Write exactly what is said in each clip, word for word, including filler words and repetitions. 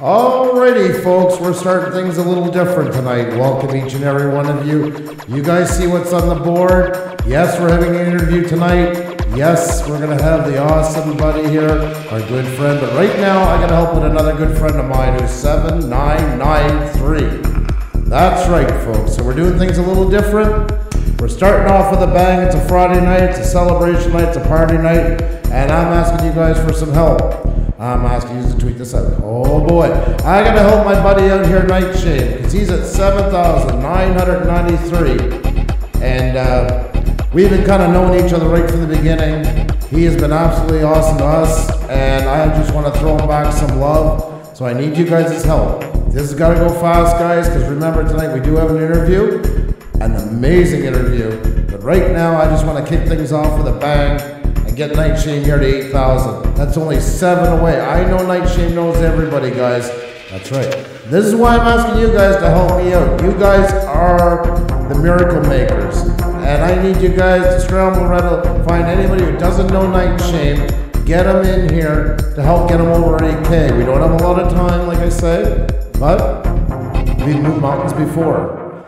Alrighty folks, we're starting things a little different tonight. Welcome each and every one of you. You guys see what's on the board? Yes, we're having an interview tonight. Yes, we're going to have the awesome buddy here, our good friend. But right now, I got to help with another good friend of mine who's seven nine nine three. That's right folks, so we're doing things a little different. We're starting off with a bang. It's a Friday night, it's a celebration night, it's a party night. And I'm asking you guys for some help. I'm asking you to tweet this out. Oh boy. I gotta help my buddy out here, Nightshade, because he's at seven thousand nine hundred ninety-three. And uh, we've been kind of knowing each other right from the beginning. He has been absolutely awesome to us, and I just want to throw him back some love. So I need you guys' help. This has got to go fast, guys, because remember, tonight we do have an interview, an amazing interview. But right now, I just want to kick things off with a bang. Get Nightshade here to eight thousand. That's only seven away. I know Nightshade knows everybody, guys. That's right. This is why I'm asking you guys to help me out. You guys are the miracle makers. And I need you guys to scramble around and find anybody who doesn't know Nightshade. Get them in here to help get them over eight K. We don't have a lot of time, like I say, but we've moved mountains before.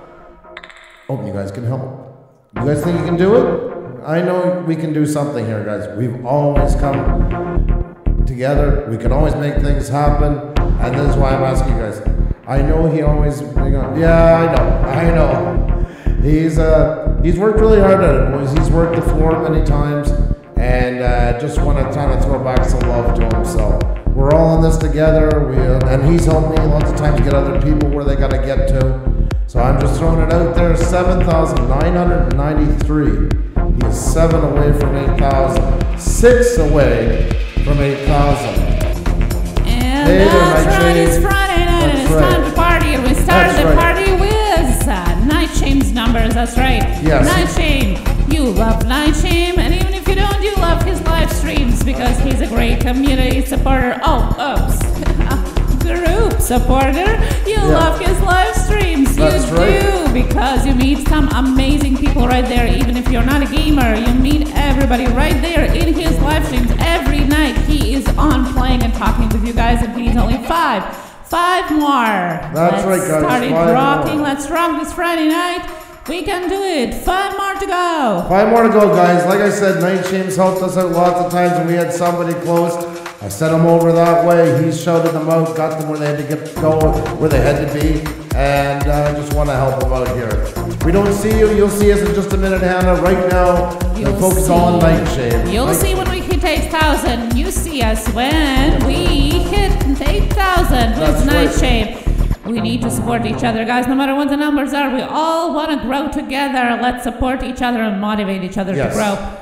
Hope you guys can help. You guys think you can do it? I know we can do something here, guys. We've always come together. We can always make things happen. And this is why I'm asking you guys. I know he always, yeah, I know, I know. He's uh, he's worked really hard at it, boys. He's worked the floor many times. And uh, just want to kind of throw back some love to him. So we're all in this together. We uh, And he's helped me lots of times get other people where they got to get to. So I'm just throwing it out there, seven thousand nine hundred ninety-three. He is seven away from eight thousand. Six away from eight thousand. And hey, that's right, James. It's Friday night and it's right. Time to party. And we start that's the right. party with uh, Nightshade's numbers. That's right. Yes. Nightshade. You love Nightshade. And even if you don't, you love his live streams because he's a great community supporter. Oh, oops. Group supporter, you yeah. love his live streams. That's you right. do because you meet some amazing people right there. Even if you're not a gamer, you meet everybody right there in his live streams every night. He is on playing and talking with you guys, and he's only five, five more. That's Let's right, guys. Started five rocking. More. Let's rock this Friday night. We can do it. Five more to go. Five more to go, guys. Like I said, Nightshade's helped us out lots of times, and we had somebody close. I sent them over that way. He shouted them out, got them where they had to get going, where they had to be, and I uh, just want to help them out here. If we don't see you, you'll see us in just a minute, Hannah. Right now, the focus on Nightshade. You'll Night see when we hit eight thousand. You see us when we hit eight thousand with Nightshade. Right. We need to support each other, guys. No matter what the numbers are, we all want to grow together. Let's support each other and motivate each other yes. to grow.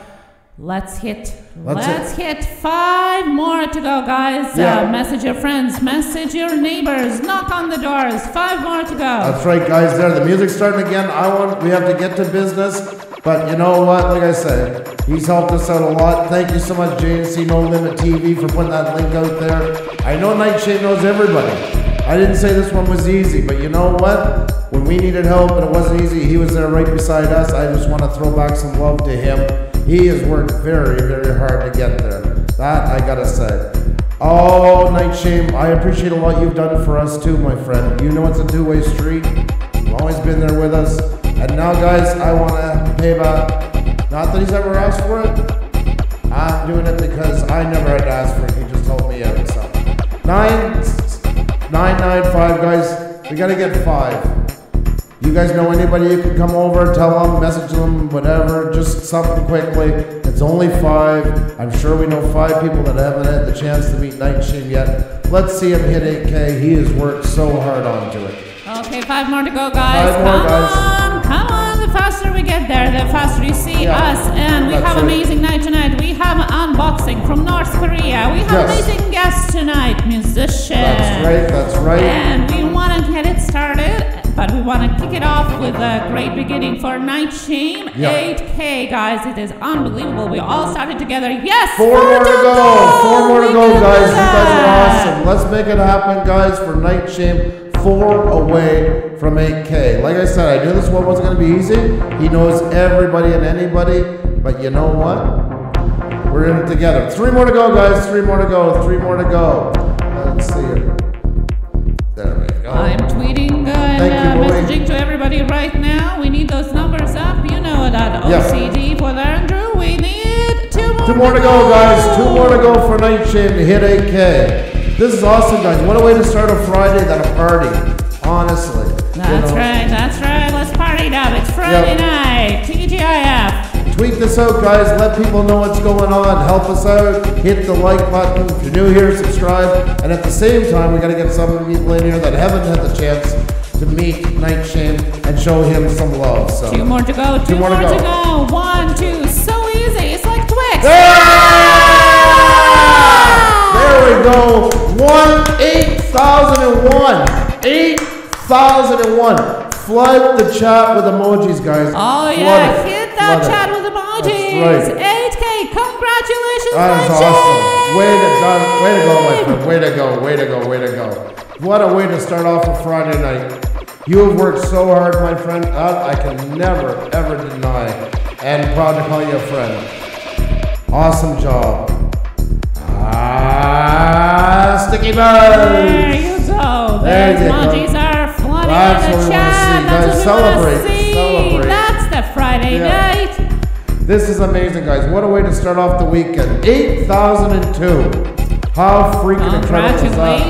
Let's hit, let's, let's hit five more to go, guys. Yeah. Uh, message your friends, message your neighbors, knock on the doors. Five more to go. That's right, guys. There, the music's starting again. I want, we have to get to business, but you know what? Like I said, he's helped us out a lot. Thank you so much, J N C No Limit T V, for putting that link out there. I know Nightshade knows everybody. I didn't say this one was easy, but you know what? When we needed help and it wasn't easy, he was there right beside us. I just want to throw back some love to him. He has worked very, very hard to get there. That I gotta say. Oh, Nightshade, I appreciate a lot you've done for us too, my friend. You know it's a two-way street. You've always been there with us. And now, guys, I wanna pay back. Not that he's ever asked for it. I'm doing it because I never had to ask for it. He just helped me Nine, nine, nine, five, guys. We gotta get five. You guys know anybody you can come over, tell them, message them, whatever, just something quickly. It's only five. I'm sure we know five people that haven't had the chance to meet Nightshade yet. Let's see him hit eight K. He has worked so hard onto it. Okay, five more to go, guys. Five more, come guys. on, come on. The faster we get there, the faster you see yeah. us. And we That's have an amazing night tonight. We have an unboxing from North Korea. We have yes. amazing guests tonight, musicians. That's right, that's right. And we want to get it started. But we want to kick it off with a great beginning for Nightshade. Yep. eight K, guys. It is unbelievable. We all started together. Yes! Four more to go. go! Four more we to go, guys. You guys are awesome. Let's make it happen, guys, for Nightshade. Four away from eight K. Like I said, I knew this one wasn't going to be easy. He knows everybody and anybody. But you know what? We're in it together. Three more to go, guys. Three more to go. Three more to go. Let's see here. There we go. I'm tweeting and uh, messaging to everybody right now. We need those numbers up. You know that O C D yeah. for Andrew. We need two more. Two more to go, guys. Two more to go for Nightshade to hit eight K. This is awesome, guys. What a way to start a Friday than a party. Honestly. That's you know. right. That's right. Let's party now. It's Friday yep. night. T G I F. Tweet this out, guys. Let people know what's going on. Help us out. Hit the like button. If you're new here, subscribe. And at the same time, we got to get some people in here that haven't had the chance to meet Nightshade and show him some love. So two more to go. Two, two more, more to, go. to go. One, two. So easy. It's like Twix. Ah! There we go. One, eight thousand and one. Eight thousand and one. Flood the chat with emojis, guys. Oh yeah. Hit that Flood chat. It. Right. eight K, congratulations, That's awesome. Way to, done, way to go, my friend. Way to go, way to go, way to go. What a way to start off a Friday night. You have worked so hard, my friend. That I can never, ever deny. And proud to call you a friend. Awesome job. Ah, sticky birds. There you go. There Those emojis are flooding That's in the chat. That's what we want to see. Celebrate. That's the Friday yeah. night. This is amazing, guys. What a way to start off the weekend. eight thousand two. How freaking incredible is that?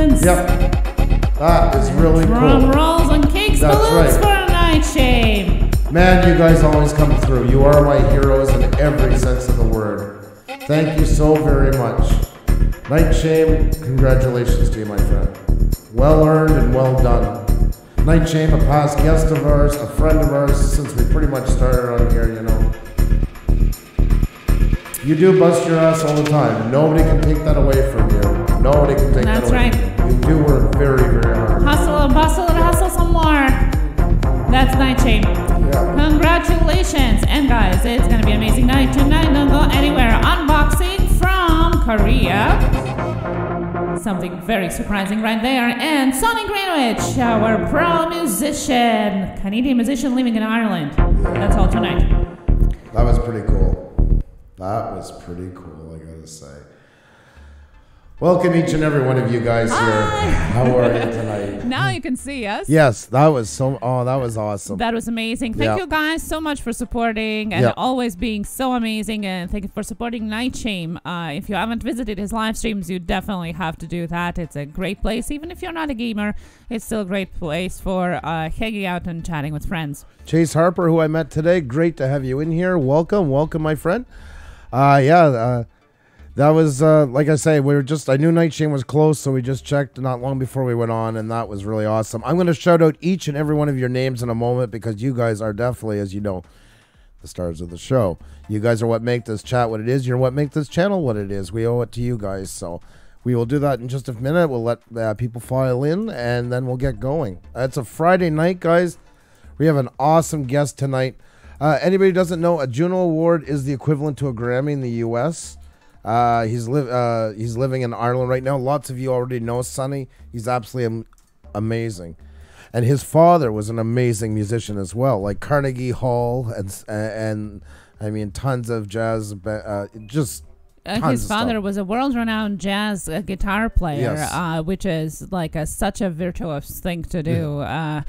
Congratulations. Yep. That is really Drum cool. Drum rolls and cakes, That's balloons right. for a Nightshade. Man, you guys always come through. You are my heroes in every sense of the word. Thank you so very much. Nightshade, congratulations to you, my friend. Well earned and well done. Nightshade, a past guest of ours, a friend of ours, since we pretty much started on here, you know. You do bust your ass all the time. Nobody can take that away from you. Nobody can take That's that away. That's right. You do work very, very hard. Hustle and bustle and hustle some more. That's Nightshade. Yeah. Congratulations. And guys, it's going to be an amazing night tonight. Don't go anywhere. Unboxing from Korea. Something very surprising right there. And Sonny Greenwich, our pro musician, Canadian musician living in Ireland. That's all tonight. That was pretty cool. That was pretty cool, I gotta say. Welcome each and every one of you guys Hi. here. How are you tonight? Now you can see us. Yes, that was so, oh, that was awesome. That was amazing. Thank yeah. you guys so much for supporting and yeah. always being so amazing. And thank you for supporting Nightshade. Uh, if you haven't visited his live streams, you definitely have to do that. It's a great place. Even if you're not a gamer, it's still a great place for uh, hanging out and chatting with friends. Chase Harper, who I met today. Great to have you in here. Welcome. Welcome, my friend. Uh, yeah. Uh, That was, uh, like I say, we were just, I knew Nightshade was close, so we just checked not long before we went on, and that was really awesome. I'm going to shout out each and every one of your names in a moment, because you guys are definitely, as you know, the stars of the show. You guys are what make this chat what it is. You're what make this channel what it is. We owe it to you guys, so we will do that in just a minute. We'll let uh, people file in, and then we'll get going. Uh, it's a Friday night, guys. We have an awesome guest tonight. Uh, anybody who doesn't know, a Juno Award is the equivalent to a Grammy in the U S Uh, he's live. Uh, he's living in Ireland right now. Lots of you already know Sonny. He's absolutely am amazing, and his father was an amazing musician as well, like Carnegie Hall and and I mean tons of jazz. Uh, just tons uh, his father of stuff. was a world-renowned jazz uh, guitar player, yes. uh, which is like a, such a virtuous thing to do. Yeah. Uh,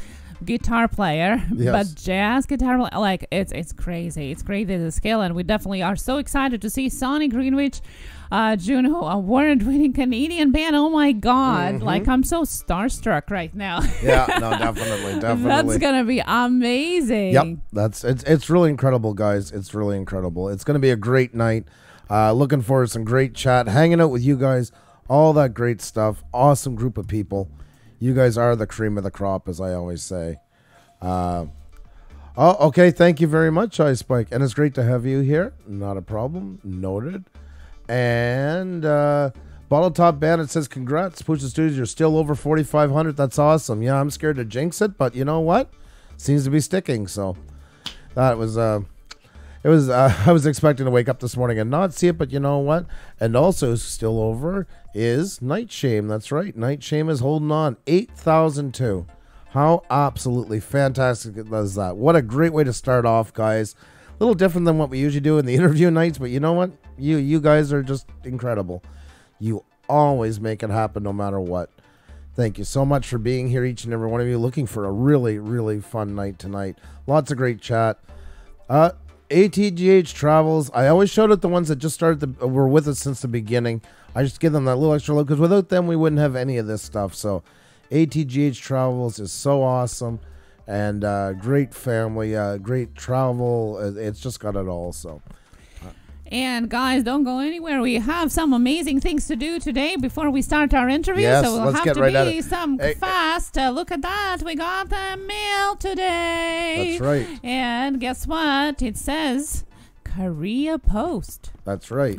guitar player yes. but jazz guitar, like it's it's crazy. It's crazy, the skill, and we definitely are so excited to see Sonny Greenwich uh, Juno Award-winning Canadian band. Oh my God! Mm-hmm. Like, I'm so starstruck right now. Yeah, no, definitely, definitely. That's gonna be amazing. Yep, that's it's it's really incredible, guys. It's really incredible. It's gonna be a great night. Uh, looking forward to some great chat, hanging out with you guys, all that great stuff. Awesome group of people. You guys are the cream of the crop, as I always say. Uh, oh, okay. Thank you very much, Ice Spike. And it's great to have you here. Not a problem. Noted. And uh, Bottle Top Bandit says, congrats, Puša Studios. You're still over forty-five hundred. That's awesome. Yeah, I'm scared to jinx it, but you know what? Seems to be sticking. So that was... Uh, It was. Uh, I was expecting to wake up this morning and not see it, but you know what? And also still over is Nightshade. That's right. Nightshade is holding on. eight thousand two. How absolutely fantastic is that? What a great way to start off, guys. A little different than what we usually do in the interview nights, but you know what? You, you guys are just incredible. You always make it happen no matter what. Thank you so much for being here, each and every one of you. Looking for a really, really fun night tonight. Lots of great chat. Uh... A T G H Travels. I always showed it the ones that just started the, were with us since the beginning. I just give them that little extra look because without them we wouldn't have any of this stuff. So A T G H Travels is so awesome, and uh, great family, uh, great travel. It's just got it all. So. And guys, don't go anywhere. We have some amazing things to do today before we start our interview. Yes, so we'll have to right be some hey, fast. Hey. Uh, look at that. We got the mail today. That's right. And guess what? It says Korea Post. That's right.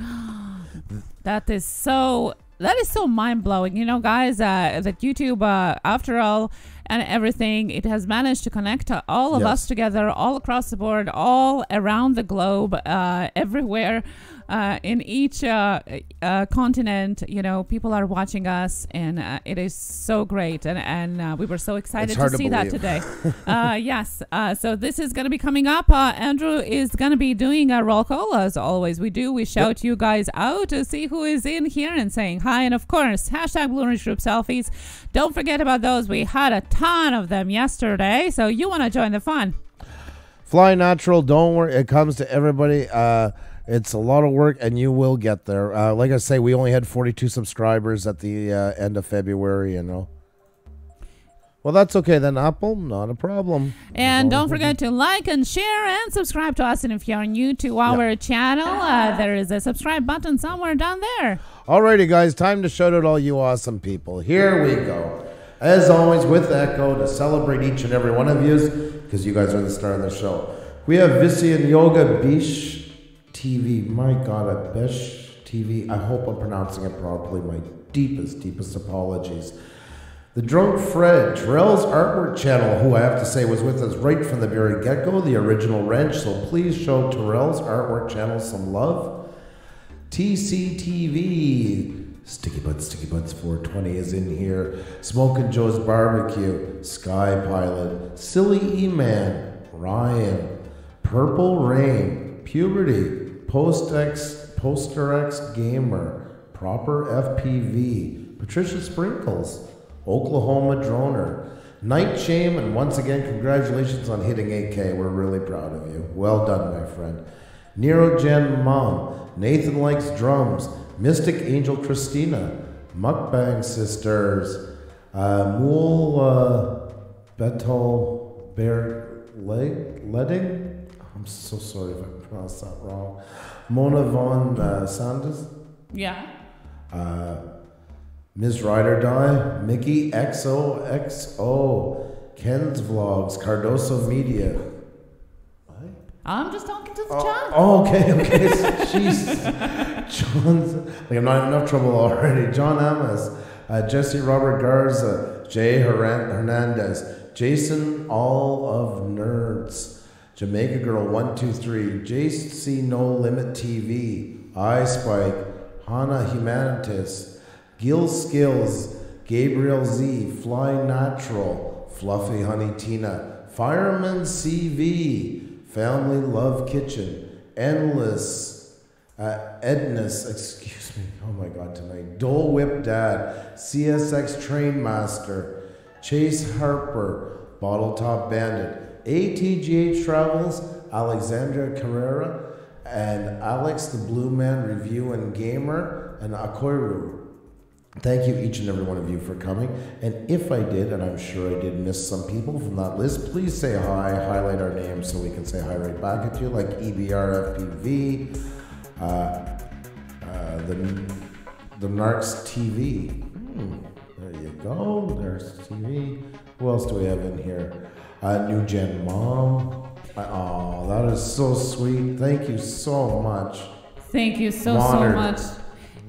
That is so... That is so mind-blowing, you know, guys, uh, that YouTube, uh, after all, and everything, it has managed to connect uh, all of yes. us together, all across the board, all around the globe, uh, everywhere, uh, in each uh, uh, continent, you know, people are watching us, and uh, it is so great, and, and uh, we were so excited to, to see believe. that today. uh, yes, uh, so this is going to be coming up. Uh, Andrew is going to be doing a roll call, as always we do. We shout yep. you guys out to see who is in here and saying hi, and of course, hashtag Blue Ridge Group selfies. Don't forget about those. We had a ton of them yesterday, so you want to join the fun. Fly natural, don't worry, it comes to everybody. Uh it's a lot of work, and you will get there. Uh like I say, we only had forty-two subscribers at the uh, end of February, you know. Well, that's okay then, Apple. Not a problem. And don't forget to like and share and subscribe to us. And if you're new to our yep. channel, uh, there is a subscribe button somewhere down there. Alrighty, guys. Time to shout out all you awesome people. Here we go. As always, with Echo, to celebrate each and every one of you, because you guys are the star of the show. We have Visyan Yoga Bish T V. My God, Bish T V. I hope I'm pronouncing it properly. My deepest, deepest apologies. The Drunk Fred, Terrell's Artwork Channel, who I have to say was with us right from the very get-go, the original wrench, so please show Terrell's Artwork Channel some love. T C T V, Sticky Butts, Sticky Butts four twenty is in here. Smokin' Joe's Barbecue, Sky Pilot, Silly E-Man, Ryan, Purple Rain, Puberty, Postex, Posterex Gamer, Proper F P V, Patricia Sprinkles, Oklahoma Droner, Nightshade, and once again, congratulations on hitting eight K. We're really proud of you. Well done, my friend. Neurogen Mom, Nathan Likes Drums, Mystic Angel Christina, Mukbang Sisters, uh, Mool uh, Betel Bear Leg Ledding. I'm so sorry if I pronounced that wrong. Mona Von uh, Sanders. Yeah. Uh, Miz Ryder Die, Mickey X O X O, Ken's Vlogs, Cardoso Media. What? I'm just talking to the oh, chat. Oh, okay, okay. Jesus. John's, like, I'm not in enough trouble already. John Amos, uh, Jesse Robert Garza, Jay Hernandez, Jason All of Nerds, Jamaica Girl one two three, J C No Limit T V, iSpike, Hannah Humanitas, Gil Skills, Gabriel Z, Fly Natural, Fluffy Honey Tina, Fireman C V, Family Love Kitchen, Endless, uh, Edness, excuse me, oh my God, tonight, Dole Whip Dad, C S X Train Master, Chase Harper, Bottle Top Bandit, A T G H Travels, Alexandra Carrera, and Alex, the Blue Man Review and Gamer, and Akoiru. Thank you, each and every one of you, for coming. And if I did, and I'm sure I did miss some people from that list, please say hi, highlight our names so we can say hi right back at you, like E B R F P V, uh, uh, the, the Narcs T V. Hmm, there you go, Narcs T V. Who else do we have in here? Uh, New Gen Mom. Oh, that is so sweet. Thank you so much. Thank you so, Modern. so much.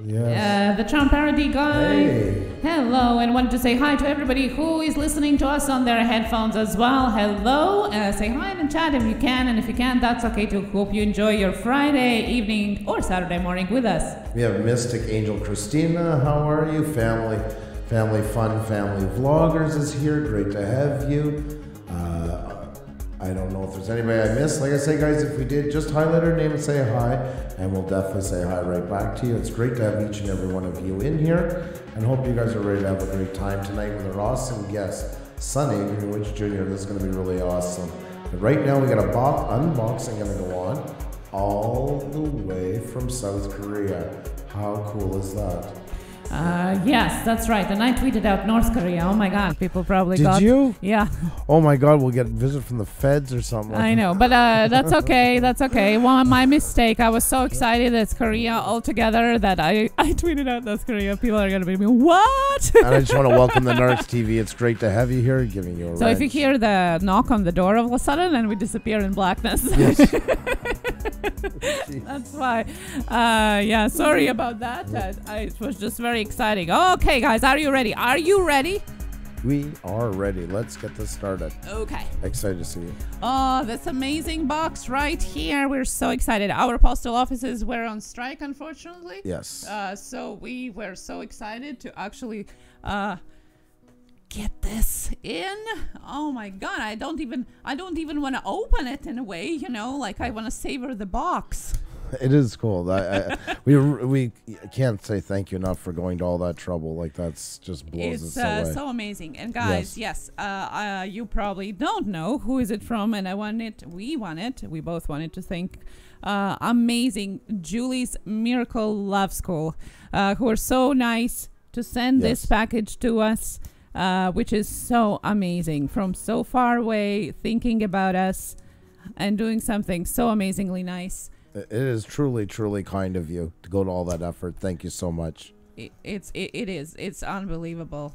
Yes. Uh, the Trump parody guy. Hey. Hello, and wanted to say hi to everybody who is listening to us on their headphones as well. Hello, uh, say hi in the chat if you can, and if you can, that's okay too. Hope you enjoy your Friday evening or Saturday morning with us. We have Mystic Angel Christina. How are you? Family, family fun, family vloggers is here. Great to have you. Uh, I don't know if there's anybody I missed. Like I say, guys, if we did, just highlight our name and say hi, and we'll definitely say hi right back to you. It's great to have each and every one of you in here, and hope you guys are ready to have a great time tonight with our awesome guest, Sonny Greenwich Junior This is going to be really awesome. But right now, we got a box unboxing going to go on all the way from South Korea. How cool is that? Uh, yes, that's right. And I tweeted out North Korea. Oh my God, people probably Did got... Did you? Yeah. Oh my God, we'll get a visit from the feds or something. I know, but uh, that's okay. That's okay. Well, my mistake. I was so excited it's Korea altogether that I, I tweeted out North Korea. People are going to be what? And I just want to welcome the Narcs T V. It's great to have you here, giving you a So ride. If you hear the knock on the door all of a sudden and we disappear in blackness. Yes. That's why. Uh, yeah, sorry about that. I, I, it was just very exciting. Okay, guys, are you ready? Are you ready? We are ready. Let's get this started. Okay. Excited to see you. Oh, this amazing box right here. We're so excited. Our postal offices were on strike, unfortunately. Yes. Uh, so we were so excited to actually uh, get this in. Oh my God, I don't even I don't even want to open it in a way, you know, like I want to savor the box. It is cool. I, I, we we can't say thank you enough for going to all that trouble. Like that's just blows it's, us uh, away. It's so amazing. And guys, yes, yes uh, uh, you probably don't know who is it from. And I wanted, we wanted, we both wanted to thank uh, amazing Julie's Miracle Love School, uh, who are so nice to send yes. this package to us, uh, which is so amazing. From so far away, thinking about us, and doing something so amazingly nice. It is truly, truly kind of you to go to all that effort. Thank you so much. It, it's, it, it is. It's unbelievable.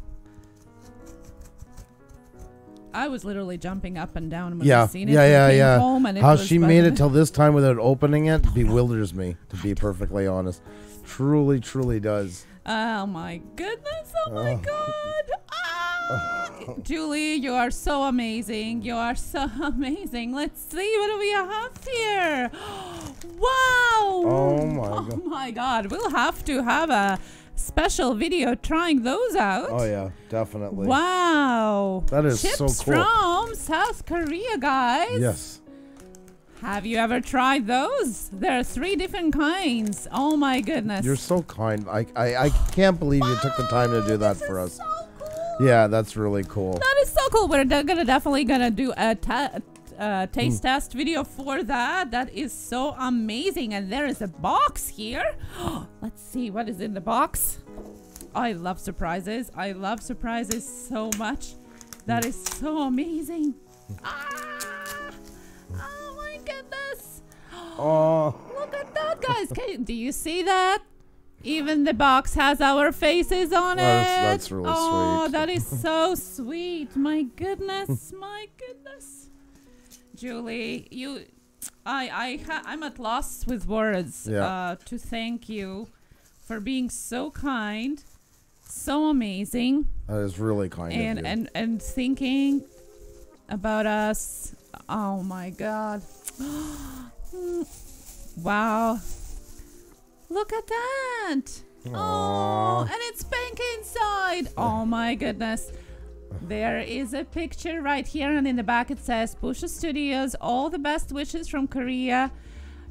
I was literally jumping up and down when yeah. I seen it. Yeah, yeah, yeah. Home and How it she made it till this time without opening it bewilders me, to be perfectly honest. Truly, truly does. Oh, my goodness. Oh, my oh. God. Ah! Julie, you are so amazing. You are so amazing. Let's see. What do we have here? Wow. Oh, my oh God. Oh, my God. We'll have to have a special video trying those out. Oh, yeah. Definitely. Wow. That is Chips so cool. from South Korea, guys. Yes. Have you ever tried those? There are three different kinds. Oh my goodness. You're so kind. I I, I can't believe you took the time to do that for us. So cool. Yeah, that's really cool. That is so cool. We're de gonna definitely gonna do a ta uh, taste mm. test video for that. That is so amazing. And there is a box here. Let's see what is in the box. I love surprises. I love surprises so much. That is so amazing. Ah! Ah! Goodness. Oh, look at that, guys. Can, do you see that? Even the box has our faces on that's, it. That's really oh, sweet. Oh, that is so sweet. My goodness. My goodness. Julie, you, I, I, ha, I'm at loss with words yeah. uh, to thank you for being so kind, so amazing. That is really kind and, of you. And, and thinking about us. Oh, my God. Wow. Look at that. Aww. Oh, and it's pink inside. Oh, my goodness. There is a picture right here. And in the back, it says, Puša Studios, all the best wishes from Korea.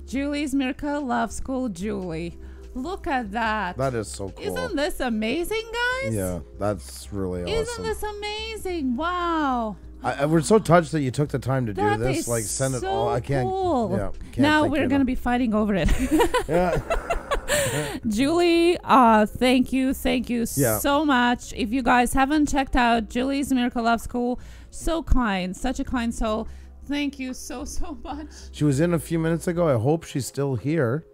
Julie's Miracle Love School, Julie. Look at that. That is so cool. Isn't this amazing, guys? Yeah, that's really awesome. Isn't this amazing? Wow. I, we're so touched that you took the time to that do this. Is like, send so it all. I can't. Cool. Yeah, can't now we're going to be fighting over it. Yeah. Julie, uh, thank you. Thank you yeah. so much. If you guys haven't checked out Julie's Miracle Love School, so kind, such a kind soul. Thank you so, so much. She was in a few minutes ago. I hope she's still here.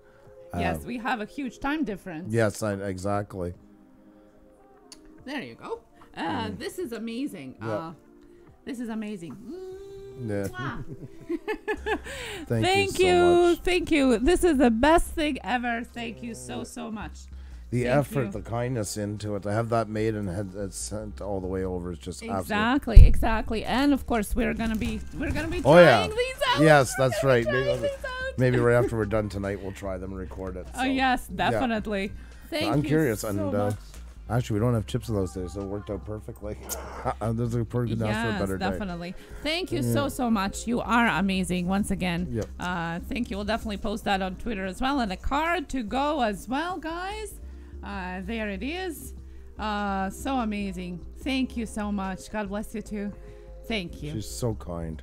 Yes, uh, we have a huge time difference. Yes, I, exactly. There you go. Uh, mm. This is amazing. Yeah. Uh, This is amazing. Mm. Yeah. Thank, Thank you. you. So much. Thank you. This is the best thing ever. Thank you so, so much. The Thank effort, you. the kindness into it. To have that made and had it sent all the way over is just exactly, absolute. exactly. And of course, we're gonna be we're gonna be trying oh, yeah. these out. Yes, we're that's right. Maybe, maybe right after we're done tonight, we'll try them and record it. So. Oh yes, definitely. Yeah. Thank I'm you. I'm curious so and. Uh, much. Actually, we don't have chips in those days, so it worked out perfectly. Those are pretty good yes, for a better definitely. Day. Thank you yeah. so, so much. You are amazing once again. Yep. Uh, thank you. We'll definitely post that on Twitter as well. And a card to go as well, guys. Uh, there it is. Uh, so amazing. Thank you so much. God bless you, too. Thank you. She's so kind.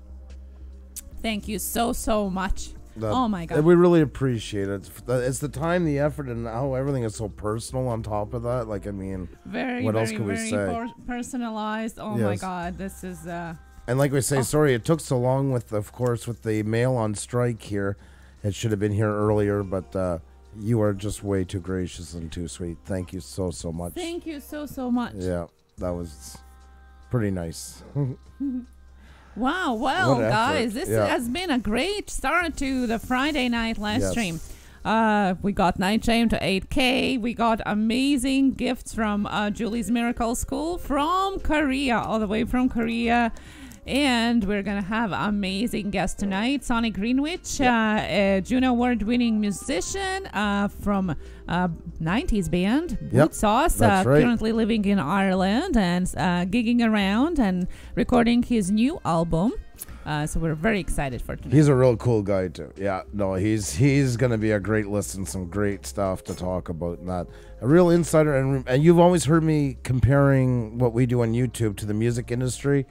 Thank you so, so much. That, oh my God! We really appreciate it. It's the time, the effort, and how everything is so personal. On top of that, like I mean, very, what very, else can very we say? Per personalized. Oh yes. my God! This is. Uh, and like we say, oh. sorry it took so long. With of course, with the mail on strike here, it should have been here earlier. But uh, you are just way too gracious and too sweet. Thank you so so much. Thank you so so much. Yeah, that was pretty nice. Wow, well, guys, this yeah. has been a great start to the Friday night live yes. stream. Uh, we got Nightshade to eight K. We got amazing gifts from uh, Julie's Miracle School from Korea, all the way from Korea. And we're going to have amazing guests tonight. Sonny Greenwich, yep. uh, a Juno Award winning musician uh, from uh, nineties band, yep. Bootsauce, uh, right. currently living in Ireland and uh, gigging around and recording his new album. Uh, so we're very excited for tonight. He's a real cool guy, too. Yeah, no, he's he's going to be a great listen, some great stuff to talk about. And that. A real insider. And, and you've always heard me comparing what we do on YouTube to the music industry.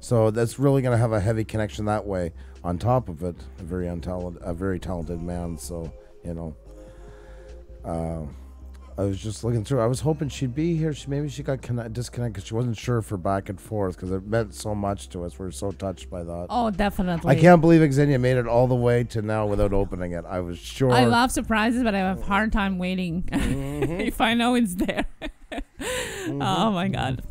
So that's really going to have a heavy connection that way. On top of it, a very untalented, a very talented man. So, you know, uh, I was just looking through. I was hoping she'd be here. She maybe she got connect, disconnected because she wasn't sure for back and forth because it meant so much to us. We were so touched by that. Oh, definitely. I can't believe Xenia made it all the way to now without opening it. I was sure. I love surprises, but I have a hard time waiting mm-hmm. if I know it's there. mm-hmm. Oh my God.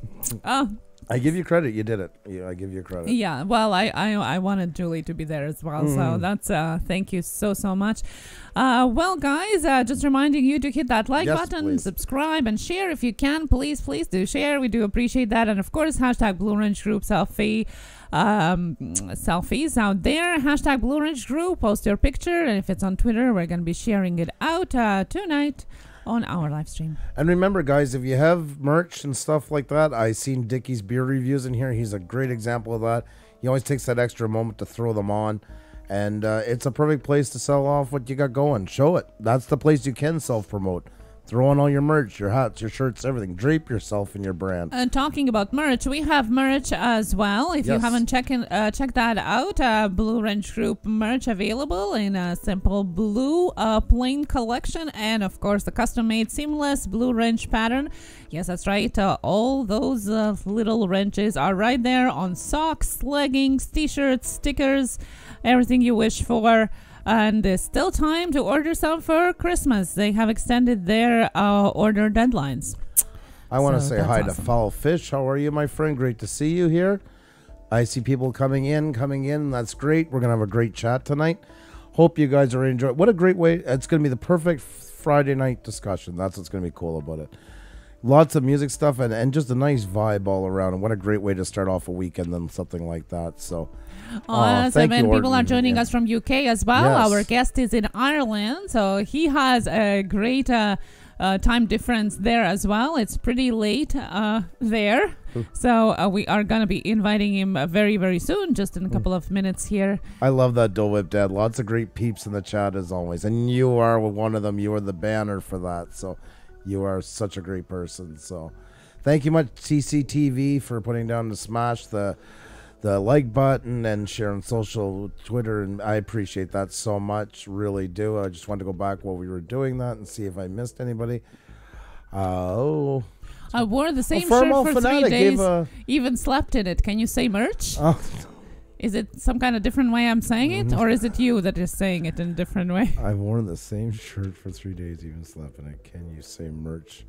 Oh. I give you credit. You did it. Yeah, I give you credit. Yeah. Well, I I, I wanted Julie to be there as well. Mm. So that's uh, thank you so, so much. Uh, well, guys, uh, just reminding you to hit that like yes, button, please. subscribe and share if you can. Please, please do share. We do appreciate that. And, of course, hashtag Blue Range Group selfie. Um, selfies out there. Hashtag Blue Range Group. Post your picture. And if it's on Twitter, we're going to be sharing it out uh, tonight on our live stream. And remember, guys, if you have merch and stuff like that, I seen Dickie's beer reviews in here. He's a great example of that. He always takes that extra moment to throw them on, and uh, it's a perfect place to sell off what you got going. Show it. That's the place you can self-promote. Throw on all your merch, your hats, your shirts, everything. Drape yourself in your brand. And talking about merch, we have merch as well. If yes. you haven't checked in, uh, check that out, uh, Blue Range Group merch available in a simple blue uh, plain collection. And, of course, the custom-made seamless Blue Range pattern. Yes, that's right. Uh, all those uh, little wrenches are right there on socks, leggings, T-shirts, stickers, everything you wish for. And there's still time to order some for Christmas. They have extended their uh, order deadlines. I want to so say hi awesome. to Foul Fish. How are you, my friend? Great to see you here. I see people coming in, coming in. That's great. We're going to have a great chat tonight. Hope you guys are enjoying. What a great way. It's going to be the perfect Friday night discussion. That's what's going to be cool about it. Lots of music stuff and, and just a nice vibe all around. And what a great way to start off a weekend and something like that. So, oh, uh, so many people are joining yeah. us from U K as well. Yes. Our guest is in Ireland, so he has a great uh, uh, time difference there as well. It's pretty late uh, there. So uh, we are going to be inviting him uh, very, very soon, just in a couple of minutes here. I love that Dole Whip Dad. Lots of great peeps in the chat as always. And you are one of them. You are the banner for that. So you are such a great person. So thank you much, T C T V, for putting down the smash, the, the the like button and share on social, Twitter, and I appreciate that so much. Really do. I just wanted to go back while we were doing that and see if I missed anybody. Uh, oh. I wore the same oh, shirt for three days, a... even slept in it. Can you say merch? Oh. Is it some kind of different way I'm saying it, or is it you that is saying it in a different way? I wore the same shirt for three days, even slept in it. Can you say merch?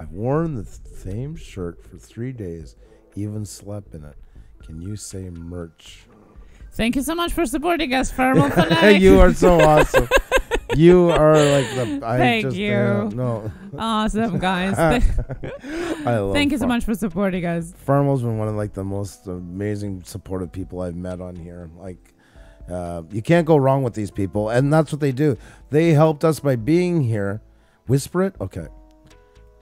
I've worn the same shirt for three days, even slept in it. Can you say merch? Thank you so much for supporting us, Thermal Fanatic. You are so awesome. You are like the... I Thank just, you. Uh, no. Awesome, guys. I love Thank you so much for supporting us. Thermal's been one of like the most amazing supportive people I've met on here. Like, uh, you can't go wrong with these people, and that's what they do. They helped us by being here. Whisper it? Okay.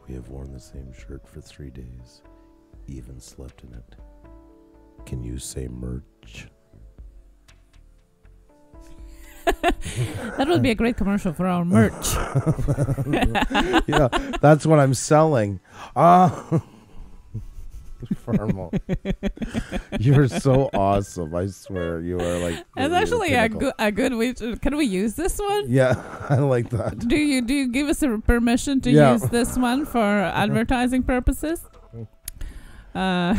We have worn the same shirt for three days, even slept in it. Can you say merch? That would be a great commercial for our merch. Yeah, that's what I'm selling. Uh, Thermal. You're so awesome. I swear you are like... That's actually a, go a good way to, can we use this one? Yeah, I like that. Do you do you give us a permission to yeah. use this one for advertising purposes? Uh,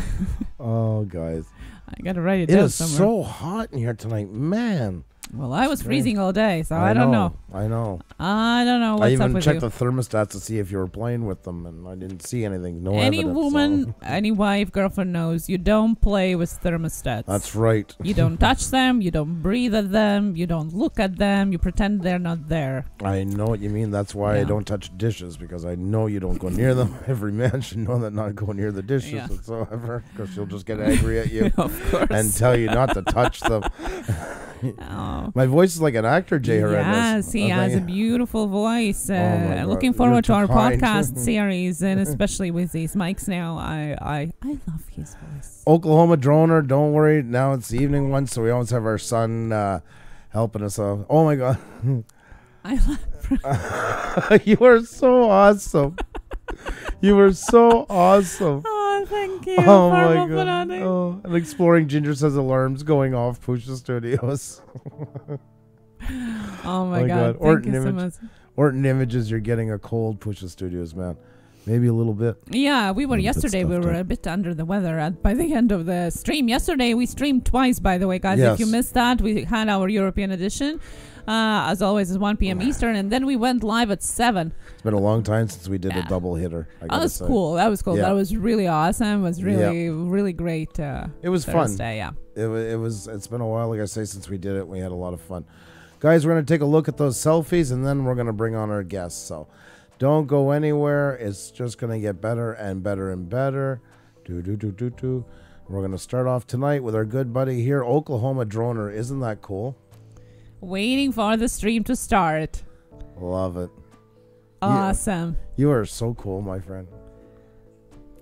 oh, guys. I got to write it, it down somewhere. It is so hot in here tonight. Man. Well, I was Strange. freezing all day, so I, I don't know, know. I know. I don't know what's up with you. I even checked you. the thermostats to see if you were playing with them, and I didn't see anything. No Any evidence, woman, so. any wife, girlfriend knows you don't play with thermostats. That's right. You don't touch them. You don't breathe at them. You don't look at them. You pretend they're not there. I know what you mean. That's why yeah. I don't touch dishes, because I know you don't go near them. Every man should know that, not go near the dishes yeah. whatsoever, because she'll just get angry at you of course. and tell you not to touch them. Oh. My voice is like an actor, Jay Horrendous. Yes, he has a beautiful voice. Uh, oh looking forward You're to our podcast series, and especially with these mics now. I, I, I love his voice. Oklahoma Droner, don't worry. Now it's the evening one, so we always have our son uh, helping us out. Oh, my God. I love You are so awesome. You were so awesome. Oh, thank you. Oh, my God. Oh, and Exploring Ginger says alarms going off, Puša Studios. Oh, my, my God. God. Orton, Image, so much. Orton Images, you're getting a cold, Puša Studios, man. Maybe a little bit. Yeah, we were yesterday. We were up. a bit under the weather at, by the end of the stream. Yesterday, we streamed twice, by the way, guys. Yes. If you missed that, we had our European edition. Uh, as always, it's one p m Eastern, and then we went live at seven. It's been a long time since we did yeah. a double hitter. I that was say. cool. That was cool. Yeah. That was really awesome. It was really, yeah. really great. Uh, it was Thursday. fun. Yeah. It was. It was. It's been a while, like I say, since we did it. We had a lot of fun, guys. We're gonna take a look at those selfies, and then we're gonna bring on our guests. So, don't go anywhere. It's just gonna get better and better and better. Do do do do do. We're gonna start off tonight with our good buddy here, Oklahoma Droner. Isn't that cool? Waiting for the stream to start. Love it. Awesome. You, you are so cool, my friend.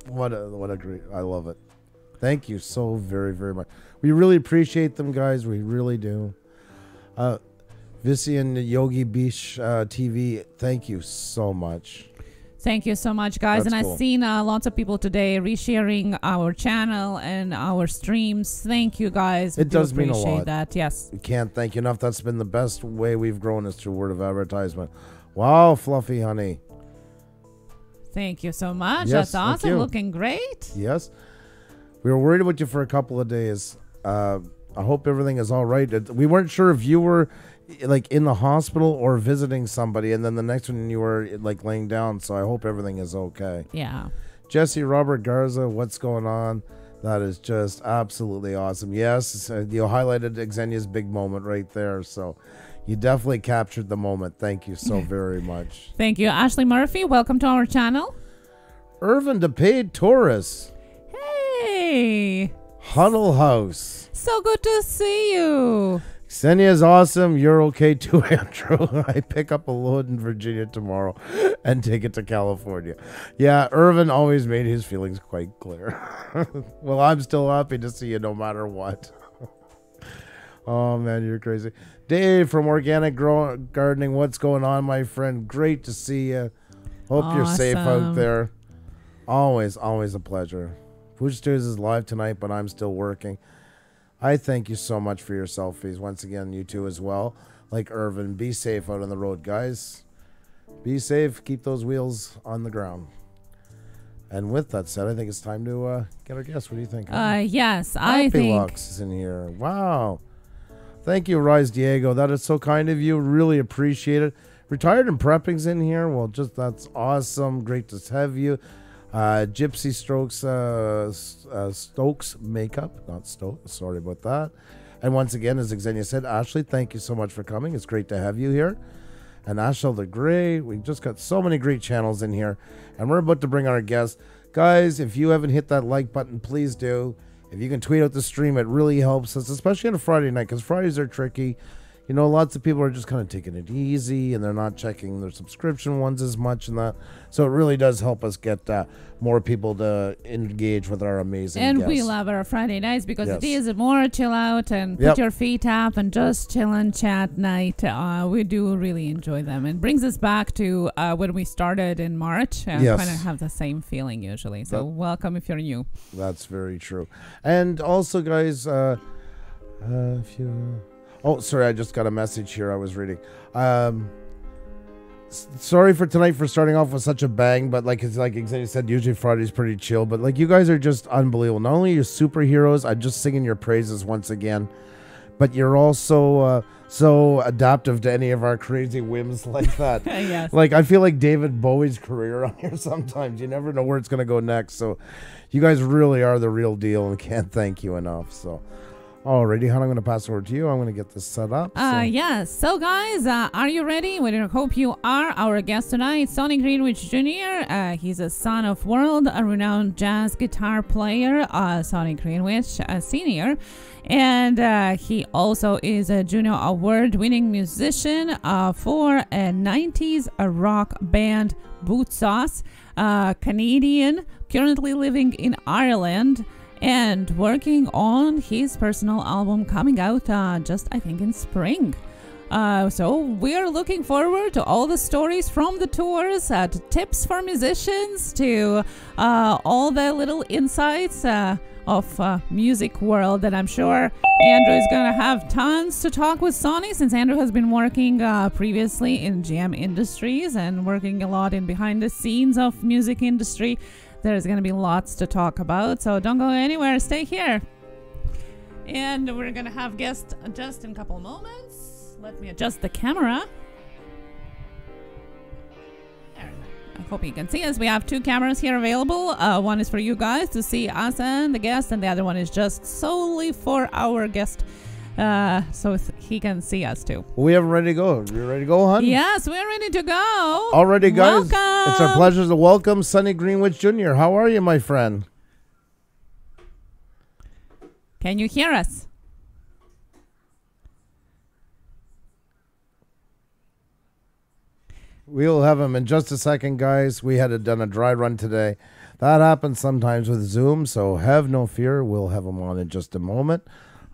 What a what a great. I love it. Thank you so very very much. We really appreciate them, guys. We really do. Uh, Visian Yogi Beach uh, T V. Thank you so much. Thank you so much, guys. That's and cool. I've seen uh, lots of people today resharing our channel and our streams. Thank you, guys. It we does mean a lot. That. Yes. We can't thank you enough. That's been the best way we've grown, is through word of advertisement. Wow, Fluffy Honey. Thank you so much. Yes, That's awesome. Looking great. Yes. We were worried about you for a couple of days. Uh, I hope everything is all right. We weren't sure if you were... like in the hospital or visiting somebody, and then the next one you were like laying down, so I hope everything is okay. Yeah. Jesse Robert Garza, what's going on? That is just absolutely awesome. Yes, you highlighted Xenia's big moment right there, so you definitely captured the moment. Thank you so very much. Thank you. Ashley Murphy, welcome to our channel. Irvin DePaid Torres. Hey. Huddle House. So good to see you. Xenia's awesome. You're okay too, Andrew. I pick up a load in Virginia tomorrow and take it to California. Yeah, Irvin always made his feelings quite clear. Well, I'm still happy to see you no matter what. Oh, man, you're crazy. Dave from Organic Grow Gardening. What's going on, my friend? Great to see you. Hope awesome. you're safe out there. Always, always a pleasure. Puša Studios is live tonight, but I'm still working. I thank you so much for your selfies. Once again, you two as well. Like Irvin, be safe out on the road, guys. Be safe. Keep those wheels on the ground. And with that said, I think it's time to uh, get our guest. What do you think? Uh, yes, I Happy think. Happy is in here. Wow. Thank you, Rise Diego. That is so kind of you. Really appreciate it. Retired and Prepping's in here. Well, just that's awesome. Great to have you. Uh, Gypsy Strokes, uh, uh, Stokes Makeup. Not Stokes. Sorry about that. And once again, as Xenia said, Ashley, thank you so much for coming. It's great to have you here. And Ashel the Great. We just got so many great channels in here. And we're about to bring our guest. Guys, if you haven't hit that like button, please do. If you can tweet out the stream, it really helps us, especially on a Friday night, because Fridays are tricky. You know, lots of people are just kind of taking it easy, and they're not checking their subscription ones as much and that. So it really does help us get uh, more people to engage with our amazing And guests. We love our Friday nights because yes. it is more chill out and put yep. your feet up and just chill and chat night. Uh, we do really enjoy them. It brings us back to uh, when we started in March. And yes. kind of have the same feeling usually. So that, welcome if you're new. That's very true. And also, guys, uh, uh, if you... Oh, sorry, I just got a message here I was reading. Um, sorry for tonight for starting off with such a bang, but like it's like Xenia said, usually Friday's pretty chill, but like you guys are just unbelievable. Not only are you superheroes, I'm just singing your praises once again, but you're also uh, so adaptive to any of our crazy whims like that. Yes. Like I feel like David Bowie's career on here sometimes. You never know where it's going to go next. So you guys really are the real deal and can't thank you enough. So... Alrighty, hon, I'm going to pass over to you. I'm going to get this set up. So. Uh, yes. So, guys, uh, are you ready? We hope you are. Our guest tonight, Sonny Greenwich Junior Uh, he's a son of world, a renowned jazz guitar player, uh, Sonny Greenwich uh, Senior And uh, he also is a Juno Award-winning musician uh, for a nineties rock band, Bootsauce, uh, Canadian, currently living in Ireland. And working on his personal album coming out uh, just, I think, in spring. Uh, so we're looking forward to all the stories from the tours, uh, to tips for musicians, to uh, all the little insights uh, of uh, music world that I'm sure Andrew is going to have tons to talk with Sonny, since Andrew has been working uh, previously in G M Industries and working a lot in behind the scenes of music industry. There's going to be lots to talk about, so don't go anywhere. Stay here. And we're going to have guests just in a couple moments. Let me adjust the camera. There. I hope you can see us. We have two cameras here available. Uh, one is for you guys to see us and the guest, and the other one is just solely for our guest. Uh, so he can see us too. We are ready to go. You ready to go, hon? Yes, we're ready to go. Already, guys. Welcome. It's our pleasure to welcome Sonny Greenwich Junior How are you, my friend? Can you hear us? We'll have him in just a second, guys. We had a, done a dry run today. That happens sometimes with Zoom, so have no fear. We'll have him on in just a moment.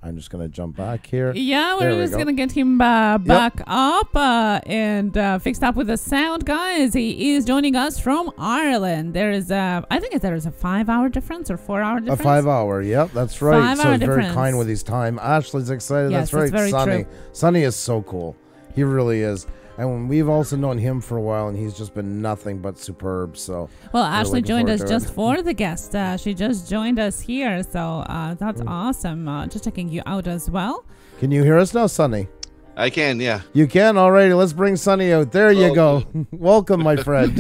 I'm just going to jump back here. Yeah, we're there just we going to get him uh, back yep. up uh, and uh, fixed up with the sound, guys. He is joining us from Ireland. There is a, I think there is a five-hour difference or four-hour difference. A five-hour, yep, that's right. Five so hour very difference. Kind with his time. Ashley's excited. Yes, that's right, very Sonny. True. Sonny is so cool. He really is. And we've also known him for a while, and he's just been nothing but superb. So, well, Ashley joined us just for the guest. Uh, she just joined us here, so uh, that's mm. awesome. Uh, just checking you out as well. Can you hear us now, Sonny? I can, yeah. You can? Alrighty, let's bring Sonny out. There oh, you go. Welcome, my friend.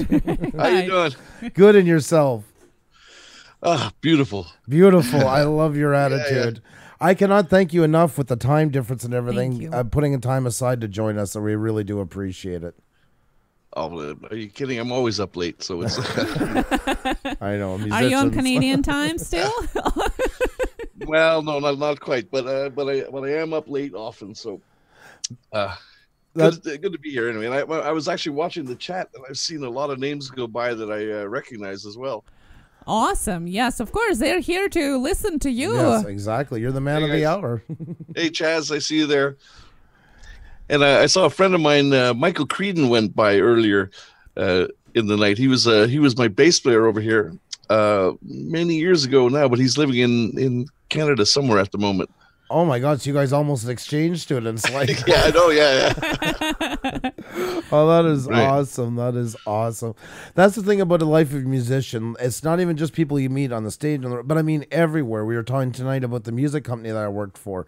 How you doing? Good, and yourself? Ah, oh, beautiful. Beautiful. I love your attitude. Yeah, yeah. I cannot thank you enough with the time difference and everything. Uh, putting a time aside to join us, so we really do appreciate it. Oh, are you kidding? I'm always up late, so it's. I know. Musicians. Are you on Canadian time still? Well, no, not not quite, but uh, but I but I am up late often, so. Uh, good, good to be here anyway. And I I was actually watching the chat, and I've seen a lot of names go by that I uh, recognize as well. Awesome. Yes, of course. They're here to listen to you. Yes, exactly. You're the man hey, of the I, hour. Hey, Chaz, I see you there. And I, I saw a friend of mine, uh, Michael Creedon, went by earlier uh, in the night. He was uh, he was my bass player over here uh, many years ago now, but he's living in, in Canada somewhere at the moment. Oh my God! So you guys almost exchange students, like yeah, I know, yeah, yeah. Oh, that is right. awesome! That is awesome. That's the thing about the life of a musician. It's not even just people you meet on the stage, but I mean everywhere. We were talking tonight about the music company that I worked for.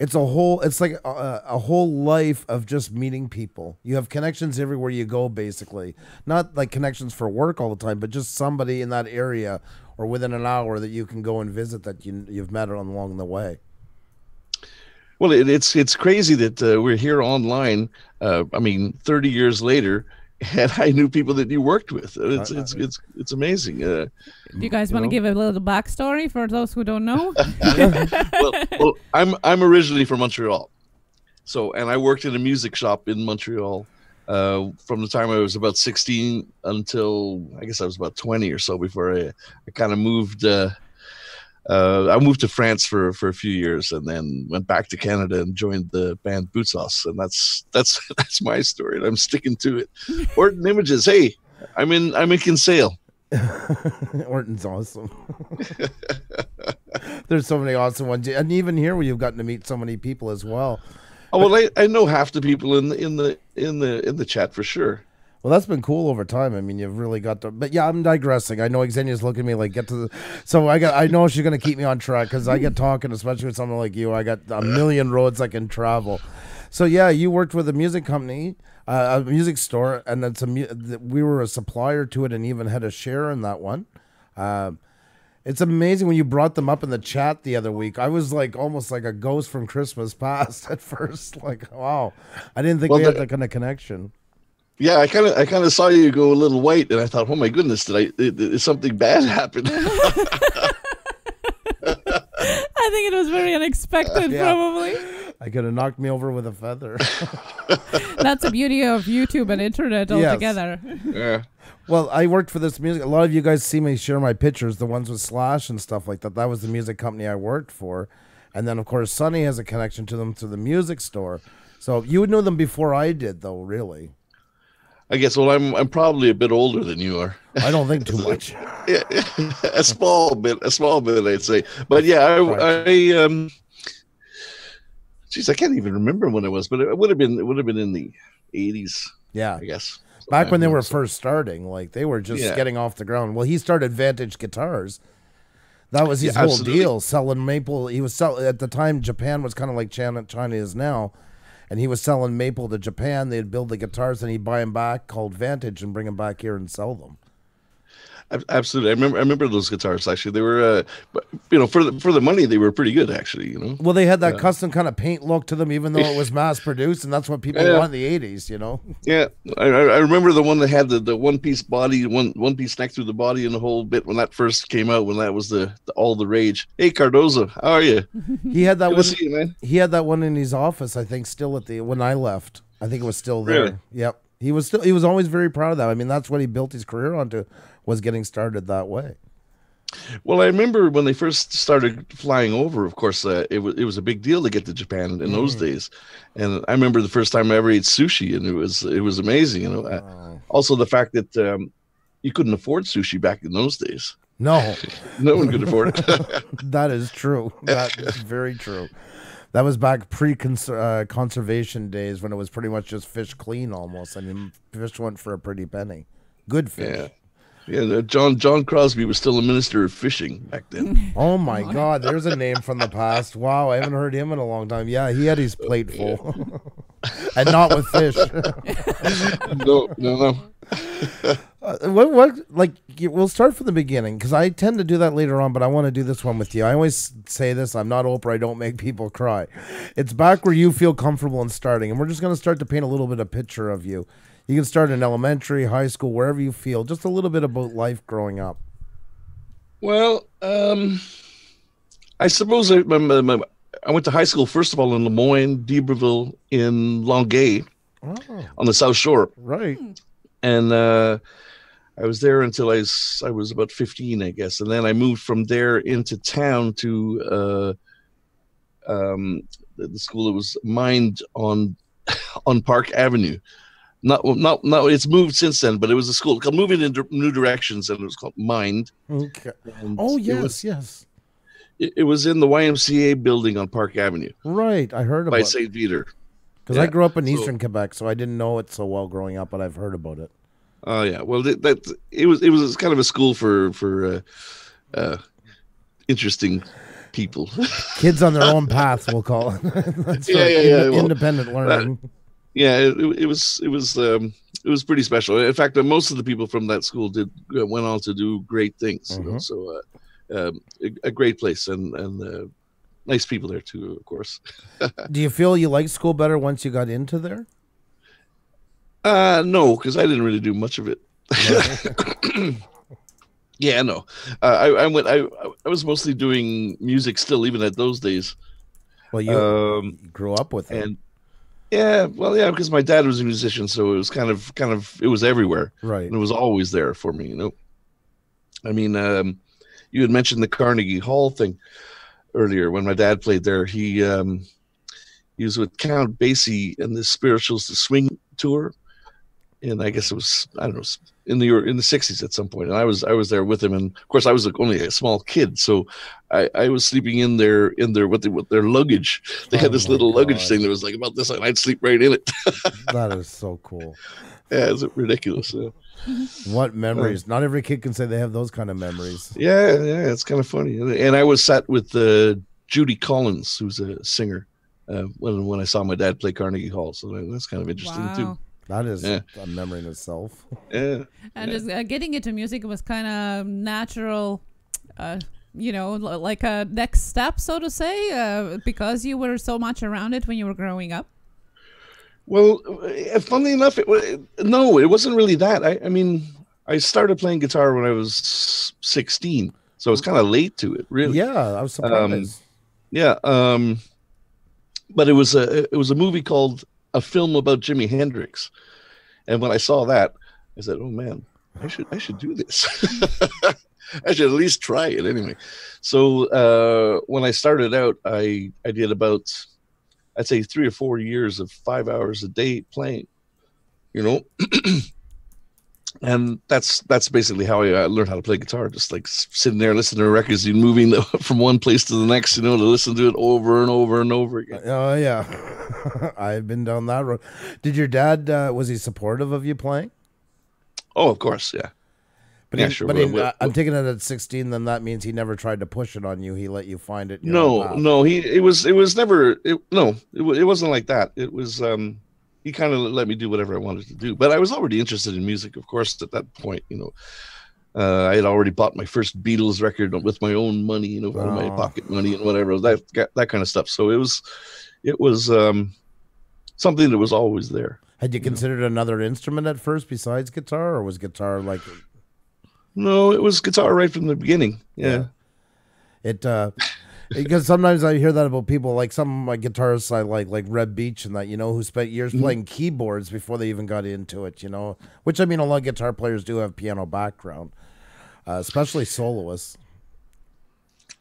It's a whole. It's like a, a whole life of just meeting people. You have connections everywhere you go, basically. Not like connections for work all the time, but just somebody in that area or within an hour that you can go and visit that you you've met along the way. Well, it, it's it's crazy that uh, we're here online. Uh, I mean, thirty years later, and I knew people that you worked with. It's it's it's it's amazing. Uh, Do you guys you want know? to give a little backstory for those who don't know? well, well, I'm I'm originally from Montreal, so and I worked in a music shop in Montreal uh, from the time I was about sixteen until I guess I was about twenty or so before I I kind of moved. Uh, Uh, I moved to France for, for a few years, and then went back to Canada and joined the band Bootsauce, and that's that's that's my story, and I'm sticking to it. Orton Images, hey, I'm in I'm in Kinsale. Orton's awesome. There's so many awesome ones, and even here where you've gotten to meet so many people as well. Oh well, I, I know half the people in the in the in the in the chat for sure. Well, that's been cool over time. I mean, you've really got to... But yeah, I'm digressing. I know Xenia's looking at me like, get to the... So I got. I know she's going to keep me on track because I get talking, especially with someone like you. I got a million roads I can travel. So yeah, you worked with a music company, uh, a music store, and that's a mu we were a supplier to it and even had a share in that one. Uh, it's amazing when you brought them up in the chat the other week. I was like almost like a ghost from Christmas past at first. Like, wow. I didn't think well, we had that kind of connection. Yeah, I kind of, I kind of saw you go a little white, and I thought, "Oh my goodness, did I? Did, did something bad happen?" I think it was very unexpected, uh, yeah. probably. I could have knocked me over with a feather. That's the beauty of YouTube and internet altogether. Yes. Yeah. Well, I worked for this music. A lot of you guys see me share my pictures, the ones with Slash and stuff like that. That was the music company I worked for, and then of course Sonny has a connection to them through the music store. So you would know them before I did, though, really. I guess, well, I'm I'm probably a bit older than you are. I don't think too much. Yeah, a small bit, a small bit, I'd say. But yeah, I, right. I um, geez, I can't even remember when it was, but it would have been, it would have been in the eighties. Yeah, I guess back when they were so. first starting, like they were just yeah. getting off the ground. Well, he started Vantage Guitars. That was his yeah, whole absolutely. deal, selling maple. He was selling at the time. Japan was kind of like China, China is now. And he was selling maple to Japan. They'd build the guitars, and he'd buy them back, called Vantage, and bring them back here and sell them. Absolutely, I remember. I remember those guitars. Actually, they were, uh, but, you know, for the for the money, they were pretty good. Actually, you know. Well, they had that yeah. custom kind of paint look to them, even though it was mass produced, and that's what people yeah. wanted in the eighties. You know. Yeah, I, I remember the one that had the, the one piece body, one one piece neck through the body, and the whole bit when that first came out. When that was the, the all the rage. Hey, Cardozo, how are you? He had that good one. To see you, man. He had that one in his office, I think, still at the when I left. I think it was still there. Really? Yep. He was still. He was always very proud of that. I mean, that's what he built his career onto. Was getting started that way. Well, I remember when they first started flying over. Of course, uh, it was it was a big deal to get to Japan in mm. those days, and I remember the first time I ever ate sushi, and it was it was amazing. You know, wow. Also the fact that um, you couldn't afford sushi back in those days. No, no one could afford it. That is true. That is very true. That was back pre-conservation uh, days when it was pretty much just fish clean almost. I mean, fish went for a pretty penny. Good fish. Yeah. Yeah, John John Crosby was still a minister of fishing back then. Oh my God, there's a name from the past. Wow, I haven't heard him in a long time. Yeah, he had his plate full. Yeah. And not with fish. No, no, no. uh, what, what, like, we'll start from the beginning, because I tend to do that later on, but I want to do this one with you. I always say this, I'm not Oprah, I don't make people cry. It's back where you feel comfortable in starting, and we're just going to start to paint a little bit of picture of you. You can start in elementary, high school, wherever you feel. Just a little bit about life growing up. Well, um, I suppose I, my, my, I went to high school, first of all, in Le Moyne, D'Iberville, in Longueuil, oh. on the South Shore. Right. And uh, I was there until I, I was about fifteen, I guess. And then I moved from there into town to uh, um, the, the school that was mined on, on Park Avenue. Not, not, not. It's moved since then, but it was a school called Moving in New Directions, and it was called Mind. Okay. And oh yes, it was, yes. It, it was in the Y M C A building on Park Avenue. Right, I heard about it. By Saint Peter. Because yeah. I grew up in so, Eastern Quebec, so I didn't know it so well growing up, but I've heard about it. Oh uh, yeah, well that, that it was. It was kind of a school for for uh, uh, interesting people. Kids on their own paths, we'll call it. That's yeah, right. yeah, yeah, In well, independent learning. That, Yeah, it, it was it was um, it was pretty special. In fact, uh, most of the people from that school did uh, went on to do great things. Mm-hmm. You know? So, uh, um, a, a great place and and uh, nice people there too, of course. Do you feel you liked school better once you got into there? Uh no, because I didn't really do much of it. No. yeah, no, uh, I, I went. I I was mostly doing music still, even at those days. Well, you um, grew up with it. And, Yeah, well, yeah, because my dad was a musician, so it was kind of, kind of, it was everywhere, right? And it was always there for me, you know. I mean, um, you had mentioned the Carnegie Hall thing earlier. When my dad played there, he um, he was with Count Basie and the Spirituals, the Swing Tour, and I guess it was I don't know in the in the sixties at some point, and I was I was there with him, and of course I was only a small kid, so I, I was sleeping in their in their with, the, with their luggage. They oh had this little God. luggage thing that was like about this, and I'd sleep right in it. That is so cool. Yeah, it's ridiculous. Yeah. What memories? Uh, Not every kid can say they have those kind of memories. Yeah, yeah, it's kind of funny. And I was sat with uh, Judy Collins, who's a singer, uh, when when I saw my dad play Carnegie Hall. So that's kind of interesting wow. too. That is yeah. a memory in itself. Yeah. And yeah. Just, uh, getting into music was kind of natural, uh, you know, like a next step, so to say, uh, because you were so much around it when you were growing up. Well, funnily enough, it, no, it wasn't really that. I, I mean, I started playing guitar when I was sixteen, so I was kind of late to it, really. Yeah, I was surprised. Um, yeah, um, but it was a it was a movie called A Film About Jimi Hendrix, and when I saw that, I said, "Oh man, I should I should do this. I should at least try it anyway." So uh, when I started out, I I did about I'd say three or four years of five hours a day playing, you know, and that's that's basically how I learned how to play guitar. Just like sitting there listening to records and moving the, from one place to the next, you know, to listen to it over and over and over again. Oh uh, yeah. I've been down that road. Did your dad, uh, was he supportive of you playing? Oh, of course, yeah. But, yeah, he, sure. but he, uh, I'm taking it at sixteen, then that means he never tried to push it on you. He let you find it. No, no, he, it was, it was never, it, no, it, it wasn't like that. It was, um, he kind of let me do whatever I wanted to do. But I was already interested in music, of course, at that point, you know. Uh, I had already bought my first Beatles record with my own money, you know, oh. out of my pocket money and whatever, that, that kind of stuff. So it was... It was um, something that was always there. Had you considered another instrument at first besides guitar, or was guitar like? No, it was guitar right from the beginning. Yeah, yeah. It uh, because sometimes I hear that about people, like some of my guitarists I like, like Reb Beach and that, you know, who spent years mm-hmm. playing keyboards before they even got into it. You know, which I mean, a lot of guitar players do have piano background, uh, especially soloists.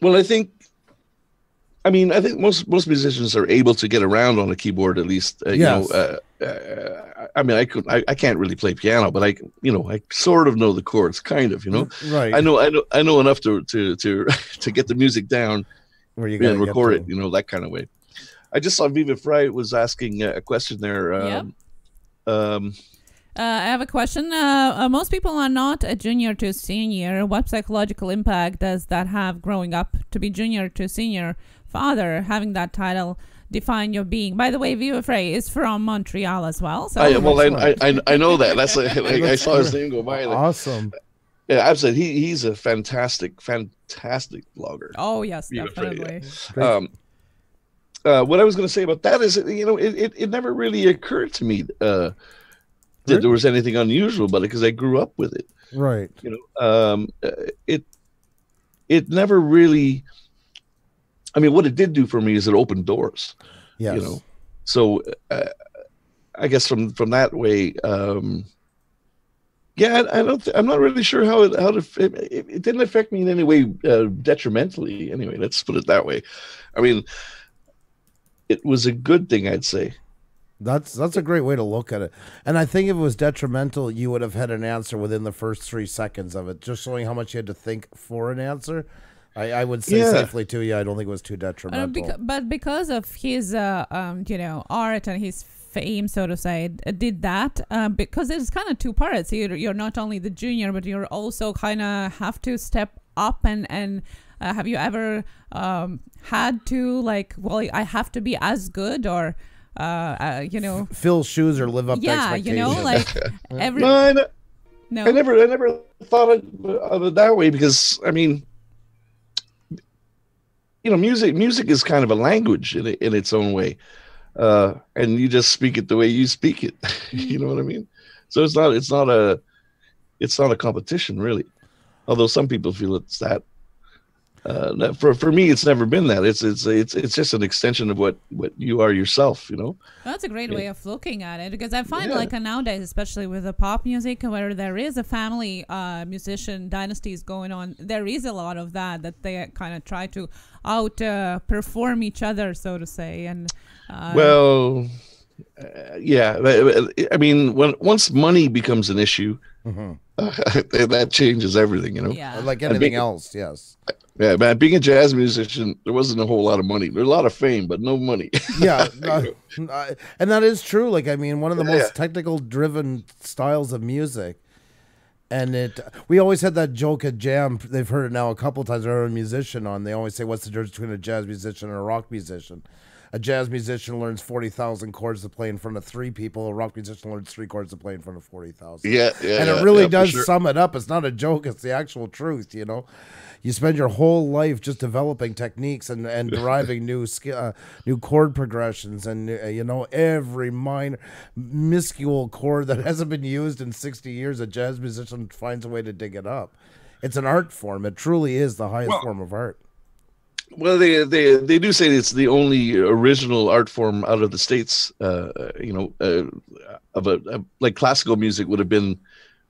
Well, I think. I mean, I think most most musicians are able to get around on a keyboard at least. Uh, yes. You know, uh, uh, I mean, I could, I, I can't really play piano, but I, you know, I sort of know the chords, kind of, you know. Right. I know, I know, I know enough to to to to get the music down, where you and record it, you know, that kind of way. I just saw Viva Fry was asking a question there. Um, yeah. Um, Uh, I have a question. Uh, uh, most people are not a junior to senior. What psychological impact does that have growing up to be junior to senior father, having that title define your being? By the way, Viva Frey is from Montreal as well. So I, well, I, I, I know that. That's like, like, I saw his name go by. Like, awesome. Yeah, I've said he, he's a fantastic, fantastic blogger. Oh, yes, Viva definitely. Frey, yeah. Um, uh, what I was going to say about that is, you know, it, it, it never really occurred to me uh, that there was anything unusual about it because I grew up with it, right? You know, um, it it never really. I mean, what it did do for me is it opened doors. Yes. You know, so uh, I guess from from that way, um, yeah, I, I don't. I'm not really sure how it how to, it, it didn't affect me in any way uh, detrimentally. Anyway, let's put it that way. I mean, it was a good thing, I'd say. That's that's a great way to look at it. And I think if it was detrimental, you would have had an answer within the first three seconds of it, just showing how much you had to think for an answer. I, I would say yeah. safely too. Yeah, I don't think it was too detrimental. Uh, beca but because of his, uh, um, you know, art and his fame, so to say, did that uh, because it's kind of two parts. You're, you're not only the junior, but you're also kind of have to step up and and. Uh, have you ever um, had to like, well, I have to be as good or, uh, uh, you know, F fill shoes or live up yeah, to expectations? Yeah, you know, like every... no, I, no. I never, I never thought of it that way because, I mean, you know, music, music is kind of a language in, in its own way, uh, and you just speak it the way you speak it. You know what I mean? So it's not, it's not a, it's not a competition really, although some people feel it's that. Uh, for for me, it's never been that. It's it's it's it's just an extension of what what you are yourself. You know. That's a great yeah. way of looking at it because I find yeah. like uh, nowadays, especially with the pop music, where there is a family uh, musician dynasties going on, there is a lot of that that they kind of try to out uh, perform each other, so to say. And uh, well, uh, yeah, I mean, when once money becomes an issue, mm-hmm. uh, that changes everything. You know, yeah. like anything else. Yes. Yeah, man, being a jazz musician, there wasn't a whole lot of money. There's a lot of fame, but no money. Yeah, uh, uh, and that is true. Like, I mean, one of the yeah, most yeah. technical-driven styles of music. And it, we always had that joke at Jam. They've heard it now a couple times. I heard a musician on. They always say, what's the difference between a jazz musician and a rock musician? A jazz musician learns forty thousand chords to play in front of three people. A rock musician learns three chords to play in front of forty thousand. Yeah, yeah. And it really yeah, does sure. sum it up. It's not a joke. It's the actual truth, you know? You spend your whole life just developing techniques and, and deriving new skill, uh, new chord progressions, and uh, you know, every minor minuscule chord that hasn't been used in sixty years, a jazz musician finds a way to dig it up. It's an art form. It truly is the highest well, form of art. Well, they they they do say it's the only original art form out of the States. Uh, you know, uh, of a, a like classical music would have been.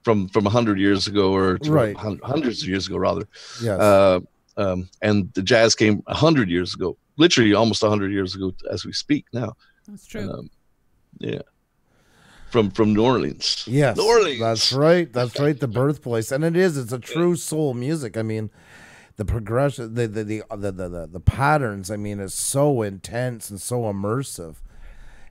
From from a hundred years ago, or right. hundreds of years ago, rather. Yes. Uh, um, and the jazz came a hundred years ago, literally almost a hundred years ago, as we speak now. That's true. Um, yeah. From from New Orleans. Yes. New Orleans. That's right. That's right. The birthplace, and it is. It's a true soul music. I mean, the progression, the the the the the, the patterns. I mean, is so intense and so immersive.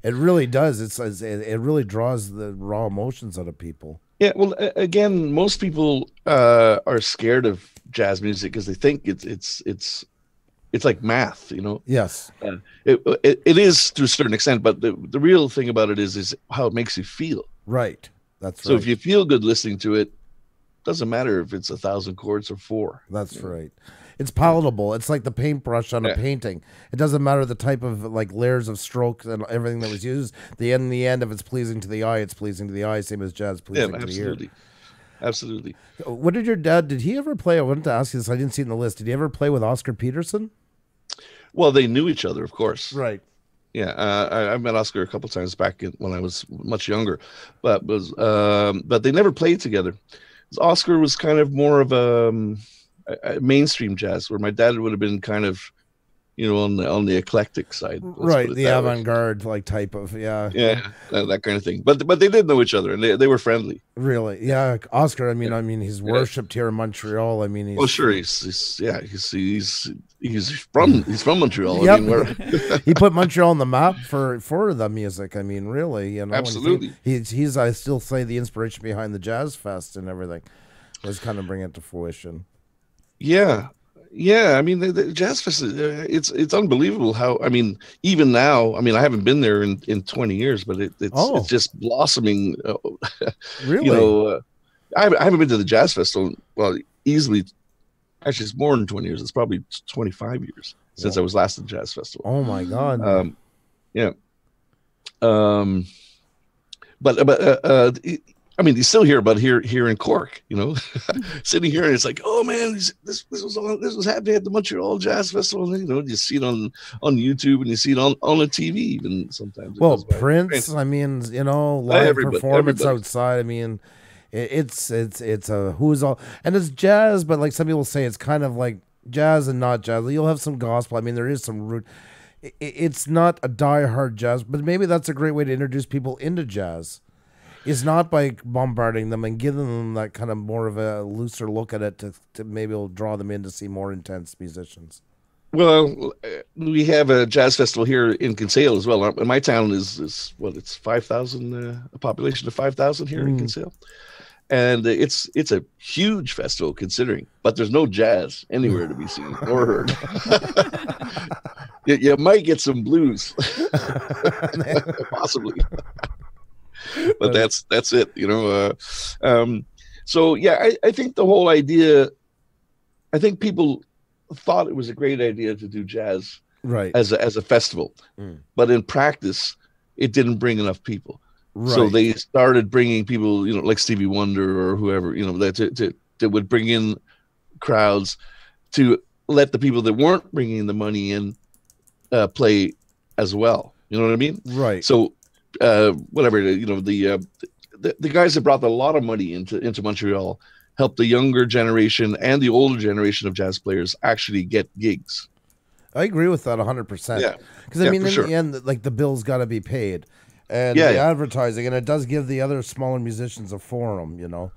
It really does. It's it really draws the raw emotions out of people. Yeah, well, again, most people uh, are scared of jazz music because they think it's it's it's it's like math, you know. Yes, uh, it, it it is to a certain extent, but the the real thing about it is is how it makes you feel. Right, that's right. So if you feel good listening to it, doesn't matter if it's a thousand chords or four. That's right. It's palatable. It's like the paintbrush on yeah. a painting. It doesn't matter the type of like layers of strokes and everything that was used. The end, in the end, if it's pleasing to the eye, it's pleasing to the eye. Same as jazz pleasing yeah, to the ear. Absolutely, absolutely. What did your dad? Did he ever play? I wanted to ask you this. I didn't see it in the list. Did he ever play with Oscar Peterson? Well, they knew each other, of course. Right. Yeah, uh, I, I met Oscar a couple times back in, when I was much younger, but was um, but they never played together. Oscar was kind of more of a. Um, mainstream jazz, where my dad would have been kind of, you know, on the on the eclectic side, right? The avant-garde like type of yeah, yeah, that, that kind of thing. But but they did know each other, and they they were friendly. Really, yeah. Oscar, I mean, yeah. I mean, he's worshipped yeah. here in Montreal. I mean, he's, well, sure, he's, he's yeah, he's he's he's from he's from Montreal. Yep. I mean, where... he put Montreal on the map for for the music. I mean, really, you know, absolutely. He, he's he's I still say the inspiration behind the Jazz Fest and everything was kind of bringing it to fruition. Yeah, yeah. I mean, the, the Jazz Fest, it's it's unbelievable how, I mean, even now, I mean, I haven't been there in, in twenty years, but it, it's, oh. it's just blossoming. Uh, really? You know, uh, I, I haven't been to the Jazz Festival, well, easily, actually, it's more than twenty years. It's probably twenty-five years since yeah. I was last at the Jazz Festival. Oh, my God. Um, yeah. Um, But, but, uh, uh it, I mean, you still hear about here here in Cork, you know, sitting here and it's like, oh man, this this was on, this was happening at the Montreal Jazz Festival. And, you know, you see it on on YouTube and you see it on on the T V even sometimes. Well, Prince, I mean, you know, live everybody, performance everybody. outside. I mean, it, it's it's it's a who's all and it's jazz, but like some people say, it's kind of like jazz and not jazz. You'll have some gospel. I mean, there is some root. it's not a diehard jazz, but maybe that's a great way to introduce people into jazz, is not by bombarding them and giving them that kind of more of a looser look at it to, to maybe it'll draw them in to see more intense musicians. Well, we have a jazz festival here in Kinsale as well. My town is, is well, it's five thousand, uh, a population of five thousand here mm. in Kinsale. And it's it's a huge festival considering, but there's no jazz anywhere to be seen or heard. you, you might get some blues, possibly, but that's that's it, you know. Uh, um, so yeah, I, I think the whole idea, I think people thought it was a great idea to do jazz right as a, as a festival, mm. but in practice, it didn't bring enough people. Right. So they started bringing people, you know, like Stevie Wonder or whoever, you know, that, that, that would bring in crowds to let the people that weren't bringing the money in uh, play as well. You know what I mean? Right. So uh, whatever, you know, the, uh, the the guys that brought a lot of money into, into Montreal helped the younger generation and the older generation of jazz players actually get gigs. I agree with that one hundred percent. Yeah. Because, I yeah, mean, in sure. the end, like, the bill's got to be paid. And yeah, the yeah. advertising, and it does give the other smaller musicians a forum, you know,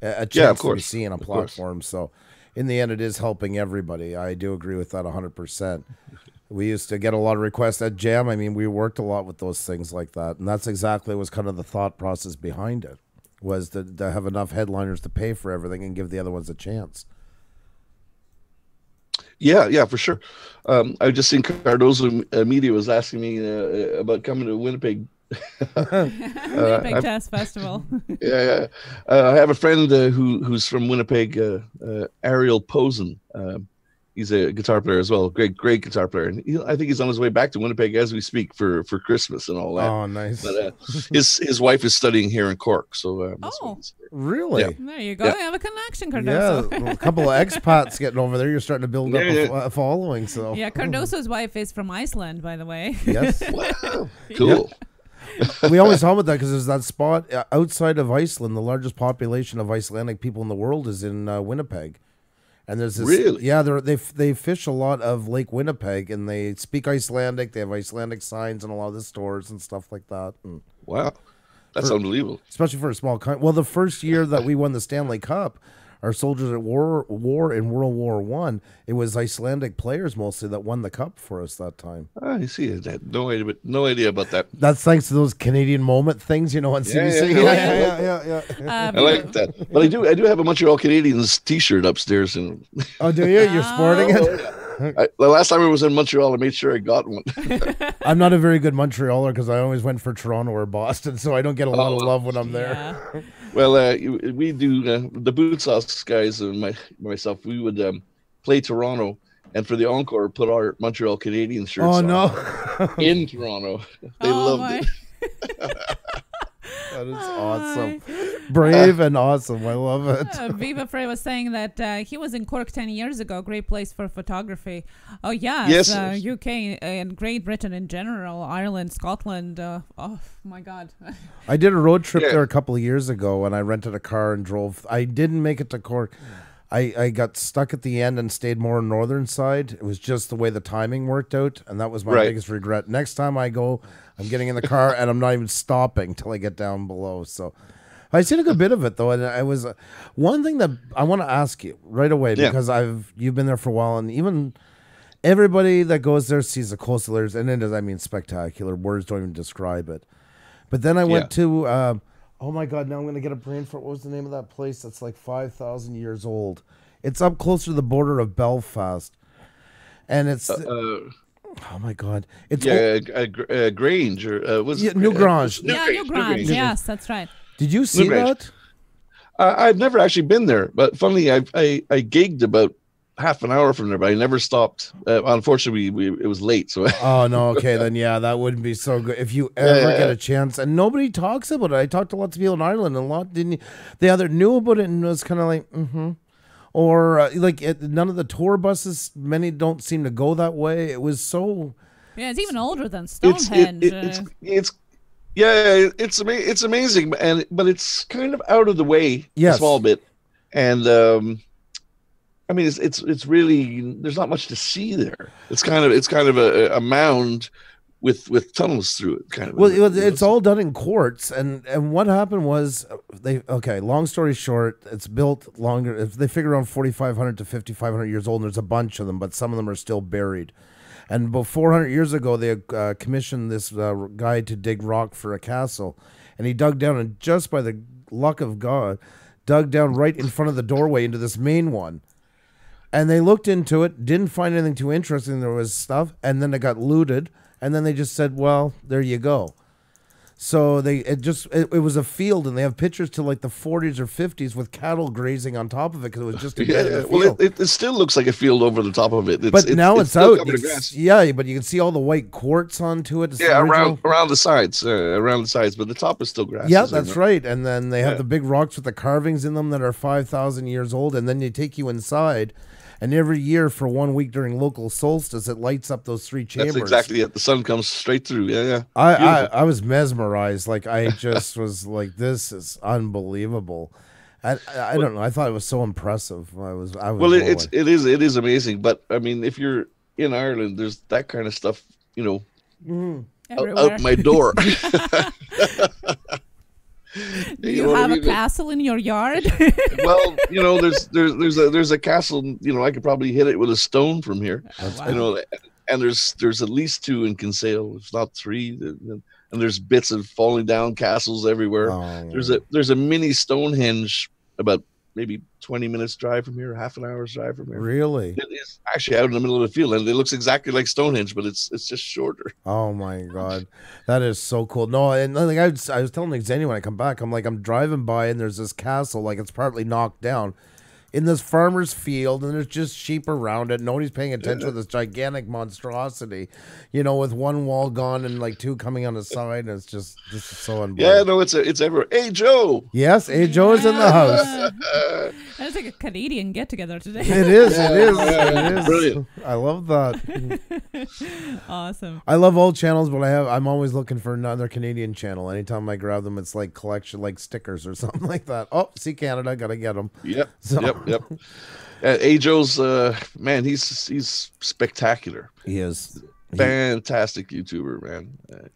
a chance yeah, of course. to be seen on a platform. So in the end, it is helping everybody. I do agree with that one hundred percent. We used to get a lot of requests at Jam. I mean, we worked a lot with those things like that. And that's exactly was kind of the thought process behind it, was to, to have enough headliners to pay for everything and give the other ones a chance. Yeah, yeah, for sure. Um, I just seen Cardozo Media was asking me uh, about coming to Winnipeg. uh, Winnipeg Jazz Festival. yeah, yeah. Uh, I have a friend uh, who who's from Winnipeg, uh, uh, Ariel Posen. Uh, he's a guitar player as well, great great guitar player, and he, I think he's on his way back to Winnipeg as we speak for for Christmas and all that. Oh, nice. But, uh, his his wife is studying here in Cork, so uh, oh, really? Yeah. There you go. Yeah. You have a connection, Cardozo. Yeah, well, a couple of expats getting over there. You're starting to build yeah, up yeah. A, a following. So yeah, Cardozo's wife is from Iceland, by the way. Yes. Wow. Cool. Yeah. We always talk about that because there's that spot outside of Iceland. The largest population of Icelandic people in the world is in uh, Winnipeg, and there's this, really yeah they they fish a lot of Lake Winnipeg, and they speak Icelandic. They have Icelandic signs in a lot of the stores and stuff like that. And wow, that's for, unbelievable, especially for a small country. Well, the first year that we won the Stanley Cup, our soldiers at war war in World War One, it was Icelandic players mostly that won the cup for us that time. Oh, you see, I had no idea, no idea about that. That's thanks to those Canadian moment things, you know, on yeah, C B C. Yeah, yeah, yeah, yeah. yeah, yeah, yeah. Um, I like that. But I do, I do have a Montreal Canadiens T-shirt upstairs. And oh, do you? You're sporting it? Oh, yeah. I, the last time I was in Montreal, I made sure I got one. I'm not a very good Montrealer because I always went for Toronto or Boston, so I don't get a lot oh, of love when I'm there. Yeah. Well, uh, we do uh, the Bootsauce guys and my myself. We would um, play Toronto, and for the encore, put our Montreal Canadiens shirts. Oh on no! in Toronto, they oh, loved my. it. That is awesome. Brave and awesome. I love it. Uh, Viva Frey was saying that uh, he was in Cork ten years ago. Great place for photography. Oh, yeah. Yes. Uh, U K and Great Britain in general, Ireland, Scotland. Uh, oh, my God. I did a road trip yeah. there a couple of years ago, and I rented a car and drove. I didn't make it to Cork. I, I got stuck at the end and stayed more on the northern side. It was just the way the timing worked out, and that was my right. biggest regret. Next time I go, I'm getting in the car, and I'm not even stopping till I get down below. So I've seen a good bit of it, though. And I was uh, one thing that I want to ask you right away, yeah. because I've you've been there for a while, and even everybody that goes there sees the coastal areas, and it is, I mean, spectacular. Words don't even describe it. But then I went yeah. to... Uh, oh my God, now I'm going to get a brain fart. What was the name of that place that's like five thousand years old? It's up closer to the border of Belfast. And it's... Uh, uh, oh my God. It's yeah, uh, uh, Grange. Or, uh, was yeah, it? New Grange. Uh, New yeah, Grange, New Grange. New Grange. Yes, that's right. Did you see that? Uh, I've never actually been there. But funnily, I, I, I gigged about half an hour from there, but I never stopped. Uh, unfortunately, we, we, it was late. So. Oh, no. Okay, then, yeah, that wouldn't be so good if you ever yeah, get a chance. And nobody talks about it. I talked to lots of people in Ireland, and a lot didn't. They either knew about it and was kind of like, mm-hmm. Or, uh, like, it, none of the tour buses, many don't seem to go that way. It was so... Yeah, it's even older than Stonehenge. It's, it, it, it's, it's Yeah, it's, it's amazing, and but it's kind of out of the way yes. a small bit. And... um I mean, it's it's it's really, there's not much to see there. It's kind of it's kind of a, a mound with with tunnels through it. Kind of. Well, it, it's all done in quartz, and and what happened was they okay. Long story short, it's built longer. They figure around forty-five hundred to fifty-five hundred years old. And there's a bunch of them, but some of them are still buried. And about four hundred years ago, they uh, commissioned this uh, guy to dig rock for a castle, and he dug down, and just by the luck of God, dug down right in front of the doorway into this main one. And they looked into it, didn't find anything too interesting. There was stuff, and then it got looted, and then they just said, "Well, there you go." So they it just it, it was a field, and they have pictures to like the forties or fifties with cattle grazing on top of it because it was just a yeah, yeah. Well, it, it still looks like a field over the top of it. It's, but it's, now it's, it's out. It's, yeah, but you can see all the white quartz onto it. It's yeah, around around the sides, uh, around the sides, but the top is still grass. Yeah, that's right. And then they have yeah. the big rocks with the carvings in them that are five thousand years old, and then they take you inside. And every year for one week during local solstice, it lights up those three chambers. That's exactly it. The sun comes straight through. Yeah, yeah. I, I, I was mesmerized. Like, I just was like, this is unbelievable. I, I don't know. I thought it was so impressive. I was, I was well, it, it's, it is, it is amazing. But I mean, if you're in Ireland, there's that kind of stuff, you know, mm, out, out my door. Do you, you know have I mean? a castle in your yard? Well, you know, there's there's there's a there's a castle. You know, I could probably hit it with a stone from here. Oh, wow. You know, and there's there's at least two in Kinsale, if not three. And there's bits of falling down castles everywhere. Oh. There's a there's a mini Stonehenge about maybe twenty minutes drive from here, half an hour's drive from here. Really? It's actually out in the middle of the field, and it looks exactly like Stonehenge, but it's it's just shorter. Oh my God, that is so cool! No, and like I was, I was telling Xenia when I come back, I'm like I'm driving by, and there's this castle, like it's partly knocked down, in this farmer's field, and there's just sheep around it. Nobody's paying attention yeah. to this gigantic monstrosity, you know, with one wall gone and like two coming on the side. It's just, this is so unbelievable. Yeah, no, it's a, it's ever. Hey, Joe. Yes, hey, Joe yeah. is in the house. That's like a Canadian get together today. It is, yeah. it is, yeah. it is. Brilliant. I love that. Awesome. I love old channels, but I have I'm always looking for another Canadian channel. Anytime I grab them, it's like collection, like stickers or something like that. Oh, see Canada, gotta get them. Yep. So, yep. Yep, uh, Ajo's uh, man, he's he's spectacular. He is fantastic YouTuber, man. Uh,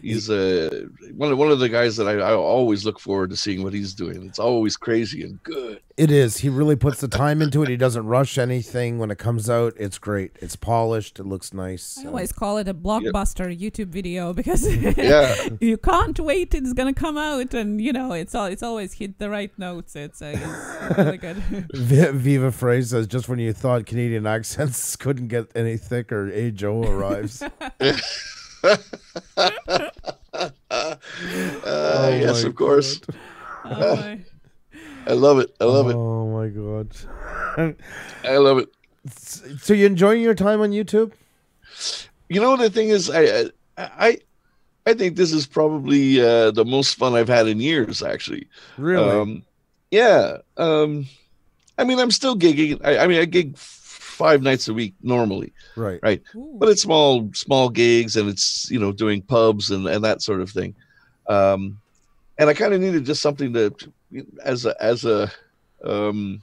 he's uh, one of one of the guys that I, I always look forward to seeing what he's doing. It's always crazy and good. It is. He really puts the time into it. He doesn't rush anything. When it comes out, it's great. It's polished. It looks nice. I always call it a blockbuster yep. YouTube video because yeah. you can't wait. It's gonna come out, and you know, it's all. It's always hit the right notes. It's, uh, it's really good. v Viva Fraser says, "Just when you thought Canadian accents couldn't get any thicker, A. Joe arrives." uh, oh yes, of course. Oh I love it. I love oh it. Oh my God. I love it. So you enjoying your time on YouTube? You know, the thing is, I I I think this is probably uh, the most fun I've had in years, actually. Really? Um, yeah. Um, I mean, I'm still gigging. I, I mean, I gig five nights a week normally. Right. Right. Ooh. But it's small, small gigs, and it's, you know, doing pubs and, and that sort of thing. Um, and I kind of needed just something to... as a as a um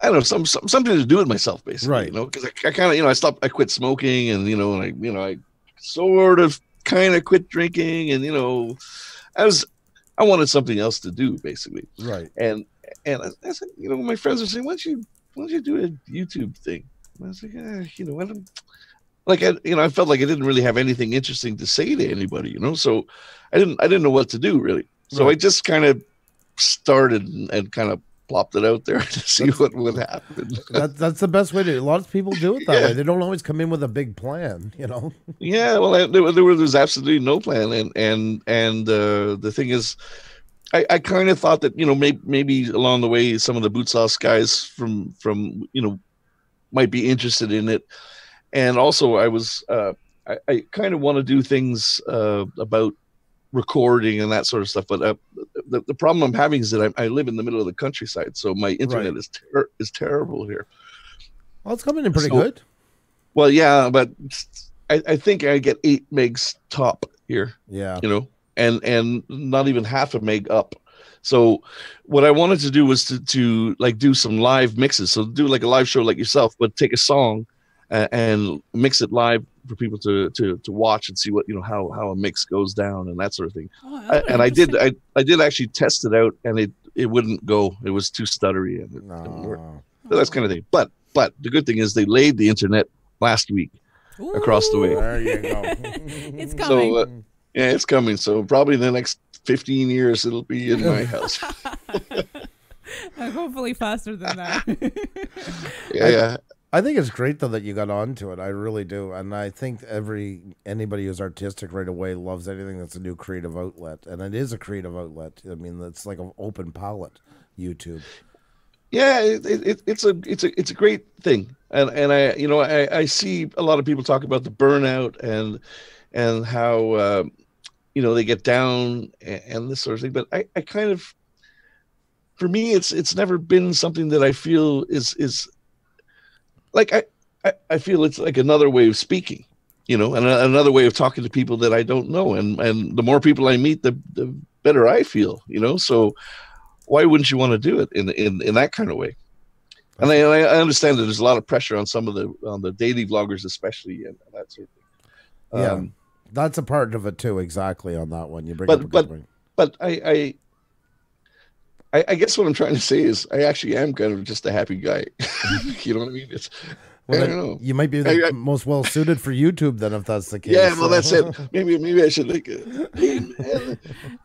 I don't know, some, some something to do with myself, basically, right? You know, because I, I kind of, you know, I stopped, I quit smoking, and you know, and I, you know, I sort of kind of quit drinking, and you know, I was I wanted something else to do, basically, right? And and I, I said, you know, my friends were saying, why don't you why don't you do a YouTube thing? And I was like, eh, you know, what I'm like, I, you know, I felt like I didn't really have anything interesting to say to anybody, you know, so I didn't I didn't know what to do really, so right. I just kind of started and kind of plopped it out there to see that's, what would happen. That, that's the best way to. A lot of people do it that yeah. way. They don't always come in with a big plan, you know. Yeah, well, I, there, there was absolutely no plan, and and and uh, the thing is, I, I kind of thought that, you know, maybe maybe along the way some of the Bootsauce guys from from you know might be interested in it, and also I was uh, I, I kind of want to do things uh, about recording and that sort of stuff, but uh, the, the problem I'm having is that I, I live in the middle of the countryside, so my internet right. is ter is terrible here. Well, it's coming in pretty so, good. Well, yeah, but I, I think I get eight megs top here. Yeah, you know, and and not even half a meg up. So what I wanted to do was to, to like do some live mixes. So do like a live show like yourself, but take a song and, and mix it live for people to, to, to watch and see what, you know, how, how a mix goes down and that sort of thing. Oh, I, and I did, I, I did actually test it out, and it, it wouldn't go. It was too stuttery and it no. didn't work. So that's kind of thing. But, but the good thing is they laid the internet last week. Ooh. Across the way. There you go. It's coming. So, uh, yeah, it's coming. So probably in the next fifteen years, it'll be in my house. uh, hopefully faster than that. yeah, I, yeah. I think it's great, though, that you got onto it. I really do. And I think every anybody who's artistic right away loves anything that's a new creative outlet. And it is a creative outlet. I mean, it's like an open palette, YouTube. Yeah, it, it, it's a it's a it's a great thing, and and I you know I, I see a lot of people talk about the burnout and and how uh, you know they get down and, and this sort of thing, but I, I kind of for me it's it's never been something that I feel is is like I, I, I feel it's like another way of speaking, you know, and a, another way of talking to people that I don't know, and and the more people I meet, the the better I feel, you know, so. Why wouldn't you want to do it in in, in that kind of way? And I, I understand that there's a lot of pressure on some of the on the daily vloggers, especially, and that sort of thing. Yeah, um, that's a part of it too. Exactly on that one, you bring. But up a but point. but I, I I guess what I'm trying to say is I actually am kind of just a happy guy. You know what I mean? It's. Well, I don't know. You might be the I, I, most well suited for YouTube then, if that's the case. Yeah, well, that's it. Maybe, maybe I should like. Uh,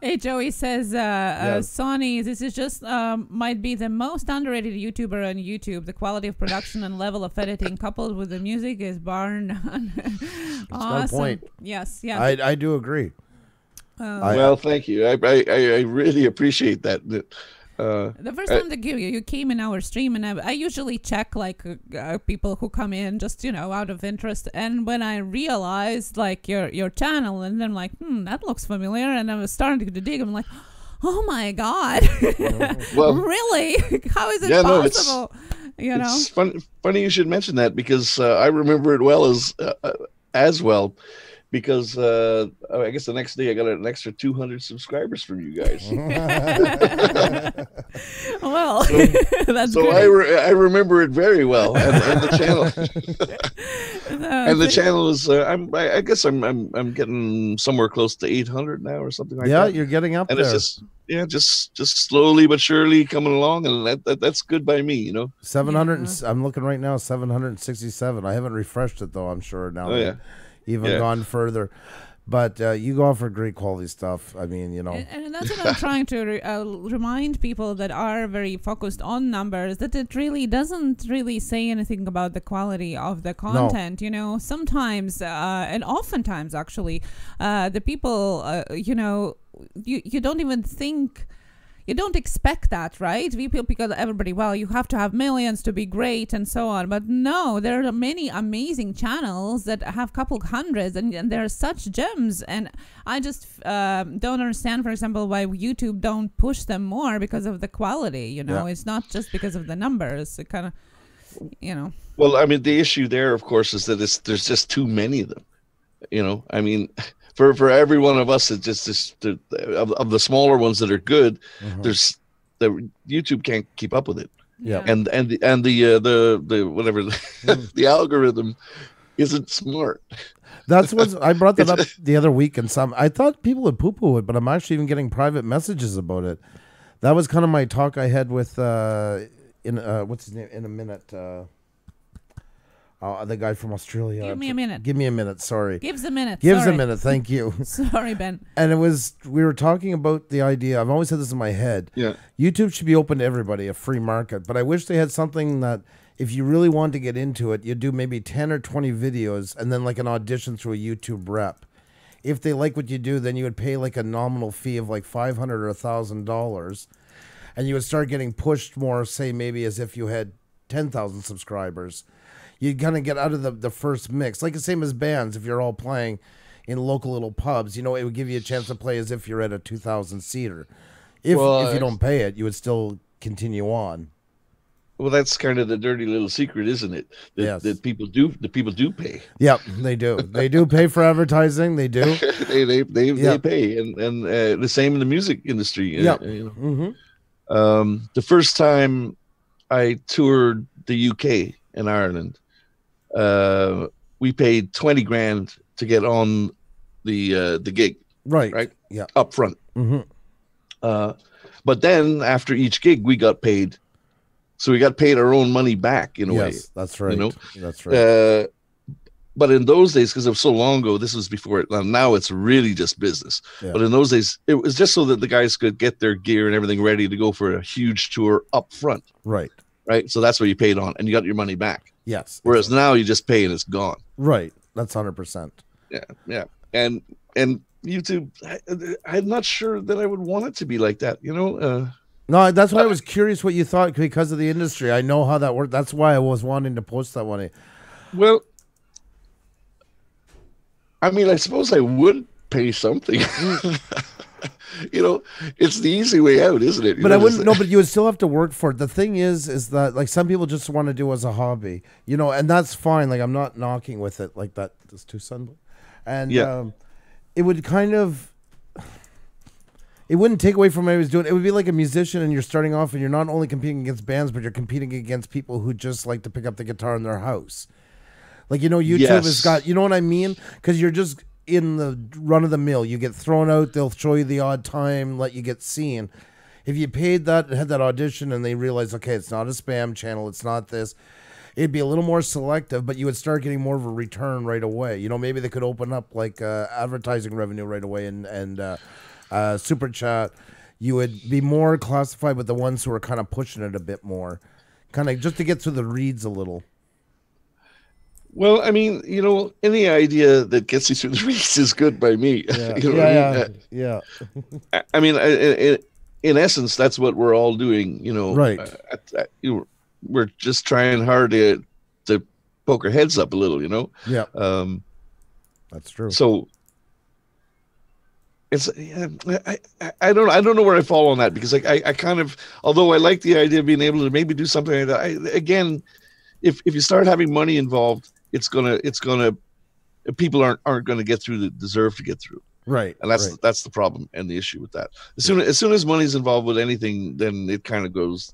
hey, Joey says, uh, yeah. uh, Sonny, this is just um, might be the most underrated YouTuber on YouTube. The quality of production and level of editing, coupled with the music, is bar none. That's awesome. No point. Yes, yeah. I I do agree. Um, well, thank you. I I I really appreciate that. Uh, the first time I, that you, you came in our stream, and I, I usually check like uh, people who come in just, you know, out of interest. And when I realized like your your channel, and I'm like, hmm, that looks familiar. And I was starting to dig. I'm like, oh my God, well, really? How is it yeah, possible? No, it's, you know, it's fun, funny you should mention that, because uh, I remember it well as uh, as well. Because uh, I guess the next day I got an extra two hundred subscribers from you guys. Well, so, that's so I, re I remember it very well, and, and the channel. No, and the channel is uh, I'm I, I guess I'm I'm I'm getting somewhere close to eight hundred now or something like yeah, that. Yeah, you're getting up and there. It's just yeah, just just slowly but surely coming along, and that, that that's good by me, you know. seven hundred. Yeah. I'm looking right now, seven hundred sixty-seven. I haven't refreshed it though. I'm sure now. Oh yeah. Even yeah. gone further, but uh, you offer great quality stuff. I mean, you know, and, and that's what I'm trying to re uh, remind people that are very focused on numbers, that it really doesn't really say anything about the quality of the content. No. You know, sometimes uh, and oftentimes actually, uh, the people, uh, you know, you you don't even think. You don't expect that, right? We people because everybody, well, you have to have millions to be great and so on. But no, there are many amazing channels that have a couple hundreds, and, and there are such gems. And I just uh, don't understand, for example, why YouTube don't push them more because of the quality. You know, yeah. It's not just because of the numbers. It kind of, you know. Well, I mean, the issue there, of course, is that it's, there's just too many of them. You know, I mean. For for every one of us, it's just this the, of, of the smaller ones that are good. Mm-hmm. There's the YouTube can't keep up with it. Yeah, and and the, and the uh, the the whatever mm. the algorithm isn't smart. That's what I brought that up the other week, and some I thought people would poo poo it, but I'm actually even getting private messages about it. That was kind of my talk I had with uh, in uh, what's his name in a minute. Uh, Uh, the guy from Australia. Give me a minute. Give me a minute. Sorry. Gives a minute. Gives sorry. a minute. Thank you. Sorry, Ben. And it was, we were talking about the idea. I've always had this in my head. Yeah. YouTube should be open to everybody, a free market. But I wish they had something that if you really want to get into it, you do maybe ten or twenty videos and then like an audition through a YouTube rep. If they like what you do, then you would pay like a nominal fee of like five hundred or a thousand dollars. And you would start getting pushed more, say maybe as if you had ten thousand subscribers. You're going to get out of the, the first mix. Like the same as bands, if you're all playing in local little pubs, you know, it would give you a chance to play as if you're at a two thousand seater. If, well, if you don't pay it, you would still continue on. Well, that's kind of the dirty little secret, isn't it? That, yes. that people do, that people do pay. Yeah, they do. They do pay for advertising. They do. they they they, yep. they pay, and and uh, the same in the music industry. Yeah. You know? Mm-hmm. um, the first time I toured the U K and Ireland, uh, we paid twenty grand to get on the uh, the gig. Right. Right. Yeah. Up front. Mm-hmm. Uh, but then after each gig, we got paid. So we got paid our own money back in a yes, way. That's right. You know? That's right. Uh, but in those days, because it was so long ago, this was before it. Now it's really just business. Yeah. But in those days, it was just so that the guys could get their gear and everything ready to go for a huge tour up front. Right. Right. So that's what you paid on, and you got your money back. Yes. Whereas exactly. now you just pay and it's gone. Right. That's one hundred percent. Yeah. Yeah. And and YouTube, I, I'm not sure that I would want it to be like that. You know. Uh, No, that's why I was curious what you thought because of the industry. I know how that worked. That's why I was wanting to post that one. Well, I mean, I suppose I would pay something. You know, it's the easy way out, isn't it? You but I wouldn't. No, but you would still have to work for it. The thing is, is that like some people just want to do it as a hobby, you know, and that's fine. Like I'm not knocking with it like that. It's too sunburned, and yeah. um, it would kind of. It wouldn't take away from what I was doing. It would be like a musician and you're starting off and you're not only competing against bands, but you're competing against people who just like to pick up the guitar in their house. Like, you know, YouTube yes. has got, you know what I mean? Because you're just in the run of the mill. You get thrown out. They'll show you the odd time, let you get seen. If you paid that and had that audition and they realize, okay, it's not a spam channel. It's not this. It'd be a little more selective, but you would start getting more of a return right away. You know, maybe they could open up like uh, advertising revenue right away and, and, uh, Uh, super chat, you would be more classified with the ones who are kind of pushing it a bit more, kind of just to get through the reeds a little. Well, I mean, you know, any idea that gets you through the reeds is good by me. Yeah, you know yeah, what I mean? yeah. yeah. I, I mean, I, I, in essence, that's what we're all doing. You know, right? I, I, you know, we're just trying hard to to poke our heads up a little. You know. Yeah. Um, that's true. So. It's yeah, I, I I don't I don't know where I fall on that because like I I kind of although I like the idea of being able to maybe do something like that I, again, if if you start having money involved, it's gonna it's gonna people aren't aren't gonna get through the deserve to get through right and that's right. that's the problem and the issue with that as soon as soon as money's involved with anything then it kind of goes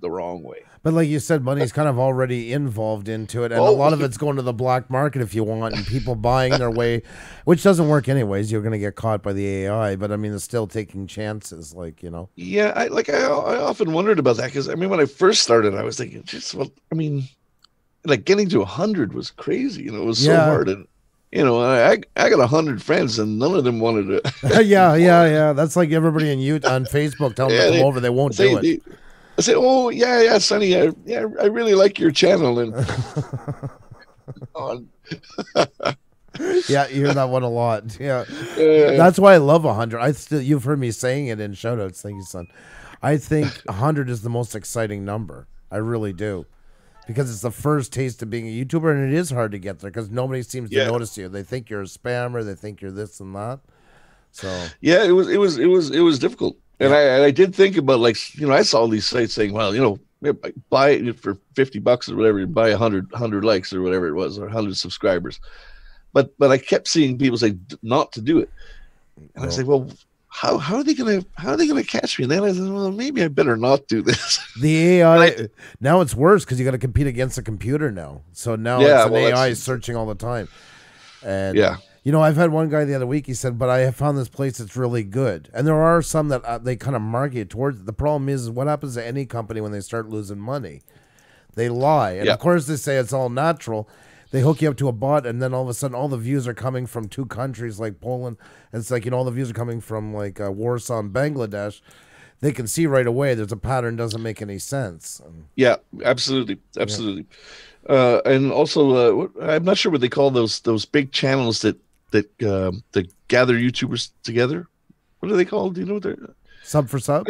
the wrong way. But like you said, money's kind of already involved into it, and oh. a lot of it's going to the black market, if you want, and people buying their way, which doesn't work anyways. You're going to get caught by the A I, but I mean, it's still taking chances, like you know. Yeah, I like I, I often wondered about that because I mean, when I first started, I was thinking, just well, I mean, like getting to a hundred was crazy, you know, it was yeah. so hard, and you know, I I got a hundred friends, and none of them wanted to. yeah, yeah, yeah. That's like everybody in Utah on Facebook telling yeah, them to come over, they won't they, do it. They, I say, oh yeah, yeah, Sonny, I, yeah, I really like your channel, and yeah, you hear that one a lot. Yeah, uh, that's why I love a hundred. I still, you've heard me saying it in shoutouts. Thank you, son. I think a hundred is the most exciting number. I really do, because it's the first taste of being a YouTuber, and it is hard to get there because nobody seems yeah. to notice you. They think you're a spammer. They think you're this and that. So yeah, it was, it was, it was, it was difficult. And I, and I did think about, like, you know, I saw all these sites saying, well, you know, buy it for fifty bucks or whatever, and buy one hundred, one hundred likes or whatever it was, or one hundred subscribers. But but I kept seeing people say not to do it. And oh. I said, well, how how are they going to how are they going to catch me? And then I said, well, maybe I better not do this. The A I, I, now it's worse because you got to compete against a computer now. So now yeah, it's an well, A I searching all the time. And yeah. You know, I've had one guy the other week, he said, but I have found this place that's really good. And there are some that uh, they kind of market towards. The problem is, is what happens to any company when they start losing money? They lie. And yeah. of course they say it's all natural. They hook you up to a bot, and then all of a sudden all the views are coming from two countries like Poland. And it's like, you know, all the views are coming from like uh, Warsaw and Bangladesh. They can see right away there's a pattern doesn't make any sense. Yeah, absolutely. Absolutely. Yeah. Uh, and also, uh, I'm not sure what they call those those big channels that, that uh, that gather YouTubers together. What are they called? Do you know what they're... Sub for sub?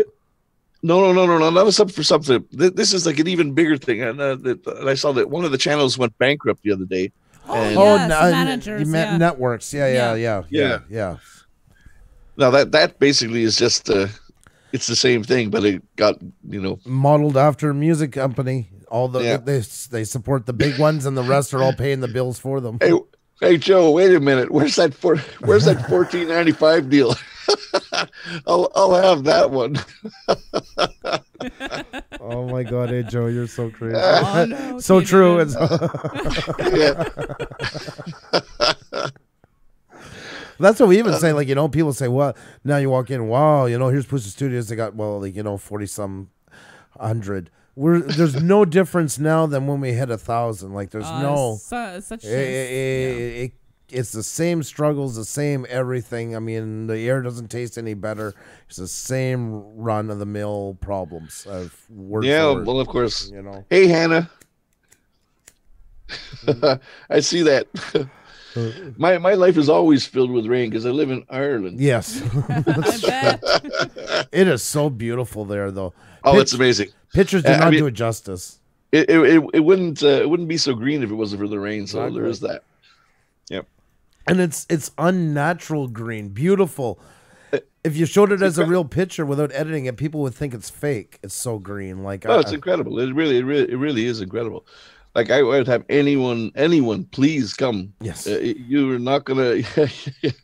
No, no, no, no, no. Not a sub for sub. This is like an even bigger thing. And, uh, that, and I saw that one of the channels went bankrupt the other day. And... Oh, yes, uh, managers, you yeah. networks. Yeah, yeah, yeah, yeah, yeah, yeah. Now that that basically is just uh, it's the same thing, but it got you know modeled after a music company. all the yeah. they they support the big ones, and the rest are all paying the bills for them. Hey, hey Joe, wait a minute. Where's that for? Where's that fourteen ninety-five deal? I'll I'll have that one. Oh my God, hey Joe, you're so crazy. Oh, no, so true. It's yeah. That's what we even say. Like, you know, people say, well, now you walk in, wow, you know, here's Puša Studios. They got, well, like, you know, forty some hundred. We're, there's no difference now than when we hit a thousand. Like, there's uh, no, su such it, it, yeah. it, it's the same struggles, the same everything. I mean, the air doesn't taste any better. It's the same run of the mill problems. Of word yeah. Word, well, of course, you know, hey, Hannah, I see that. My my life is always filled with rain because I live in Ireland. Yes, it is so beautiful there, though. Oh, Pit it's amazing. Pictures do uh, not I mean, do it justice. It it it wouldn't uh, it wouldn't be so green if it wasn't for the rain. So exactly. there is that. Yep. And it's it's unnatural green, beautiful. Uh, if you showed it as a real picture without editing it, people would think it's fake. It's so green, like oh, I, it's incredible. It really, it really, it really is incredible. Like, I would have anyone, anyone, please come. Yes, uh, you're not gonna. It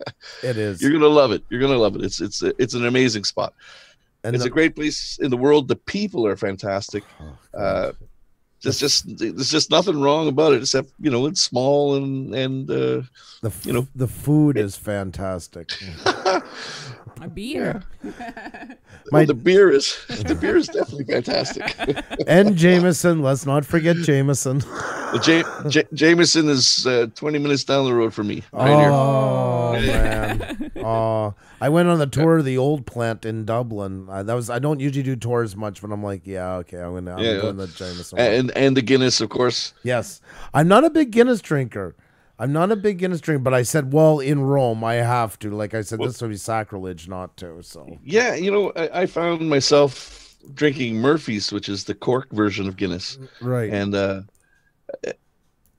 is. You're gonna love it. You're gonna love it. It's it's it's an amazing spot. And it's the, a great place in the world. The people are fantastic. Oh, uh, there's just there's just nothing wrong about it, except, you know, it's small and and uh, the you know the food it, is fantastic. A beer. Yeah. My well, the beer is the beer is definitely fantastic. And Jameson, let's not forget Jameson. Jam, J, Jameson is uh, twenty minutes down the road from me. Right oh here. man! Oh, I went on the tour of the old plant in Dublin. I, that was I don't usually do tours much, but I'm like, yeah, okay, I'm gonna I'm yeah, doing yeah. the Jameson and one. and the Guinness, of course. Yes, I'm not a big Guinness drinker. I'm not a big Guinness drinker, but I said, well, in Rome, I have to. Like I said, well, this would be sacrilege not to. So yeah, you know, I, I found myself drinking Murphy's, which is the Cork version of Guinness. Right. And uh,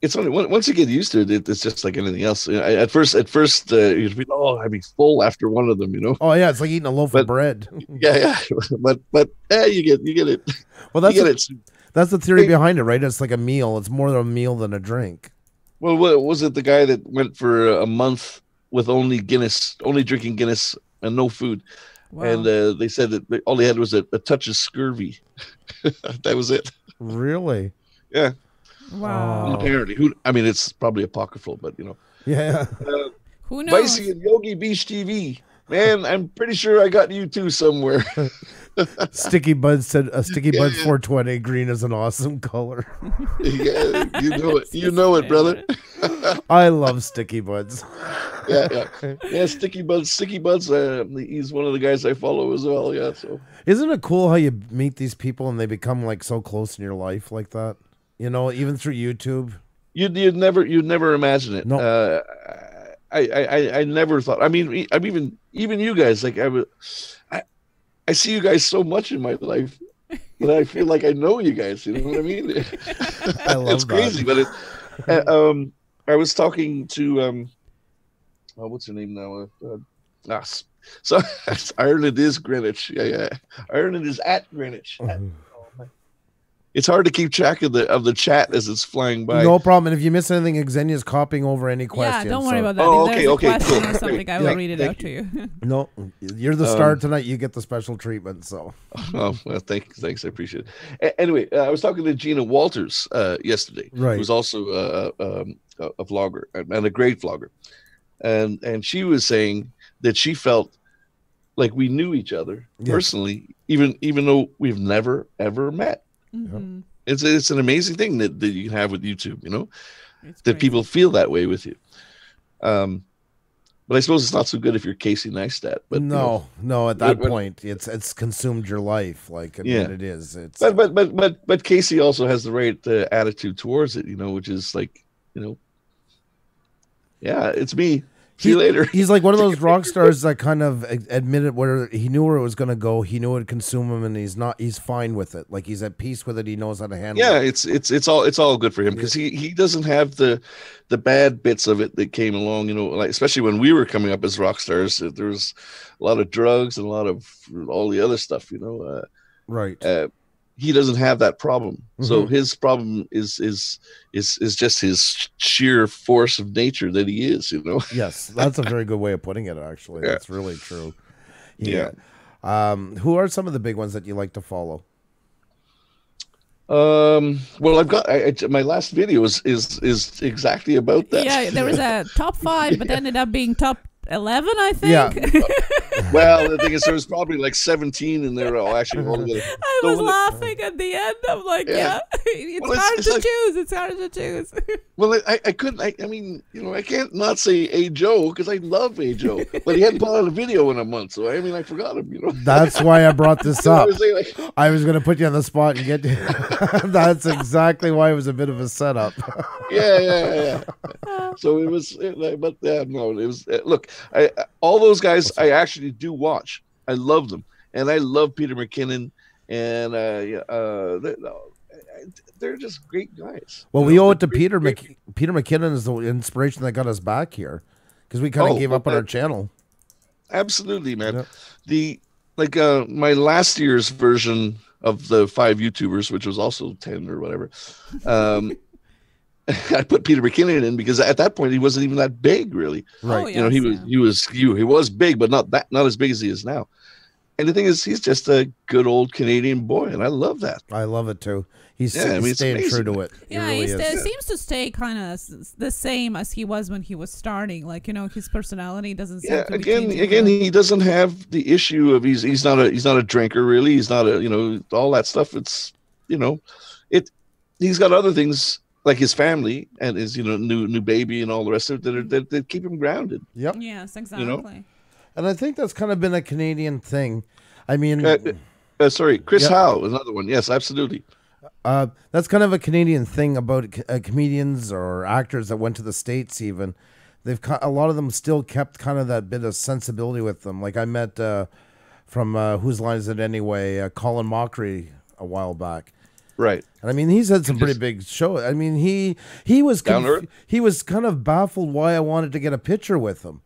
it's only once you get used to it, it's just like anything else. You know, at first, at first, uh, you'd be, oh, I'd be full after one of them, you know. Oh yeah, it's like eating a loaf but, of bread. Yeah, yeah, but but eh, you get you get it. Well, that's you get a, it. That's the theory behind it, right? It's like a meal. It's more of a meal than a drink. Well, what, was it the guy that went for a month with only Guinness, only drinking Guinness and no food? Wow. And uh, they said that they, all he had was a, a touch of scurvy. That was it. Really? Yeah. Wow. And apparently, who? I mean, it's probably apocryphal, but you know. Yeah. Uh, who knows? Vicey and Yogi Beach T V. Man, I'm pretty sure I got you too somewhere. Sticky Bud said a uh, Sticky Bud yeah, yeah. four twenty green is an awesome color. Yeah, you know it. You know it, brother. I love Sticky Buds. Yeah, yeah. Yeah, Sticky Buds. Sticky Buds, uh, he's one of the guys I follow as well, yeah. So isn't it cool how you meet these people and they become like so close in your life like that? You know, even through YouTube. You'd you'd never you'd never imagine it. No. Uh, I, I I never thought. I mean, I'm even even you guys, like I was I I see you guys so much in my life that I feel like I know you guys. You know what I mean? I love it's that. Crazy, but it, uh, um, I was talking to um, oh, what's her name now? Uh, uh, ah, so Ireland is Greenwich. Yeah, yeah. Ireland is at Greenwich. At, oh my. It's hard to keep track of the of the chat as it's flying by. No problem. And if you miss anything, Xenia's copying over any questions. Yeah, don't worry so. about that. Oh, if okay, okay, cool. Or something, I will yeah, read it out you. to you. No, you're the star um, tonight. You get the special treatment. So, oh well, thanks, thanks, I appreciate it. A anyway, uh, I was talking to Gina Walters uh, yesterday, right. who's also uh, um, a, a vlogger and a great vlogger, and and she was saying that she felt like we knew each other yes. personally, even even though we've never ever met. Mm-hmm. It's it's an amazing thing that, that you can have with YouTube, you know, it's that crazy. people feel that way with you. Um, but I suppose it's not so good if you're Casey Neistat. But no, you know, no, at that but, point, it's it's consumed your life, like I mean, yeah, it is. It's but but but but but Casey also has the right uh, attitude towards it, you know, which is like, you know, yeah, it's me. See you later. He's like one of those rock stars that kind of admitted where he knew where it was going to go. He knew it would consume him, and he's not. He's fine with it. Like he's at peace with it. He knows how to handle. Yeah, it. Yeah, it's it's it's all it's all good for him because he he doesn't have the the bad bits of it that came along. You know, like especially when we were coming up as rock stars, there was a lot of drugs and a lot of all the other stuff. You know, uh, right. Uh, he doesn't have that problem. Mm-hmm. So his problem is is is is just his sheer force of nature that he is, you know. Yes, that's a very good way of putting it, actually. Yeah. That's really true. Yeah. yeah. Um, who are some of the big ones that you like to follow? Um, well, I've got I, I, my last video is, is is exactly about that. Yeah, there was a top five, but yeah. ended up being top eleven, I think. Yeah. Well, the thing is, there was probably like seventeen in there. Oh, actually, all together. I was so laughing it, at the end. I'm like, yeah, yeah. it's well, hard it's, it's to like, choose. It's hard to choose. Well, I, I couldn't. I, I mean, you know, I can't not say A. Joe because I love A. Joe, but he hadn't put out a video in a month, so I mean, I forgot him. You know, that's why I brought this up. I was, like, I was going to put you on the spot and get you. That's exactly why it was a bit of a setup. yeah, yeah, yeah. So it was, it, but yeah, no, it was. Look, I all those guys, I actually do watch. I love them, and I love Peter McKinnon, and uh, uh, they're, they're just great guys. Well, we know? owe it to great, Peter great. Mc, Peter McKinnon is the inspiration that got us back here, because we kind of oh, gave up on I, our channel. Absolutely, man. Yeah. The like uh, my last year's version of the five YouTubers, which was also ten or whatever. Um, I put Peter McKinnon in because at that point he wasn't even that big, really. Right. Oh, yes, you know, he was, yeah. he was, he was, he was big, but not that, not as big as he is now. And the thing is, he's just a good old Canadian boy, and I love that. I love it too. He's, yeah, he's I mean, staying true to it. Yeah, he really he's, yeah. seems to stay kind of the same as he was when he was starting. Like, you know, his personality doesn't. Seem yeah, to again, be again, he doesn't have the issue of he's he's not a he's not a drinker really. He's not a you know all that stuff. It's you know, it. He's got other things. Like his family and his, you know, new new baby and all the rest of it that, are, that, that keep him grounded. Yep. Yes, exactly. You know? And I think that's kind of been a Canadian thing. I mean, uh, uh, sorry, Chris yep. Howe is another one. Yes, absolutely. Uh, that's kind of a Canadian thing about uh, comedians or actors that went to the States. Even they've a lot of them still kept kind of that bit of sensibility with them. Like I met uh, from uh, Whose Line Is It Anyway, uh, Colin Mockery a while back. Right. And I mean, he's had some pretty big shows. I mean, he he was he was kind of baffled why I wanted to get a picture with him.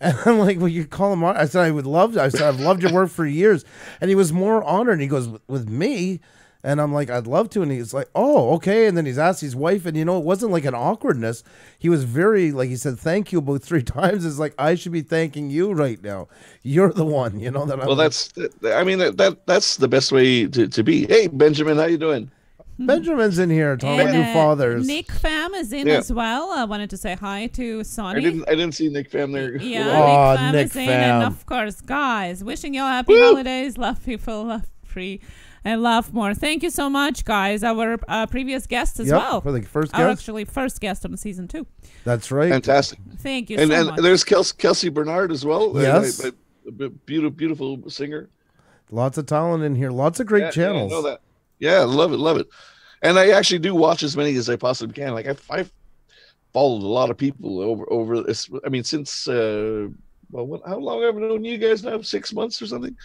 And I'm like, well, you call him on. I said, I would love to. I said, I've loved your work for years. And he was more honored. And he goes, with me? And I'm like, I'd love to. And he's like, oh, okay. And then he's asked his wife. And, you know, it wasn't like an awkwardness. He was very, like he said, thank you about three times. It's like, I should be thanking you right now. You're the one, you know. that. Well, I'm that's, I mean, that, that that's the best way to, to be. Hey, Benjamin, how you doing? Benjamin's in here, Tom, and, uh, two fathers. Nick Pham is in yeah. as well. I wanted to say hi to Sonny. I didn't, I didn't see Nick Pham there. Yeah, oh, Nick Pham Nick is Pham. in. And of course, guys, wishing you all happy Woo! holidays. Love people, love free, and love more. Thank you so much, guys. Our uh, previous guest as yep, well. For the first guest. Our actually first guest on season two. That's right. Fantastic. Thank you and, so and much. And there's Kelsey, Kelsey Bernard as well. Yes. A, a, a beautiful, beautiful singer. Lots of talent in here. Lots of great yeah, channels. Yeah, I know that. Yeah, love it, love it. And I actually do watch as many as I possibly can. Like, I've, I've followed a lot of people over, over this. I mean, since, uh, well, what, how long have I known you guys now? Six months or something?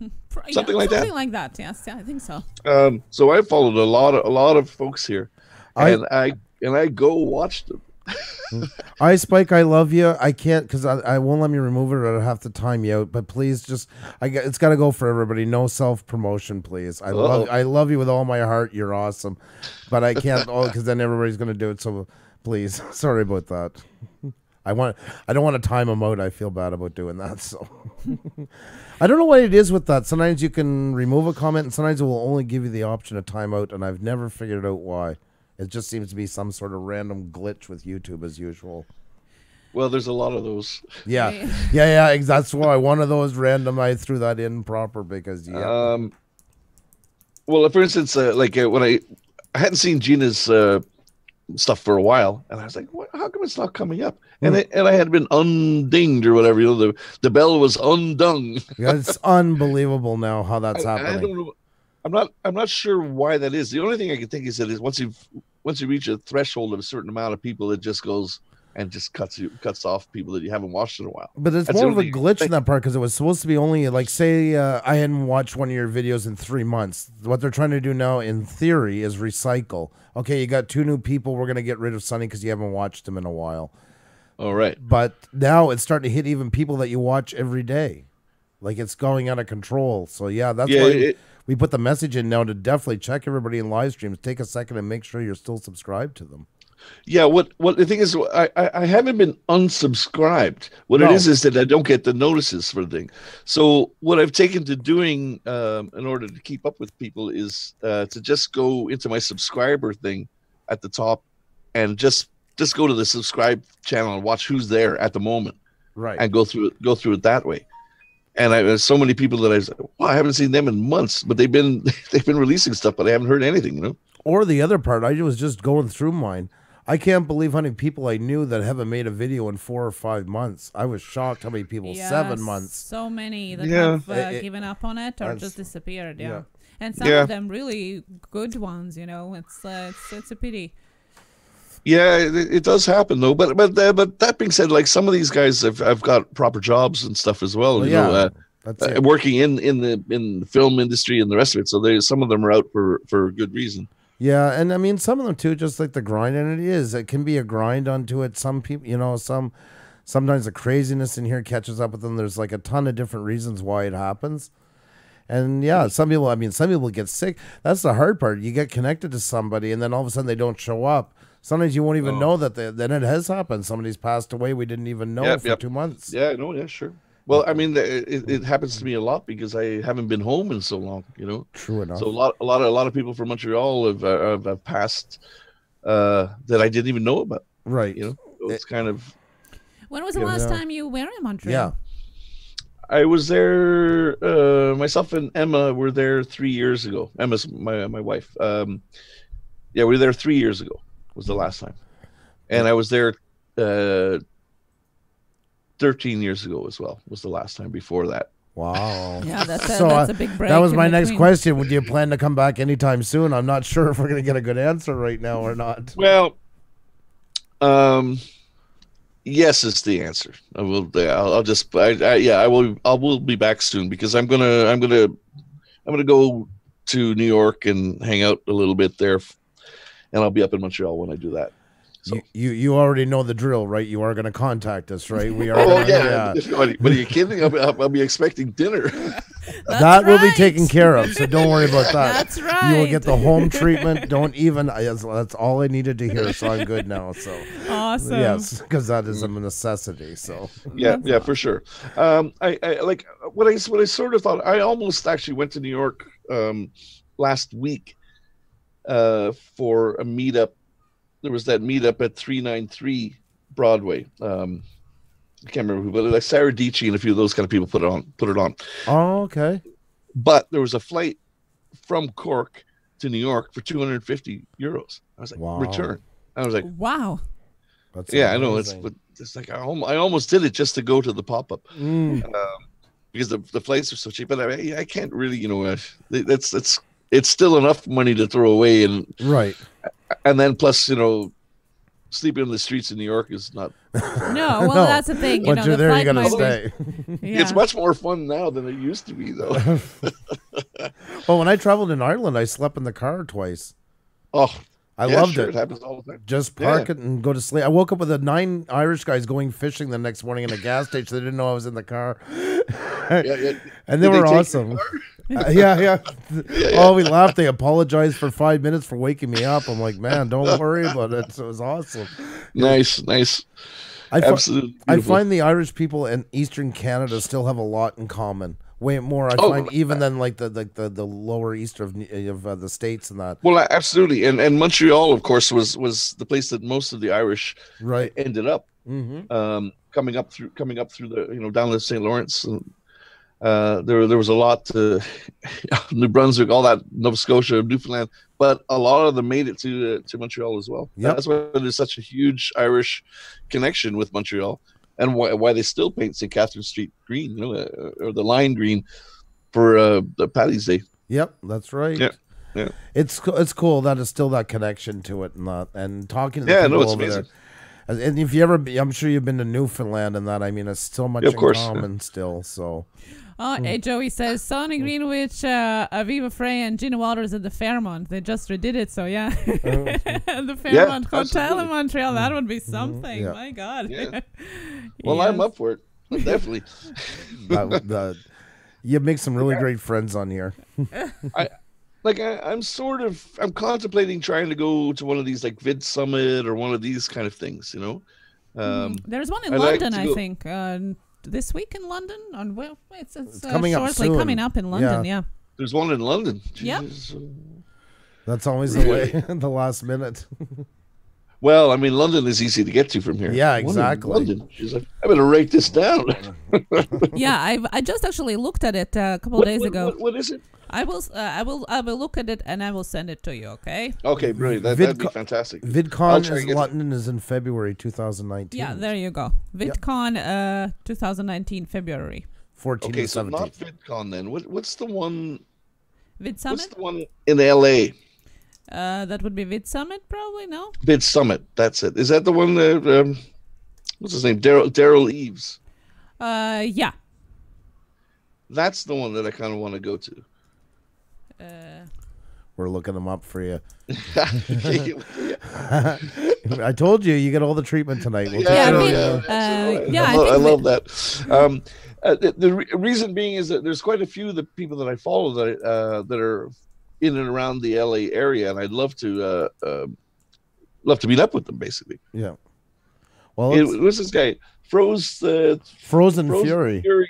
Something yeah, like something that? Something like that, yes. Yeah, I think so. Um, so I followed a lot of, a lot of folks here. I, and I and I go watch them. I, Spike, I love you. I can't, because I, I won't let me remove it or I'll have to time you out. But please just, I, it's got to go for everybody. No self-promotion, please. I, oh. love, I love you with all my heart. You're awesome. But I can't, oh, because then everybody's going to do it. So please, sorry about that. I want. I don't want to time them out. I feel bad about doing that. So I don't know what it is with that. Sometimes you can remove a comment and sometimes it will only give you the option of timeout. And I've never figured out why. It just seems to be some sort of random glitch with YouTube as usual. Well, there's a lot of those. Yeah, yeah, yeah. That's why one of those random. I threw that in proper because yeah. Um, well, for instance, uh, like uh, when I, I hadn't seen Gina's uh, stuff for a while, and I was like, what? How come it's not coming up? And mm. I, and I had been undinged or whatever. You know, the the bell was undung. Yeah, it's unbelievable now how that's I, happening. I don't know. I'm not. I'm not sure why that is. The only thing I can think is that is once you've Once you reach a threshold of a certain amount of people, it just goes and just cuts you cuts off people that you haven't watched in a while. But it's That's more of a glitch in that part because it was supposed to be only like say uh, I hadn't watched one of your videos in three months. What they're trying to do now, in theory, is recycle. Okay, you got two new people. We're gonna get rid of Sonny because you haven't watched him in a while. All right. But now it's starting to hit even people that you watch every day. Like it's going out of control. So yeah, that's yeah, why. It, we put the message in now to definitely check everybody in live streams. Take a second and make sure you're still subscribed to them. Yeah, what what the thing is, I I haven't been unsubscribed. What no. it is is that I don't get the notices for the thing. So what I've taken to doing um, in order to keep up with people is uh, to just go into my subscriber thing at the top and just just go to the subscribe channel and watch who's there at the moment, right? And go through go through it that way. And I there's so many people that I was like, well, I haven't seen them in months, but they've been they've been releasing stuff, but I haven't heard anything, you know. Or the other part, I was just going through mine. I can't believe how many people I knew that haven't made a video in four or five months. I was shocked how many people, yes, seven months. So many that yeah. have uh, it, it, given up on it or just disappeared. Yeah. yeah. And some yeah. of them really good ones, you know. It's uh, it's, it's a pity. Yeah, it, it does happen though. But but uh, but that being said, like some of these guys have have got proper jobs and stuff as well. well you yeah. know, uh, That's uh, working in in the in the film industry and the rest of it. So they some of them are out for for good reason. Yeah, and I mean, some of them too, just like the grind, and it is. It can be a grind onto it. Some people, you know, some sometimes the craziness in here catches up with them. There's like a ton of different reasons why it happens. And yeah, some people, I mean, some people get sick. That's the hard part. You get connected to somebody, and then all of a sudden they don't show up. Sometimes you won't even oh. know that they, then it has happened. Somebody's passed away. We didn't even know yep, for yep. two months. Yeah, no, yeah, sure. Well, I mean, it, it happens to me a lot because I haven't been home in so long, you know. True enough. So a lot, a lot of, a lot of people from Montreal have, uh, have passed uh, that I didn't even know about. Right. You know, so it's it, kind of. When was the last know. time you were in Montreal? Yeah, I was there. Uh, myself and Emma were there three years ago. Emma's my my wife. Um, yeah, we were there three years ago. Was the last time, and I was there. Uh, Thirteen years ago as well was the last time. Before that, wow. Yeah, that's a, so that's a big break. That was my next question. Would you plan to come back anytime soon? I'm not sure if we're going to get a good answer right now or not. Well, um, yes is the answer. I will. I'll, I'll just. I, I, yeah, I will. I will be back soon because I'm gonna. I'm gonna. I'm gonna go to New York and hang out a little bit there, and I'll be up in Montreal when I do that. So. You, you you already know the drill, right? You are going to contact us, right? We are. Oh, yeah. yeah. But are you kidding? I'll, I'll be expecting dinner. That right. will be taken care of, so don't worry about that. That's right. You will get the home treatment. Don't even. That's all I needed to hear, so I'm good now. So awesome. Yes, because that is a necessity. So yeah, that's yeah, awesome. for sure. Um, I, I like what I what I sort of thought. I almost actually went to New York um, last week uh, for a meetup. There was that meetup at three ninety-three Broadway. Um, I can't remember who, but like Sarah Dici and a few of those kind of people put it on. Put it on. Oh, okay. But there was a flight from Cork to New York for two hundred fifty euros. I was like, wow. return. I was like, wow. That's yeah, amazing. I know. It's but it's like I almost, I almost did it just to go to the pop up mm. um, because the the flights are so cheap. But I I can't really, you know, that's that's it's still enough money to throw away and right. And then plus, you know, sleeping in the streets in New York is not. No, well, no. that's the thing. You know, you're the there, you're going to stay. Yeah. It's much more fun now than it used to be, though. Well, when I traveled in Ireland, I slept in the car twice. Oh, I yeah, loved sure. it. It happens all the time. Just park yeah. it and go to sleep. I woke up with the nine Irish guys going fishing the next morning in a gas station. They didn't know I was in the car. yeah, yeah. And they Did were they awesome. Uh, yeah, yeah. yeah, yeah. Oh, we laughed. They apologized for five minutes for waking me up. I'm like, man, don't worry about it. So it was awesome. Nice, nice. I Absolutely. I find the Irish people in Eastern Canada still have a lot in common. Way more, I oh, find, even than like the like the, the lower east of of uh, the states and that. Well, absolutely, and and Montreal, of course, was was the place that most of the Irish right ended up mm-hmm. um, coming up through coming up through the you know down the Saint Lawrence. And, uh, there there was a lot to New Brunswick, all that Nova Scotia, Newfoundland, but a lot of them made it to uh, to Montreal as well. Yep. That's why there's such a huge Irish connection with Montreal. And why, why they still paint Saint Catherine Street green, you know, uh, or the line green for uh, the Paddy's Day. Yep, that's right. Yeah, yeah. It's it's cool that it's still that connection to it and that. And talking to yeah, the people no, it's over amazing. There. And if you ever, be, I'm sure you've been to Newfoundland and that. I mean, it's so much yeah, of in course. common yeah. still. So. Oh, mm. hey, Joey says Sonny Greenwich, uh, Aviva Frey, and Gina Walters at the Fairmont. They just redid it, so yeah. The Fairmont yeah, Hotel in Montreal. That would be something. Mm-hmm. yeah. My God. Yeah. Well, yes. I'm up for it, definitely. that, that, You make some really yeah. great friends on here. I, like, I, I'm sort of, I'm contemplating trying to go to one of these, like, Vid Summit or one of these kind of things, you know? Um, mm. There's one in I London, like I think, uh, this week in London. On well, It's, it's, it's uh, coming up soon. Coming up in London, yeah. yeah. There's one in London. Yeah. That's always the way, the last minute. Well, I mean, London is easy to get to from here. Yeah, exactly. London. She's like, I'm going to write this down. yeah, I I just actually looked at it a couple of what, days what, ago. What, what is it? I will uh, I will I will look at it and I will send it to you. Okay. Okay, brilliant. That, that'd be fantastic. VidCon is London it. is in February two thousand nineteen. Yeah, there you go. VidCon, yep. uh, twenty nineteen February. fourteen. Okay, so not VidCon then. What what's the one? Vid Summit. What's the one in L A? Uh, that would be Vid Summit, probably, no? Vid Summit, that's it. Is that the one that, um, what's his name, Daryl Daryl Eves? Uh, yeah. That's the one that I kind of want to go to. Uh... We're looking them up for you. I told you, you get all the treatment tonight. We'll yeah, I mean, uh, yeah, I, I, love, I love that. Um, uh, the, the re reason being is that there's quite a few of the people that I follow that, uh, that are in and around the L A area, and I'd love to uh, uh, love to meet up with them, basically. Yeah. Well, it, what's this guy? Froze, uh, Frozen, Frozen Fury. Fury.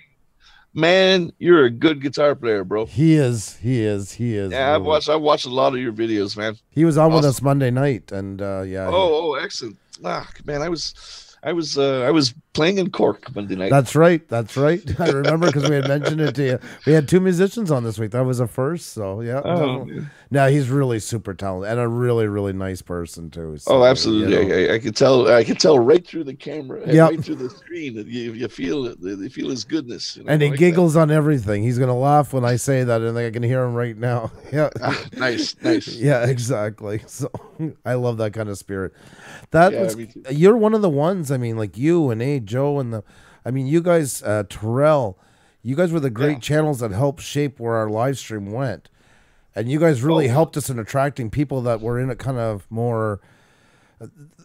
Man, you're a good guitar player, bro. He is. He is. He is. Yeah, really. I've watched. I watched a lot of your videos, man. He was on awesome. with us Monday night, and uh, yeah. Oh, he... oh, excellent! Ah, man, I was, I was, uh, I was playing in Cork Monday night. That's right. That's right. I remember because we had mentioned it to you. We had two musicians on this week. That was a first. So yeah. Oh, now he's really super talented and a really, really nice person too. So, oh, absolutely. You know. I, I could tell. I could tell right through the camera, yep. right through the screen. That you, you feel it. You feel his goodness. You know, and he like giggles that. on everything. He's gonna laugh when I say that, and I can hear him right now. Yeah. Ah, nice. Nice. Yeah. Exactly. So I love that kind of spirit. That yeah, was, you're one of the ones. I mean, like you and A J. Joe and the, I mean, you guys, uh, Terrell, you guys were the great yeah. channels that helped shape where our live stream went. And you guys really oh. helped us in attracting people that were in a kind of more,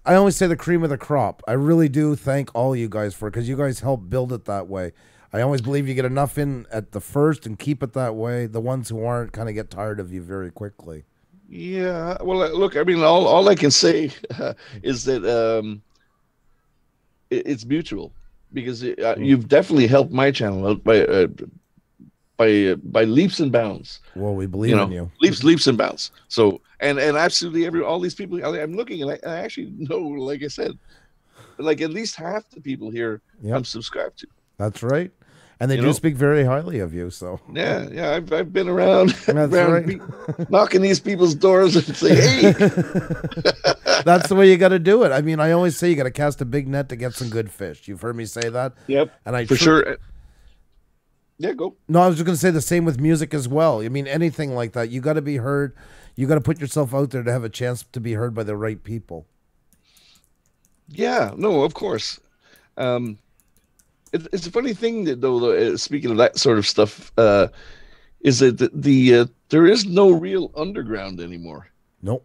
I always say the cream of the crop. I really do thank all you guys for it because you guys helped build it that way. I always believe you get enough in at the first and keep it that way. The ones who aren't kind of get tired of you very quickly. Yeah. Well, look, I mean, all, all I can say uh, is that, um, it's mutual because it, uh, you've definitely helped my channel out by uh, by uh, by leaps and bounds. Well, we believe you know, in you. Leaps, leaps and bounds. So and and absolutely every all these people I'm looking and I, I actually know, like I said, like at least half the people here yep. I'm subscribed to. That's right, and they you do know? speak very highly of you. So yeah, yeah, I've I've been around, around right. be, knocking these people's doors and say, hey. That's the way you got to do it. I mean, I always say you got to cast a big net to get some good fish. You've heard me say that. Yep. And I for sure. Yeah, go. No, I was just going to say the same with music as well. I mean, anything like that, you got to be heard. You got to put yourself out there to have a chance to be heard by the right people. Yeah. No, of course. Um, it, it's a funny thing that though. though speaking of that sort of stuff, uh, is that the, the uh, there is no real underground anymore. Nope.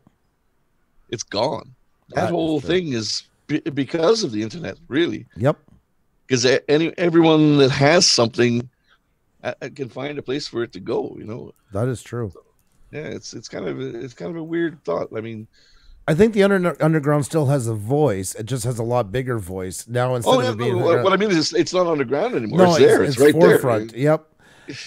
It's gone. That, that whole is thing is b because of the internet, really. Yep. Because any everyone that has something uh, can find a place for it to go. You know. That is true. So, yeah, it's it's kind of a, it's kind of a weird thought. I mean, I think the under underground still has a voice. It just has a lot bigger voice now. Instead oh, yeah, of no, being what, what I mean is it's, it's not underground anymore. No, it's, it's there. It's, it's right forefront. There. Yep.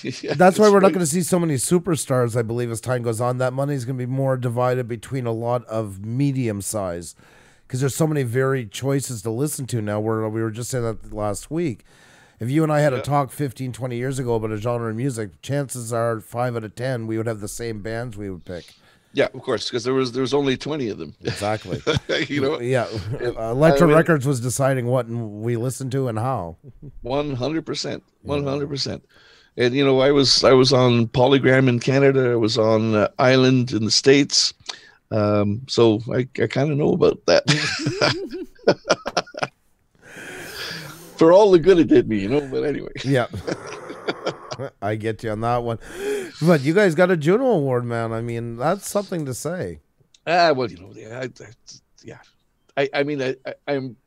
Yeah, that's why we're right. not going to see so many superstars, I believe, as time goes on. That money is going to be more divided between a lot of medium size because there's so many varied choices to listen to now. Where we were just saying that last week. If you and I had yeah. a talk fifteen, twenty years ago about a genre of music, chances are five out of ten, we would have the same bands we would pick. Yeah, of course, because there was there was only twenty of them. Exactly. You know. Yeah, uh, Elektra I mean, Records was deciding what we listened to and how. one hundred percent. one hundred percent. And, you know, I was I was on PolyGram in Canada. I was on uh, Island in the States. Um, so I, I kind of know about that. For all the good it did me, you know, but anyway. Yeah. I get you on that one. But you guys got a Juno Award, man. I mean, that's something to say. Ah, uh, well, you know, yeah. I, I, yeah. I, I mean, I, I, I'm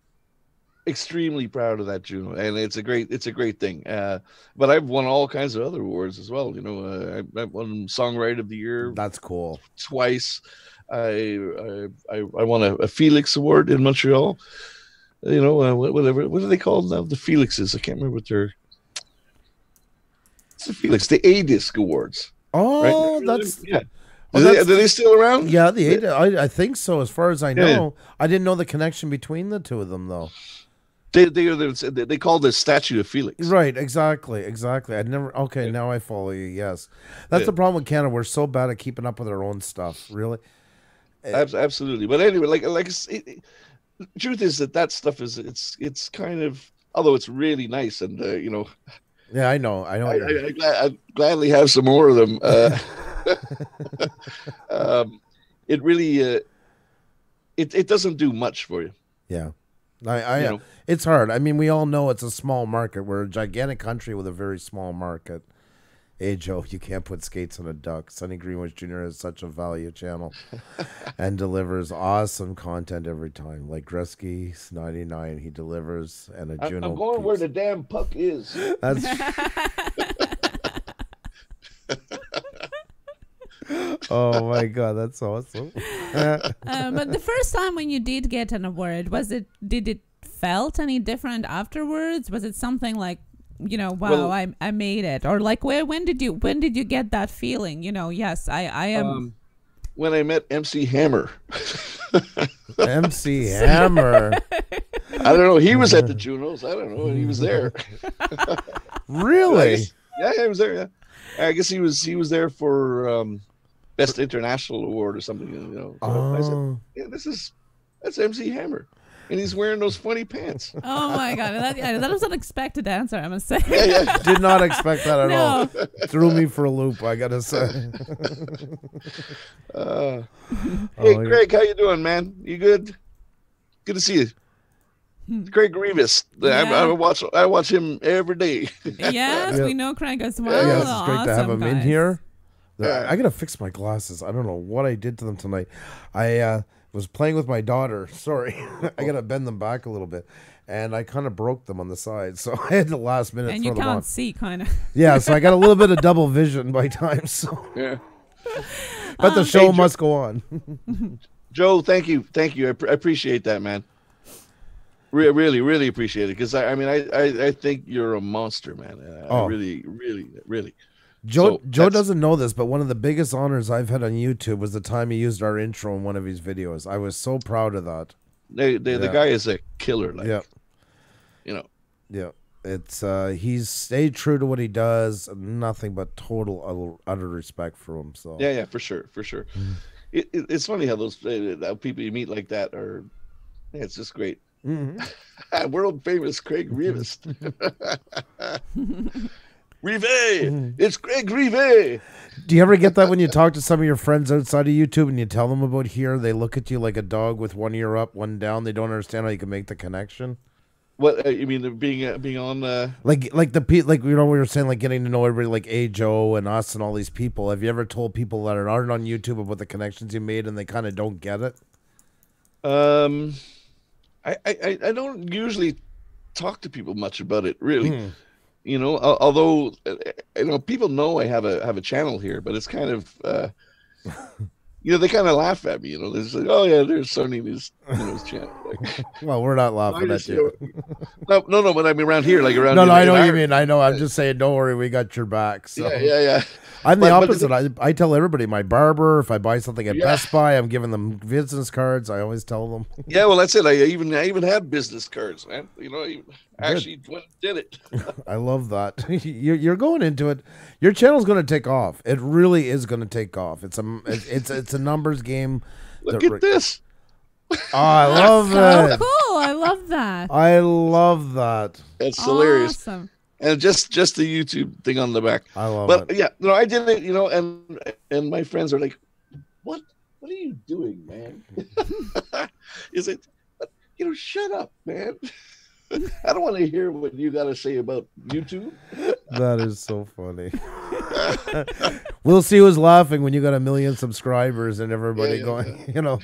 extremely proud of that, Juno, and it's a great, it's a great thing. Uh, but I've won all kinds of other awards as well. You know, uh, I, I won Songwriter of the Year. That's cool. Twice. I I I won a, a Felix Award in Montreal. You know, uh, whatever. What are they called now? The Felixes. I can't remember what they're. It's the Felix, the A-Disc Awards. Oh, right? that's yeah. Oh, are, they, are they still around? Yeah, the A-Disc, I, I think so. As far as I know, yeah. I didn't know the connection between the two of them, though. They they are they, they call the statue of Felix. Right, exactly, exactly. I'd never. Okay, yeah. Now I follow you. Yes, that's yeah. the problem with Canada. We're so bad at keeping up with our own stuff. Really, it, absolutely. But anyway, like like it, it, the truth is that that stuff is it's it's kind of, although it's really nice, and uh, you know. Yeah, I know. I know. I, I, I, glad, I gladly have some more of them. Uh, um, it really, uh, it it doesn't do much for you. Yeah, I, I you know? It's hard. I mean, we all know it's a small market. We're a gigantic country with a very small market. Hey, Joe, you can't put skates on a duck. Sonny Greenwich Junior is such a value channel and delivers awesome content every time. Like Gretzky's ninety-nine, he delivers, and a Juno. I'm going piece. Where the damn puck is. That's... Oh, my God, that's awesome. uh, but the first time when you did get an award, was it? Did it felt any different afterwards? Was it something like, you know, wow, well, I I made it, or like, where when did you when did you get that feeling? You know, yes, I I am. Um, when I met M C Hammer. M C Hammer. I don't know. He was at the Junos. I don't know. He was there. Really? Yeah, he was there. Yeah, I guess he was. He was there for um, Best International Award or something. You know. So oh. I said, yeah, this is that's M C Hammer. And he's wearing those funny pants. Oh, my God. That, that was an unexpected answer, I must say. Yeah, yeah. Did not expect that at no. all. Threw me for a loop, I got to say. Uh, hey, oh, Craig, yeah. how you doing, man? You good? Good to see you. Craig Revis. Yeah. I, I watch I watch him every day. Yes, yeah. we know Craig as well. Yeah, yeah, it's awesome, great to have him guys. in here. Uh, I got to fix my glasses. I don't know what I did to them tonight. I... Uh, was playing with my daughter. Sorry. I got to bend them back a little bit. And I kind of broke them on the side. So I had the last minute. And throw you them can't on. see kind of. Yeah. So I got a little bit of double vision by time. So yeah. But um, the show hey, must go on. Joe, thank you. Thank you. I, I appreciate that, man. Re really, really appreciate it. Cause I, I mean, I, I, I think you're a monster, man. I, oh. I really, really, really. Joe, so Joe doesn't know this, but one of the biggest honors I've had on YouTube was the time he used our intro in one of his videos. I was so proud of that. They, they, yeah. The guy is a killer. Like, yeah. You know. Yeah. It's, uh, he's stayed true to what he does. Nothing but total, utter respect for him. So. Yeah, yeah, for sure. For sure. it, it, it's funny how those uh, how people you meet like that are, yeah, it's just great. Mm-hmm. World famous Craig Revis. Rive, it's Craig Rive. Do you ever get that when you talk to some of your friends outside of YouTube and you tell them about here, they look at you like a dog with one ear up, one down. They don't understand how you can make the connection. What uh, you mean? Being uh, being on uh... like like the pe like you know we were saying like getting to know everybody like A Joe and us and all these people. Have you ever told people that aren't on YouTube about the connections you made and they kind of don't get it? Um, I I I don't usually talk to people much about it, really. Hmm. You know, although you know people know I have a have a channel here, but it's kind of uh, you know they kind of laugh at me. You know, they're just like, oh yeah, there's Sonny in his, you know, his channel. Like, well, we're not laughing at you. No, no, no. But I mean, around here, like around. No, no, I know what you mean. I know. I'm just saying, don't worry, we got your back. So. Yeah, yeah, yeah. I'm the but, opposite. But the, I I tell everybody, my barber. If I buy something at yeah. Best Buy, I'm giving them business cards. I always tell them. Yeah, well, that's it. I even I even have business cards, man. You know. Even, Actually, Good. did it. I love that. You're going into it. Your channel's going to take off. It really is going to take off. It's a it's it's a numbers game. Look at this. Oh, I love That's it. So cool. I love that. I love that. It's awesome. Hilarious. And just just the YouTube thing on the back. I love but, it. But yeah, no, I did it. You know, and and my friends are like, "What? What are you doing, man? Is it? You know, shut up, man." I don't want to hear what you got to say about YouTube. That is so funny. We'll see who's laughing when you got a million subscribers and everybody yeah, yeah, going, yeah. you know,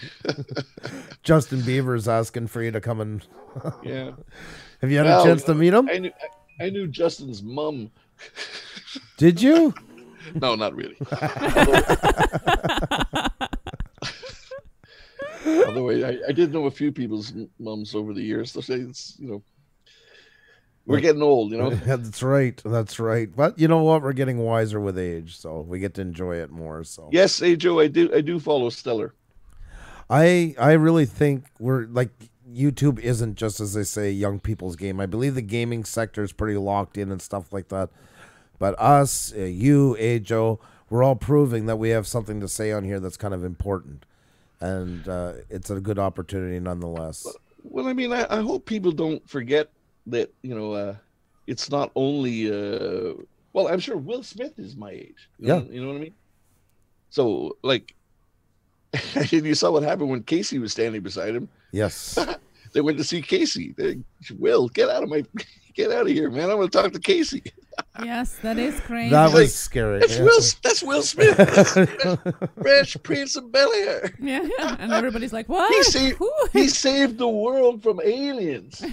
Justin Bieber's asking for you to come and. yeah. Have you had well, a chance to meet him? I knew, I knew Justin's mom. Did you? No, not really. Although I, I did know a few people's mums over the years. So it's, you know, we're getting old, you know. Yeah, that's right. That's right. But you know what? We're getting wiser with age, so we get to enjoy it more. So yes, hey Joe, I do. I do follow Stellar. I I really think we're like YouTube isn't just as they say young people's game. I believe the gaming sector is pretty locked in and stuff like that. But us, you, Ajo, we're all proving that we have something to say on here that's kind of important. And uh, it's a good opportunity nonetheless. Well, I mean, I, I hope people don't forget that, you know, uh, it's not only, uh, well, I'm sure Will Smith is my age. You yeah. Know, you know what I mean? So, like, you saw what happened when Casey was standing beside him. Yes. They went to see Casey. They, Will, get out of my, get out of here, man. I want to talk to Casey. Yes, that is crazy. That was like, scary. That's, yeah. Will, that's Will Smith. That's Fresh Prince of Bel-Air. Yeah, yeah, and everybody's like, what? He saved, he saved the world from aliens.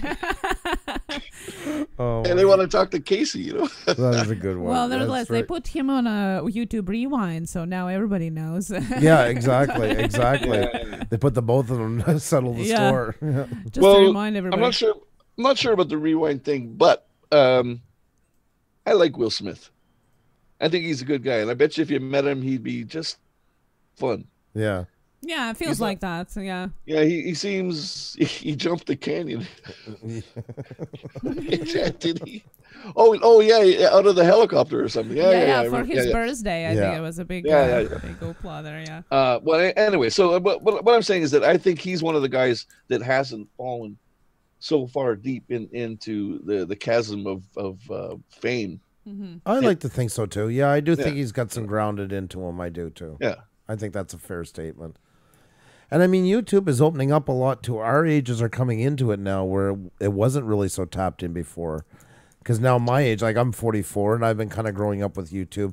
Oh, and they want to talk to Casey, you know. That is a good one. Well, nevertheless, right. They put him on a YouTube rewind, so now everybody knows. Yeah, exactly, exactly. Yeah. They put the both of them to settle the yeah. score. Yeah. Just well, to remind everybody. I'm not sure, I'm not sure about the rewind thing, but... Um, I like Will Smith. I think he's a good guy, and I bet you if you met him, he'd be just fun. Yeah. Yeah, it feels he's like not, that. So yeah. Yeah, he, he seems he jumped the canyon. Did he? Oh, oh yeah, out of the helicopter or something. Yeah, yeah. yeah, yeah, yeah. For his yeah, birthday, yeah. I think it was a big, yeah, uh, yeah, yeah. big opla there. Yeah. Uh, well, anyway, so but, but what I'm saying is that I think he's one of the guys that hasn't fallen so far deep in into the the chasm of of uh, fame. Mm-hmm. I and, like to think so too. Yeah, I do yeah. think he's got some grounded into him. I do too. Yeah, I think that's a fair statement. And I mean, YouTube is opening up a lot to our ages are coming into it now, where it wasn't really so tapped in before. Because now my age, like I'm forty-four, and I've been kind of growing up with YouTube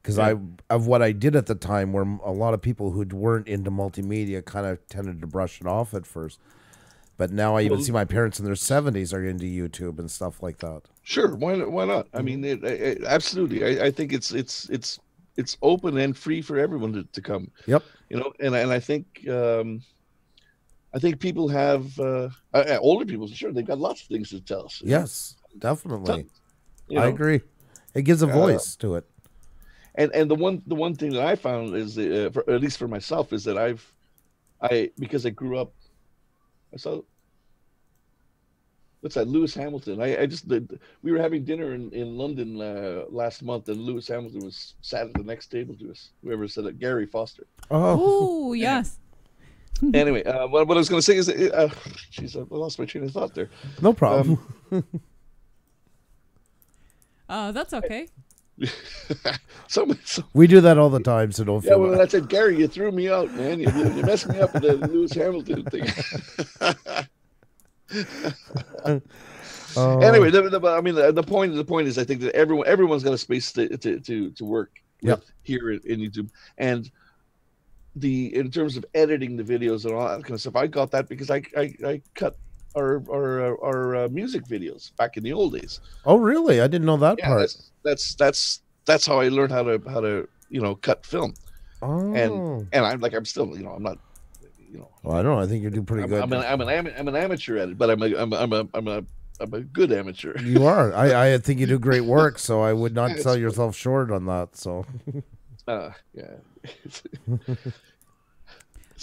because yeah. I of what I did at the time, where a lot of people who weren't into multimedia kind of tended to brush it off at first. But now I even well, see my parents in their seventies are into YouTube and stuff like that. Sure, why not? Why not? I mean, it, it, absolutely. I, I think it's it's it's it's open and free for everyone to, to come. Yep. You know, and and I think um, I think people have uh, uh, older people. Sure, they've got lots of things to tell us. Yes, definitely. You know, I agree. It gives a voice uh, to it. And and the one the one thing that I found is uh, for, at least for myself is that I've I because I grew up. I saw, what's that, Lewis Hamilton. I, I just, did, we were having dinner in, in London uh, last month, and Lewis Hamilton was sat at the next table to us. Whoever said it, Gary Foster. Oh, Ooh, yes. Anyway, uh, what, what I was going to say is, jeez, uh, I lost my train of thought there. No problem. Um, uh, that's okay. so, so, we do that all the time, so don't yeah, feel well, bad. I said, Gary, you threw me out, man. You, you messed me up with the Lewis Hamilton thing. uh, anyway, the, the, I mean, the, the point the point is, I think that everyone everyone's got a space to to to, to work yep. with here in, in YouTube, and the in terms of editing the videos and all that kind of stuff, I got that because I I, I cut. Our our, our uh, music videos back in the old days. Oh, really? I didn't know that yeah, part. That's, that's that's that's how I learned how to how to you know cut film. Oh. And and I'm like I'm still you know I'm not you know. Well, I don't know. I think you do pretty I'm, good. I'm an I'm an, am I'm an amateur at it, but I'm a I'm a, I'm a I'm a I'm a good amateur. You are. I I think you do great work. So I would not yeah, sell yourself short on that. So. uh yeah.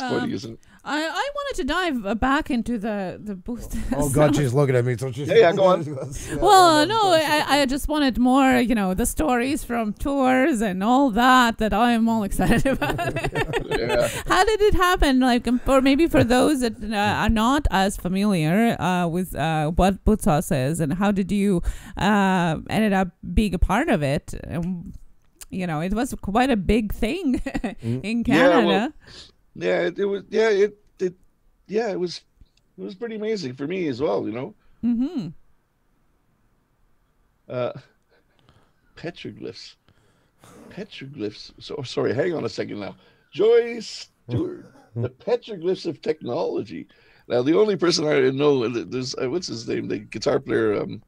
Um, I, I wanted to dive back into the, the booth. Oh, so. God, she's looking at me. So she's yeah, yeah, go on. yeah, well, no, I, I just wanted more, you know, the stories from tours and all that that I am all excited about. yeah. How did it happen? Like, or maybe for those that uh, are not as familiar uh, with uh, what Bootsauce is and how did you uh, ended up being a part of it? Um, you know, it was quite a big thing in Canada. Yeah, well, Yeah, it, it was. Yeah, it, it. Yeah, it was. It was pretty amazing for me as well. You know. Mm-hmm. Uh, petroglyphs. petroglyphs. So sorry, hang on a second now. Joy Stewart, the petroglyphs of technology. Now, the only person I know, there's what's his name, the guitar player, um,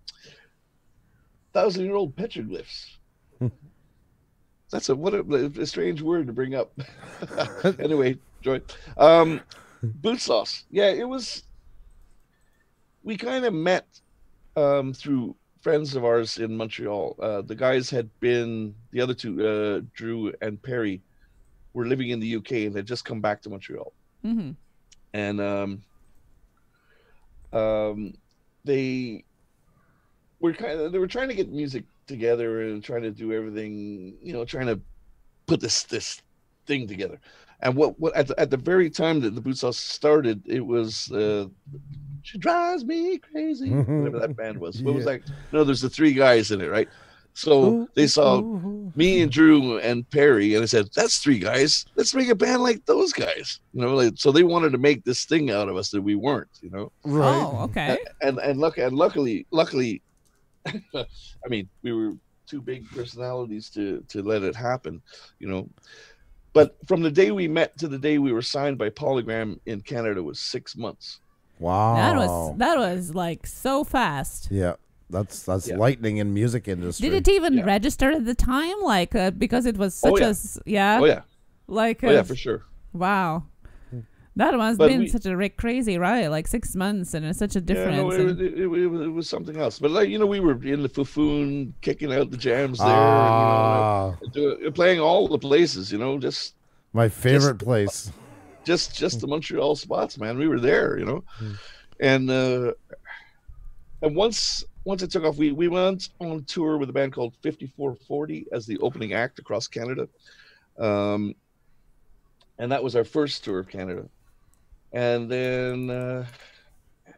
thousand-year-old petroglyphs. That's a what a, a strange word to bring up. Anyway, Joy, um, Bootsauce. Yeah, it was. We kind of met um, through friends of ours in Montreal. Uh, the guys had been, the other two, uh, Drew and Perry, were living in the U K and had just come back to Montreal. Mm-hmm. And um, um, they were kind of, they were trying to get music together and trying to do everything, you know, trying to put this this thing together. And what what at the, at the very time that the Bootsauce started, it was uh, She Drives Me Crazy, whatever that band was. What yeah. was that? No, there's the three guys in it, right? So ooh, they saw ooh, ooh. me and Drew and Perry, and I said, "That's three guys. Let's make a band like those guys." You know, like, so they wanted to make this thing out of us that we weren't. You know, right? Oh, okay. And and, and look, and luckily, luckily, I mean, we were too big personalities to to let it happen. You know, but from the day we met to the day we were signed by PolyGram in Canada was six months. Wow, that was that was like so fast. Yeah. That's that's yeah. lightning in music industry. Did it even yeah. register at the time? Like uh, because it was such oh, yeah. a yeah. Oh yeah. Like oh a, yeah, for sure. Wow, that must have been we, such a crazy ride. Like six months and it's such a difference. Yeah, no, it, it, it, it, it was something else. But like you know, we were in the Fufoon, kicking out the jams there, ah. and, you know, playing all the places. You know, just my favorite just, place. Just just the Montreal spots, man. We were there, you know, mm. and uh, and once. Once it took off, we, we went on tour with a band called fifty-four forty as the opening act across Canada. Um, and that was our first tour of Canada. And then uh,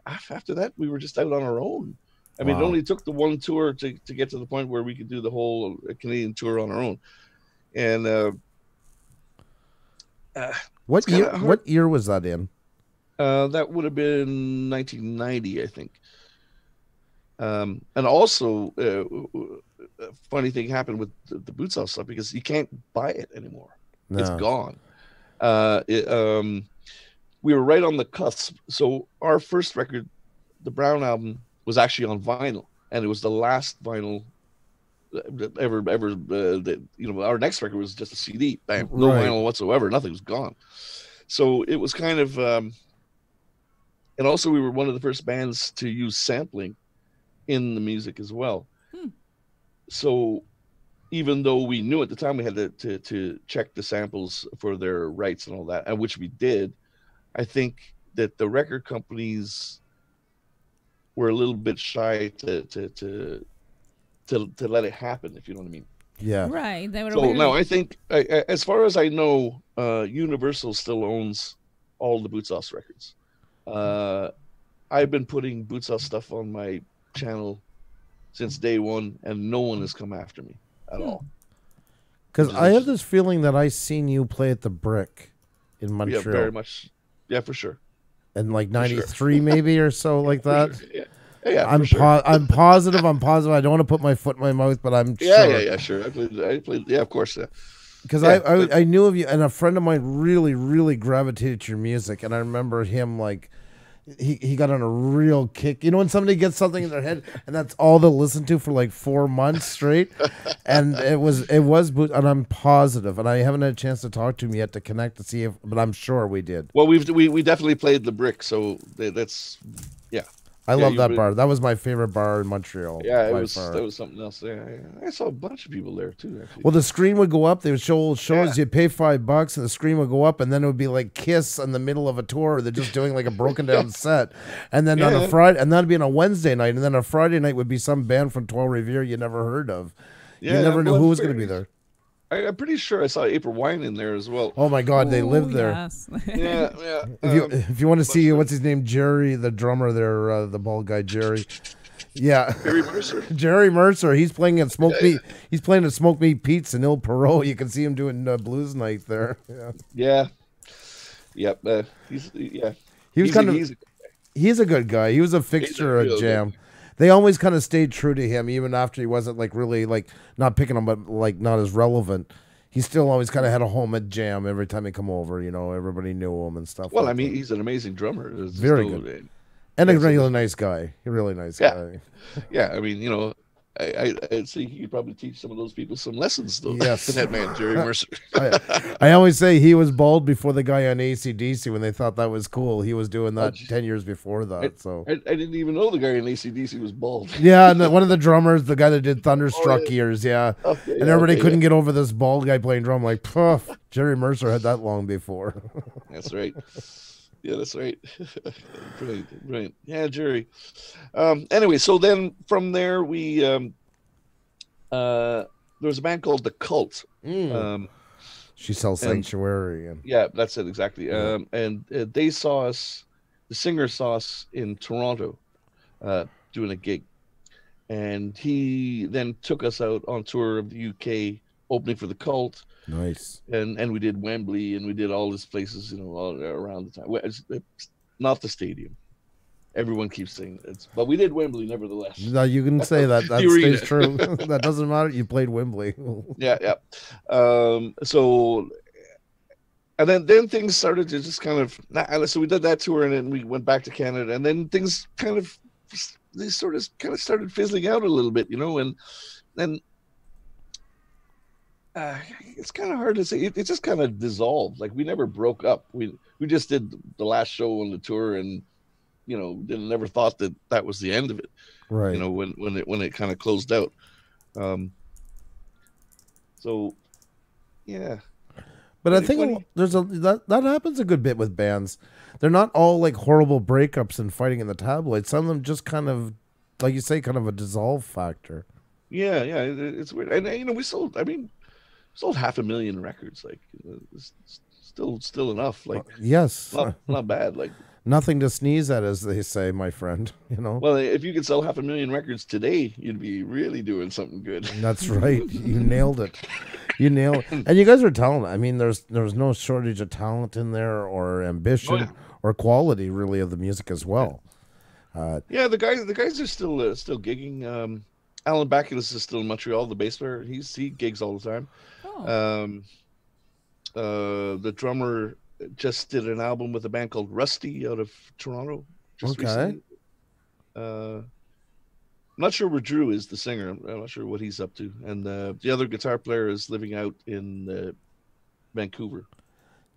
after that, we were just out on our own. I mean, wow. it only took the one tour to, to get to the point where we could do the whole Canadian tour on our own. And uh, uh, what year? What year was that in? Uh, that would have been nineteen ninety, I think. Um, and also, uh, a funny thing happened with the, the Bootsauce stuff because you can't buy it anymore. No. It's gone. Uh, it, um, we were right on the cusp. So our first record, the Brown album, was actually on vinyl, and it was the last vinyl ever. Ever uh, that you know, our next record was just a C D. Bam, no right. vinyl whatsoever. Nothing was gone. So it was kind of. Um, and also, we were one of the first bands to use sampling in the music as well. Hmm. So even though we knew at the time we had to, to to check the samples for their rights and all that, and which we did, I think that the record companies were a little bit shy to to to to, to let it happen, if you know what I mean. Yeah. Right. They were so weird. Now I think I, I, as far as I know, uh Universal still owns all the Bootsauce records. Uh I've been putting Bootsauce stuff on my channel since day one, and no one has come after me at all. Because I have this feeling that I seen you play at the Brick in Montreal. Yeah, very much. Yeah, for sure. And like ninety-three, sure. maybe or so, yeah, like that. Sure. Yeah, yeah. I'm sure. po I'm positive. I'm positive. I don't want to put my foot in my mouth, but I'm. Yeah, sure. yeah, yeah. Sure. I played. I played. Yeah, of course. Yeah. Because yeah, I, I I knew of you, and a friend of mine really, really gravitated to your music, and I remember him like. He, he got on a real kick. You know when somebody gets something in their head and that's all they'll listen to for like four months straight? And it was, it was, and I'm positive, and I haven't had a chance to talk to him yet to connect to see if, but I'm sure we did. Well, we've, we, we definitely played the Brick, so that's, yeah. I yeah, love that really, bar. That was my favorite bar in Montreal. Yeah, it was, that was something else. Yeah, yeah. I saw a bunch of people there, too. Actually. Well, the screen would go up. They would show old shows. Yeah. You'd pay five bucks, and the screen would go up, and then it would be like Kiss in the middle of a tour. They're just doing like a broken-down yeah. set. And then yeah. on a Friday, and that would be on a Wednesday night, and then a Friday night would be some band from Trois Rivières you never heard of. Yeah, you never knew who was going to be there. I, I'm pretty sure I saw April Wine in there as well. Oh, my God. Ooh, they lived there. Yes. yeah, yeah. If you, um, if you want to see, what's his name? Jerry, the drummer there, uh, the bald guy, Jerry. Yeah. Jerry Mercer. Jerry Mercer. He's playing at Smoke yeah, Meat. Yeah. He's playing at Smoke Meat Pete's in Il Perrot. You can see him doing uh, blues night there. Yeah. Yeah. Yep. Yeah, uh, he's, yeah. He was he's kind a, of, he's a, he's a good guy. He was a fixture at Jam. Guy. they always kind of stayed true to him, even after he wasn't like really like not picking him, but like not as relevant. He still always kind of had a home at jam every time he come over. You know, everybody knew him and stuff. Well, like I mean, that. He's an amazing drummer. It's very still, good, and a really nice guy. A really nice yeah. guy. Yeah, I mean, you know. I, I, I see he could probably teach some of those people some lessons, though. Yes. That man, Jerry Mercer. I, I always say he was bald before the guy on A C D C when they thought that was cool. He was doing that oh, ten years before that. I, so I, I didn't even know the guy on A C D C was bald. Yeah, and the, one of the drummers, the guy that did Thunderstruck oh, yeah. years, yeah. Oh, yeah. And everybody okay, couldn't yeah. get over this bald guy playing drum. Like, puff, Jerry Mercer had that long before. That's right. Yeah, that's right. Brilliant, brilliant. Yeah, Jerry. Um, anyway, so then from there, we um, uh, there was a band called The Cult. Mm. Um, she sells and, Sanctuary. And... Yeah, that's it, exactly. Yeah. Um, and uh, they saw us, the singer saw us in Toronto uh, doing a gig. And he then took us out on tour of the U K, opening for The Cult. Nice. And and we did Wembley and we did all these places, you know, all around the time. It's, it's not the stadium. Everyone keeps saying that. But we did Wembley nevertheless. No, you can say that. That stays true. That doesn't matter. You played Wembley. yeah, yeah. Um, so, and then, then things started to just kind of, not, so we did that tour and then we went back to Canada and then things kind of, they sort of kind of started fizzling out a little bit, you know, and then Uh, it's kind of hard to say. It, it just kind of dissolved. Like we never broke up. We we just did the last show on the tour, and you know, didn't never thought that that was the end of it. Right. You know, when when it when it kind of closed out. Um. So, yeah. But I think there's a that that happens a good bit with bands. They're not all like horrible breakups and fighting in the tabloids. Some of them just kind of, like you say, kind of a dissolve factor. Yeah, yeah. It, it's weird, and you know, we sold. I mean. Sold half a million records, like uh, still, still enough. Like yes, not, not bad. Like nothing to sneeze at, as they say, my friend. You know. Well, if you could sell half a million records today, you'd be really doing something good. That's right. You nailed it. You nailed it. And you guys are talented. I mean, there's there's no shortage of talent in there, or ambition, oh, yeah. or quality, really, of the music as well. Uh, yeah, the guys, the guys are still uh, still gigging. Um, Alan Backus is still in Montreal, the bass player. He's he gigs all the time. Oh. Um, uh, the drummer just did an album with a band called Rusty out of Toronto. Just okay. Recently. Uh, I'm not sure where Drew is, the singer. I'm not sure what he's up to. And uh, the other guitar player is living out in uh, Vancouver.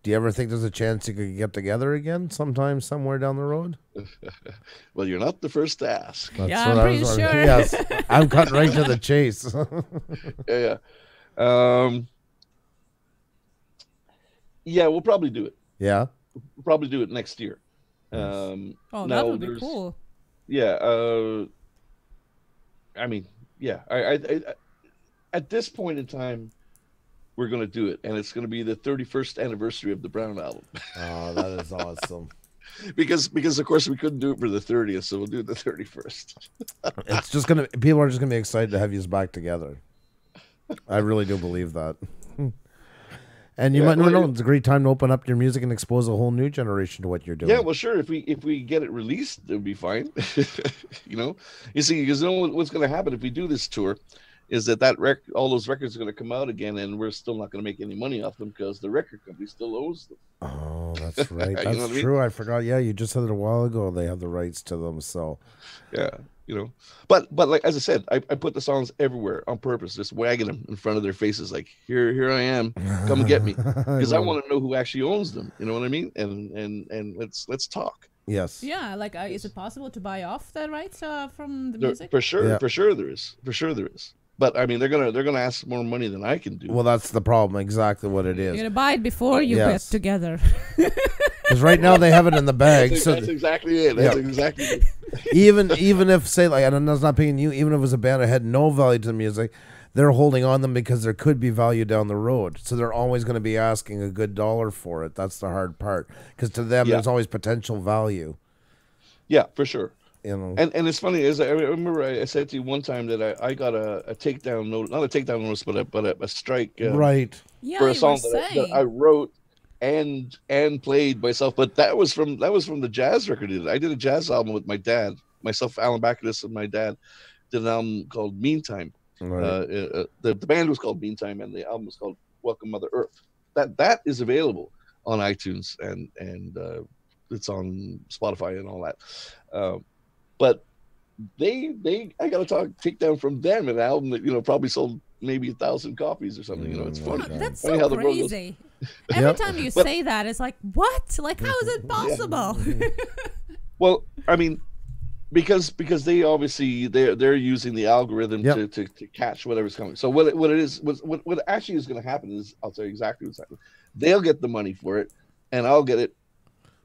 Do you ever think there's a chance you could get together again sometime, somewhere down the road? Well, you're not the first to ask. That's yeah, I'm pretty sure. Yes, I'm cutting right to the chase. yeah, yeah. Um, yeah, we'll probably do it. Yeah? We'll probably do it next year. Nice. Um, oh, that would be cool. Yeah. Uh, I mean, yeah. I, I, I, at this point in time, we're going to do it, and it's going to be the thirty-first anniversary of the Brown album. Oh, that is awesome. because, because of course, we couldn't do it for the thirtieth, so we'll do it the thirty-first. It's just going to, people are just going to be excited to have you back together. I really do believe that. And you yeah, might well, know it's a great time to open up your music and expose a whole new generation to what you're doing. Yeah, well, sure. If we if we get it released, it'll be fine. You know, you see, because you know what's going to happen if we do this tour. Is that that rec all those records are going to come out again, and we're still not going to make any money off them because the record company still owes them. Oh, that's right. That's you know true. I, mean? I forgot. Yeah, you just said it a while ago. They have the rights to them, so yeah, you know. But but like as I said, I, I put the songs everywhere on purpose, just wagging them in front of their faces, like here here I am, come and get me, because I, I want to know who actually owns them. You know what I mean? And and and let's let's talk. Yes. Yeah, like uh, is it possible to buy off the rights uh, from the there, music? For sure, yeah. for sure there is. For sure there is. But I mean, they're gonna they're gonna ask more money than I can do. Well, that's the problem. Exactly what it is. You're gonna buy it before you yes. get together. Because right now they have it in the bag. That's, so that's exactly it. That's yeah. exactly it. Even even if say like and that's not paying you. Even if it was a band that had no value to the music, they're holding on them because there could be value down the road. So they're always going to be asking a good dollar for it. That's the hard part. Because to them, yeah. there's always potential value. Yeah, for sure. You know. And and it's funny is I remember I said to you one time that I, I got a, a takedown notice, not a takedown notice, but a but a, a strike um, right yeah, for a song that I, that I wrote and and played myself. But that was from that was from the jazz record. I did a jazz album with my dad, myself, Alan Backus, and my dad did an album called Meantime. Right. Uh, uh, the, the band was called Meantime, and the album was called Welcome Mother Earth. That that is available on iTunes, and and uh, it's on Spotify and all that. Uh, but they they I got to talk take down from them an album that you know probably sold maybe a thousand copies or something. You know, it's funny. Oh, that's funny so how the crazy. Every yep. time you but, say that, it's like what? Like how is it possible? Yeah. Well, I mean. Because because they obviously they're they're using the algorithm yep. to, to, to catch whatever's coming. So what it, what it is what what actually is going to happen is I'll tell you exactly what's happening. They'll get the money for it, and I'll get it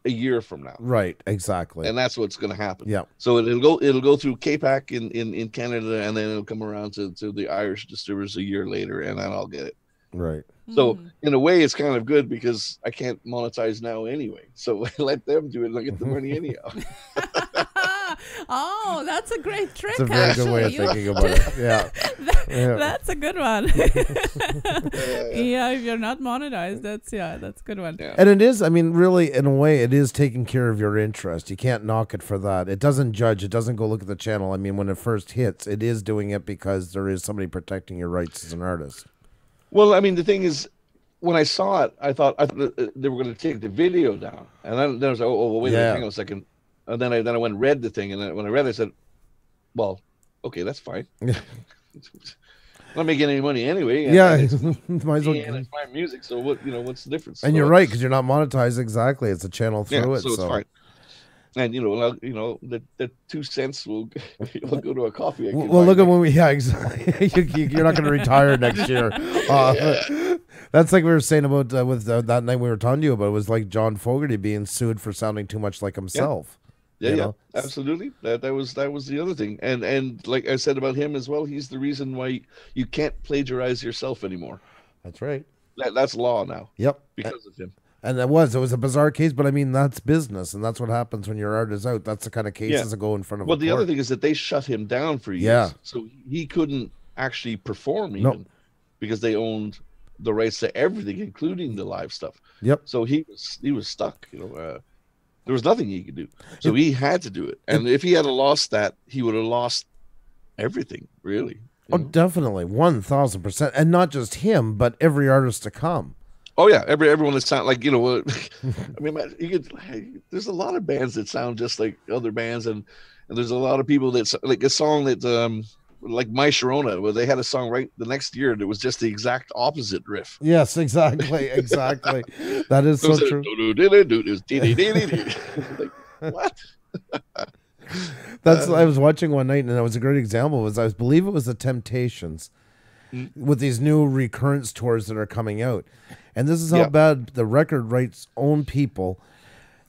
a year from now. Right, exactly. And that's what's going to happen. Yeah. So it, it'll go it'll go through K PAC in, in in Canada, and then it'll come around to to the Irish distributors a year later, and then I'll get it. Right. So mm. in a way, it's kind of good because I can't monetize now anyway. So let them do it, and I get the money anyhow. Oh, that's a great trick. That's a very actually. good way of you thinking about it. Yeah. that, yeah, that's a good one. Yeah, if you're not monetized, that's yeah, that's a good one. Yeah. And it is, I mean, really, in a way, it is taking care of your interest. You can't knock it for that. It doesn't judge. It doesn't go look at the channel. I mean, when it first hits, it is doing it because there is somebody protecting your rights as an artist. Well, I mean, the thing is, when I saw it, I thought, I thought they were going to take the video down, and then, then I was like, oh, well, wait yeah. a minute, hang on a second. And then I then I went and read the thing, and then when I read it, I said, "Well, okay, that's fine. I'm not making any money anyway. And yeah, it's, might as well. And it's my music, so what? You know, what's the difference?" And so you're right because you're not monetized. Exactly, it's a channel through yeah, so it, so it's fine. And you know, you know, the, the two cents will, will go to a coffee. I well, well look at when we, yeah, exactly. you, you're not going to retire next year. Uh, yeah. That's like we were saying about uh, with uh, that night we were talking to you about. It was like John Fogerty being sued for sounding too much like himself. Yeah. Yeah, you yeah, know? absolutely. That that was that was the other thing, and and like I said about him as well, he's the reason why you can't plagiarize yourself anymore. That's right. That that's law now. Yep. Because and, of him. And that was it was a bizarre case, but I mean that's business, and that's what happens when your art is out. That's the kind of cases yeah. that go in front of. Well, a the court. other thing is that they shut him down for years, yeah. so he couldn't actually perform even nope. because they owned the rights to everything, including the live stuff. Yep. So he was he was stuck, you know. Uh, There was nothing he could do, so he had to do it. And if he had lost that, he would have lost everything, really. Oh, know? Definitely, one thousand percent, and not just him, but every artist to come. Oh yeah, every everyone that sound like you know. I mean, you could, like, there's a lot of bands that sound just like other bands, and and there's a lot of people that like a song that um like My Sharona, where they had a song right the next year that was just the exact opposite riff. Yes, exactly, exactly. That is so true. Like, what? That's uh, I was watching one night, and that was a great example. Was I believe it was the Temptations mm-hmm. with these new recurrence tours that are coming out, and this is how yeah. bad the record rights own people.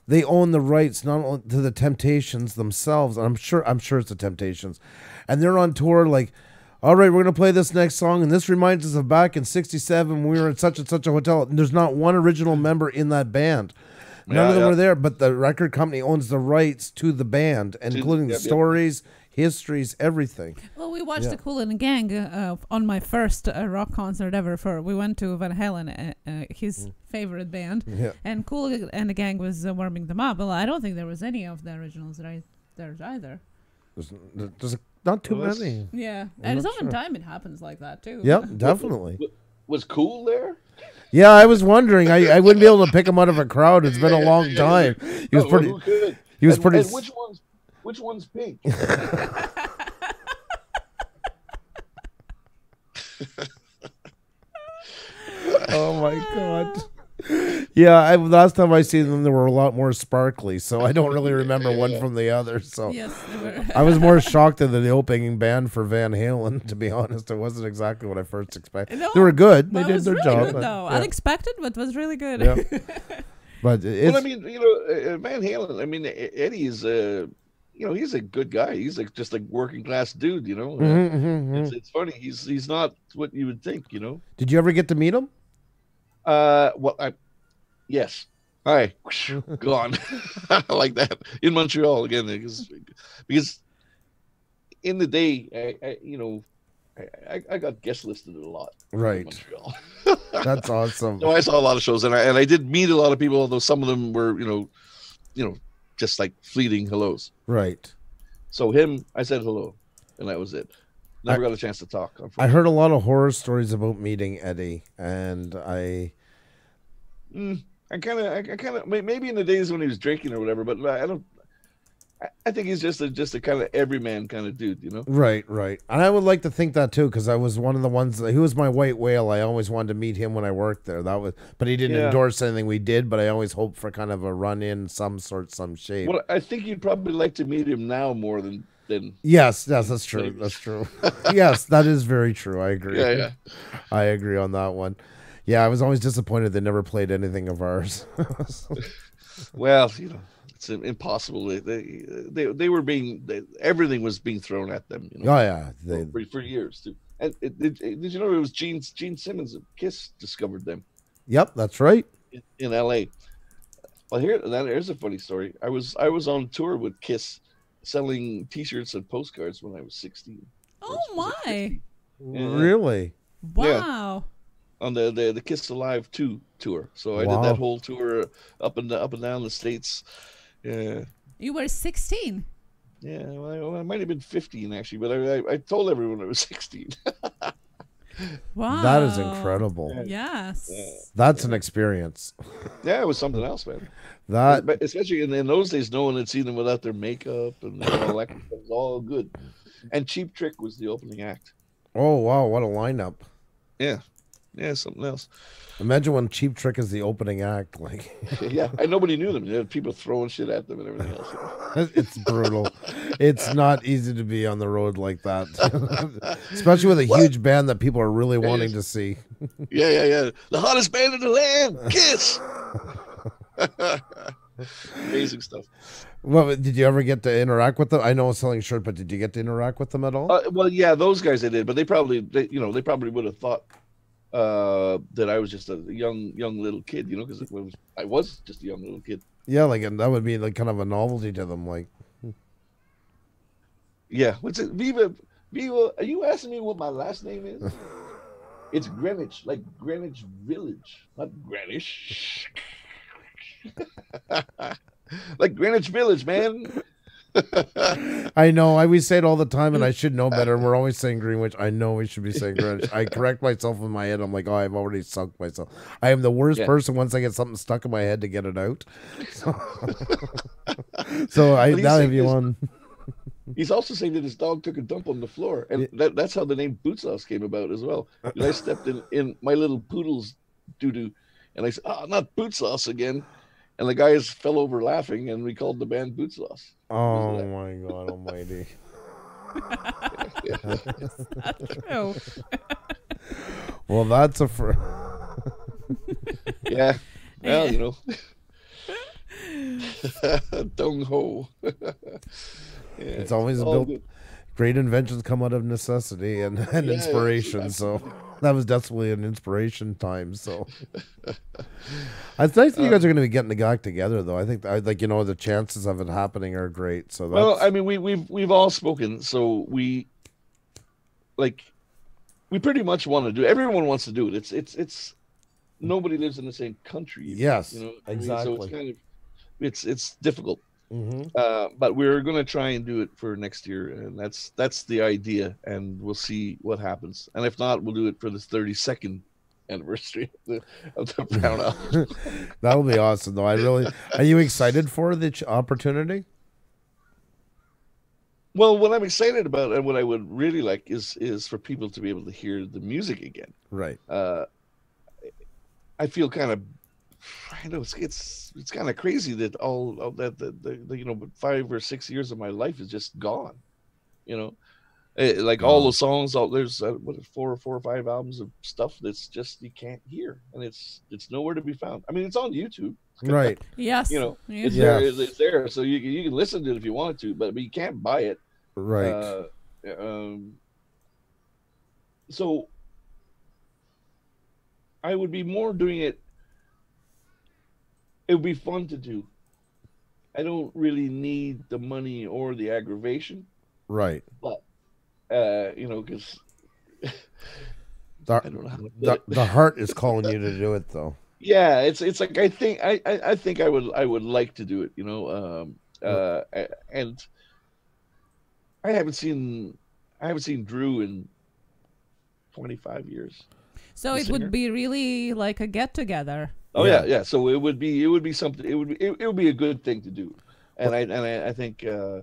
They own the rights not only to the Temptations themselves, and I'm sure I'm sure it's the Temptations, and they're on tour like, all right, we're gonna play this next song, and this reminds us of back in sixty-seven we were at such and such a hotel. And there's not one original member in that band, none yeah, of them yeah. were there. But the record company owns the rights to the band, and including yeah, the yeah. stories, histories, everything. Well, we watched yeah. the Cool and the Gang uh, on my first uh, rock concert ever. For we went to Van Halen, uh, uh, his mm. favorite band, yeah. and Cool and the Gang was uh, warming them up. Well, I don't think there was any of the originals right there either. There's, there's not too was, many. Yeah, I'm and it's often sure. time it happens like that too. Yep, definitely. Was, was Cool there? Yeah, I was wondering. I I wouldn't be able to pick him out of a crowd. It's been a long time. He was oh, pretty. Well, he was and, pretty. And which ones? Which one's pink? Oh my god! Yeah, I, last time I seen them, they were a lot more sparkly, so I don't really remember one from the other. So yes, they were. I was more shocked at the opening band for Van Halen. To be honest, it wasn't exactly what I first expected. No, they were good. They did was their really job. Good, though. Yeah. Unexpected, but was really good. Yeah. But well, I mean, you know, Van Halen. I mean, Eddie's. Uh, You know, he's a good guy. He's like just a working class dude, you know. Mm-hmm, mm-hmm. It's, it's funny. He's he's not what you would think, you know. Did you ever get to meet him? Uh, well, I, yes. Hi, gone like that in Montreal again because because in the day, I, I you know. I, I got guest listed a lot, right? Montreal. That's awesome. So I saw a lot of shows, and I and I did meet a lot of people, although some of them were, you know, you know. just like fleeting hellos, right? So him, I said hello, and that was it. Never I, got a chance to talk. I heard a lot of horror stories about meeting Eddie, and I... Mm, I kind of, I kind of, maybe in the days when he was drinking or whatever, but I don't, I, I think he's just a, just a kind of everyman kind of dude, you know? Right, right. And I would like to think that too, because I was one of the ones, he was my white whale. I always wanted to meet him when I worked there. That was, but he didn't yeah. endorse anything we did, but I always hoped for kind of a run-in, some sort, some shape. Well, I think you'd probably like to meet him now more than, than. Yes, yes, that's true. Maybe. That's true. Yes, that is very true. I agree. Yeah, yeah. I agree on that one. Yeah, I was always disappointed they never played anything of ours. Well, you know, it's impossible. They they, they were being they, everything was being thrown at them. You know, oh yeah, they, for, for years too. And it, it, it, did you know it was Gene Gene Simmons of Kiss discovered them? Yep, that's right. In, in L A. Well, here that here's a funny story. I was I was on tour with Kiss, selling T-shirts and postcards when I was sixteen. Oh was my! And, really? Wow. Yeah. On the, the the Kiss Alive two tour, so I wow. did that whole tour up and up and down the states. Yeah, you were sixteen. Yeah, well, I, I might have been fifteen actually, but I I, I told everyone I was sixteen. Wow, that is incredible. Yeah. Yes, yeah. That's yeah. an experience. Yeah, it was something else, man. That, but especially in, in those days, no one had seen them without their makeup and all that. It was all good. And Cheap Trick was the opening act. Oh wow, what a lineup! Yeah. Yeah, something else. Imagine when Cheap Trick is the opening act, like. Yeah, and nobody knew them. You know, people throwing shit at them and everything else. You know? It's brutal. It's not easy to be on the road like that, especially with a what? huge band that people are really yeah, wanting yeah. to see. Yeah, yeah, yeah. The hottest band in the land, Kiss. Amazing stuff. Well, did you ever get to interact with them? I know selling shirt, but did you get to interact with them at all? Uh, well, yeah, those guys I did, but they probably, they, you know, they probably would have thought. Uh, that I was just a young, young little kid, you know, because I was just a young little kid. Yeah, like, and that would be like kind of a novelty to them, like. Yeah, what's it? Viva, Viva, are you asking me what my last name is? It's Greenwich, like Greenwich Village, not Greenwich. Like Greenwich Village, man. I know. I we say it all the time, and I should know better. We're always saying Greenwich. I know we should be saying Greenwich. I correct myself in my head. I'm like, oh, I've already sunk myself. I am the worst yeah. person once I get something stuck in my head to get it out. So, so I now have you on. He's also saying that his dog took a dump on the floor, and yeah. that, that's how the name Bootsauce came about as well. And I stepped in in my little poodle's doo doo, and I said, "Oh, not Bootsauce again." And the guys fell over laughing, and we called the band Bootsauce. Oh my God almighty. Yeah, yeah. That's true. Well, that's a fr Yeah. Well, yeah. You know. Dung ho. Yeah, it's always it's built good. Great inventions come out of necessity and, and yeah, inspiration. Yeah, so that was definitely an inspiration time. So it's nice that you guys are going to be getting the gawk together, though. I think, like, you know, the chances of it happening are great. So that's... well, I mean, we we've we've all spoken, so we like we pretty much want to do. Everyone wants to do it. It's it's it's nobody lives in the same country. Yes, you know, exactly. I mean, so it's kind of it's it's difficult. Mm-hmm. Uh, but we're going to try and do it for next year, and that's that's the idea, and we'll see what happens. And if not, we'll do it for the thirty-second anniversary of the, of the Brown Album. That will be awesome, though. I really are you excited for the opportunity? Well, what I'm excited about, and what I would really like, is is for people to be able to hear the music again. Right. Uh, I feel kind of. I know it's it's, it's kind of crazy that all, all that the, the, the you know five or six years of my life is just gone, you know, it, like oh. all the songs. All there's uh, what four or four or five albums of stuff that's just you can't hear, and it's it's nowhere to be found. I mean, it's on YouTube, right? Yes, you know, yeah. it's there, it's there, so you you can listen to it if you want to, but but you can't buy it, right? Uh, um, so I would be more doing it. It would be fun to do. I don't really need the money or the aggravation. Right. But, uh, you know, because... I don't know how to the, the heart is calling you to do it, though. Yeah, it's it's like, I think I, I, I think I would I would like to do it, you know. Um, uh, yeah. And I haven't seen I haven't seen Drew in twenty-five years. So it singer. would be really like a get together. Oh yeah. yeah, yeah. So it would be it would be something. It would be, it, it would be a good thing to do, and I and I, I think uh,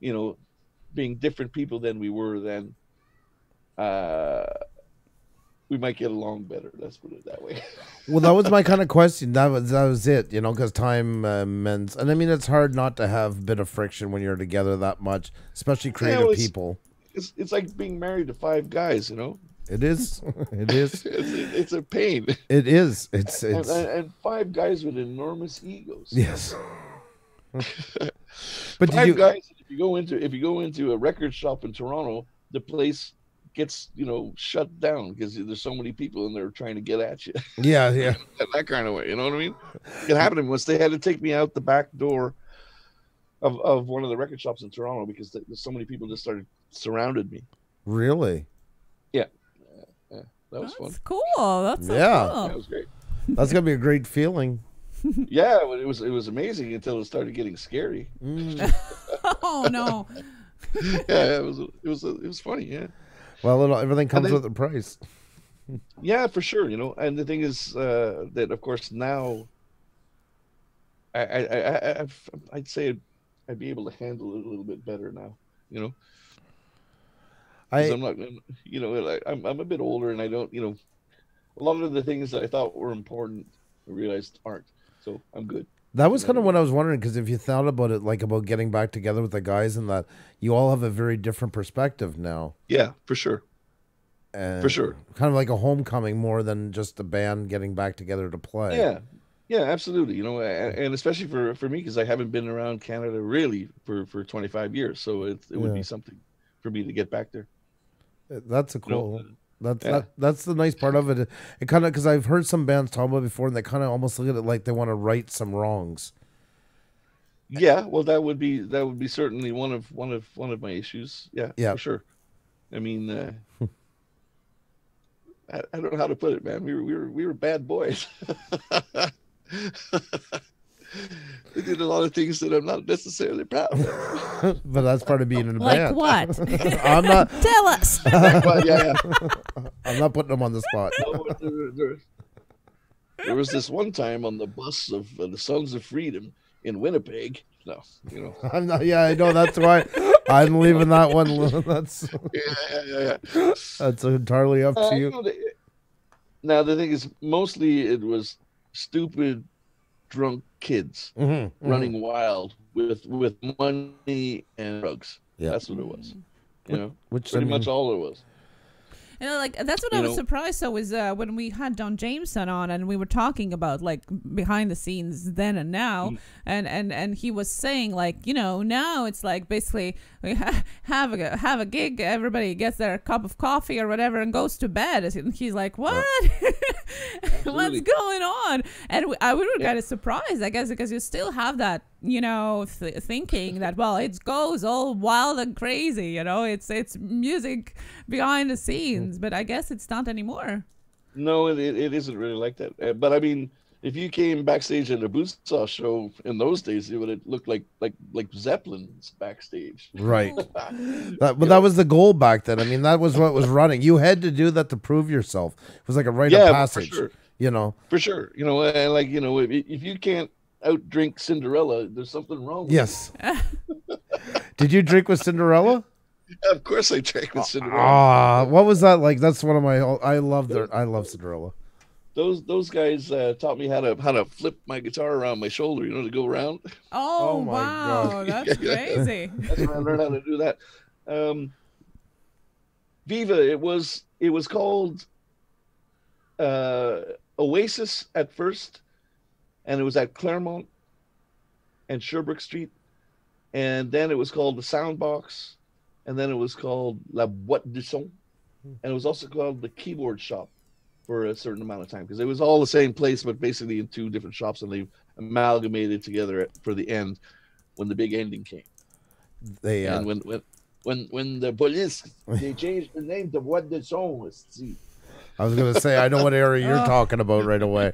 you know, being different people than we were then, uh, we might get along better. Let's put it that way. Well, that was my kind of question. That was that was it. You know, because time uh, mends, and I mean, it's hard not to have a bit of friction when you're together that much, especially creative you know, it's, people. It's it's like being married to five guys. You know. It is. It is. it's, it's a pain. It is. It's. it's... And, and five guys with enormous egos. Yes. But five you... guys. If you go into if you go into a record shop in Toronto, the place gets you know shut down because there's so many people in there trying to get at you. Yeah, yeah. That kind of way. You know what I mean? It happened to me once. They had to take me out the back door of of one of the record shops in Toronto because the, so many people just started surrounded me. Really? Yeah. That was That's fun. cool. That's so yeah. cool. That was great. That's gonna be a great feeling. Yeah, it was. It was amazing until it started getting scary. Mm. Oh no. Yeah, it was. It was. It was funny. Yeah. Well, it, everything comes then, with a price. Yeah, for sure. You know, and the thing is uh, that, of course, now I, I, I, I, I'd say I'd, I'd be able to handle it a little bit better now. You know. I, I'm not, you know, I'm I'm a bit older, and I don't, you know, a lot of the things that I thought were important, I realized aren't. So I'm good. That was kind of what I was wondering, because if you thought about it, like about getting back together with the guys, and that you all have a very different perspective now. Yeah, for sure. And for sure, kind of like a homecoming more than just the band getting back together to play. Yeah, yeah, absolutely. You know, and especially for for me, because I haven't been around Canada really for for twenty-five years, so it it would yeah. be something for me to get back there. That's a cool. Nope. That's yeah. that, that's the nice part of it. It kind of because I've heard some bands talk about it before, and they kind of almost look at it like they want to right some wrongs. Yeah, well, that would be that would be certainly one of one of one of my issues. Yeah, yeah, for sure. I mean, uh, I, I don't know how to put it, man. We were we were we were bad boys. We did a lot of things that I'm not necessarily proud of. But that's part of being in a like band. Like what? I'm not. Tell us. But yeah, yeah. I'm not putting them on the spot. No, there, there, there was this one time on the bus of uh, the Sons of Freedom in Winnipeg. No, you know. I'm not. Yeah, I know. That's why I'm leaving that one. That's. Yeah, yeah, yeah. That's entirely up uh, to you. you know, the, now the thing is, mostly it was stupid, drunk kids mm-hmm, running mm-hmm. wild with with money and drugs. Yeah, that's what it was. You know, which pretty I mean, much all it was. You know, like that's what you I was know? surprised. So was uh, when we had Don Jameson on, and we were talking about like behind the scenes then and now, mm. and and and he was saying like you know now it's like basically we ha have a have a gig, everybody gets their cup of coffee or whatever and goes to bed. And he's like, what? Yeah. What's going on? And we, I we were yeah. kind of surprised, I guess, because you still have that, you know, th thinking that well, it goes all wild and crazy, you know, it's it's music behind the scenes, but I guess it's not anymore. No, it it isn't really like that. Uh, but I mean, if you came backstage at a Bootsauce show in those days, it would have looked like like like Zeppelin's backstage, right? that, but you that know? was the goal back then. I mean, that was what was running. You had to do that to prove yourself. It was like a rite yeah, of passage. For sure. You know, for sure. You know, and like you know, if, if you can't outdrink Cinderella, there's something wrong with yes. you. Did you drink with Cinderella? Of course I drank with Cinderella. Ah, what was that like? That's one of my I love their I love Cinderella. Those those guys uh, taught me how to how to flip my guitar around my shoulder, you know, to go around. Oh, oh my wow, God. That's crazy. That's when I learned how to do that. Um Viva, it was it was called uh Oasis at first. And it was at Claremont and Sherbrooke Street. And then it was called the Soundbox. And then it was called La Boîte du Son. And it was also called the Keyboard Shop for a certain amount of time. Because it was all the same place, but basically in two different shops. And they amalgamated together for the end when the big ending came. They, uh... And when, when, when, when the police, they changed the name to Boîte du Son. I was going to say, I know what area you're talking about right away.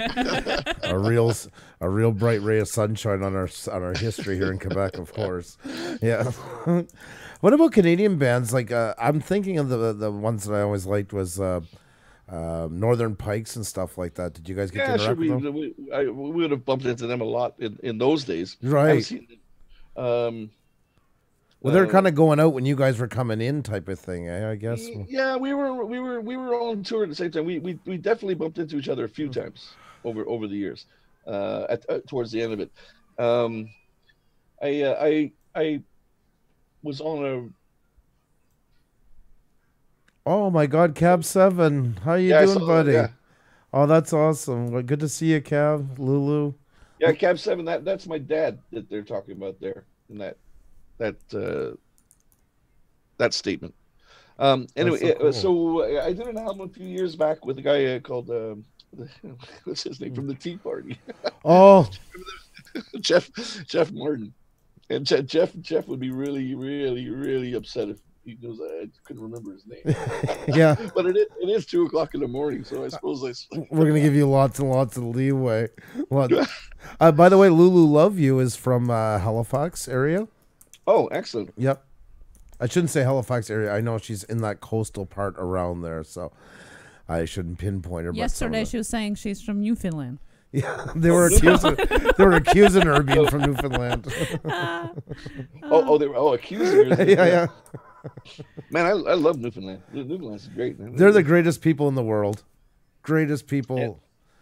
A real, a real bright ray of sunshine on our on our history here in Quebec, of course. Yeah. What about Canadian bands? Like uh, I'm thinking of the the ones that I always liked was uh, uh, Northern Pikes and stuff like that. Did you guys get yeah, to interact sure, with them? We, I, we would have bumped into them a lot in, in those days. Right. Seen, um, well, they're uh, kind of going out when you guys were coming in, type of thing, eh, I guess. Yeah, we were we were we were all on tour at the same time. We we we definitely bumped into each other a few times over over the years. Uh, at, uh, towards the end of it, um, I uh, I I. was on a oh my god Cab Seven, how you yeah, doing buddy that, yeah. Oh, that's awesome. Well, good to see you, Cab. Lulu, yeah, Cab Seven, that that's my dad that they're talking about there in that that uh that statement. Um anyway, so, cool. it, so I did an album a few years back with a guy called um what's his name from the Tea Party, oh Jeff Jeff Martin. And Jeff, Jeff would be really, really, really upset if he goes, I couldn't remember his name. Yeah. But it is, it is two o'clock in the morning, so I suppose I... We're going to give you lots and lots of leeway. Lots. Uh, by the way, Lulu Love You is from uh, Halifax area. Oh, excellent. Yep. I shouldn't say Halifax area. I know she's in that coastal part around there, so I shouldn't pinpoint her. Yesterday she was saying she's from Newfoundland. Yeah, they were accusing they were accusing her of being from Newfoundland. Uh, oh, oh, they were oh accusing her. Yeah, yeah. Man, I I love Newfoundland. Newfoundland's great, man. They're the greatest people in the world. Greatest people. Yeah,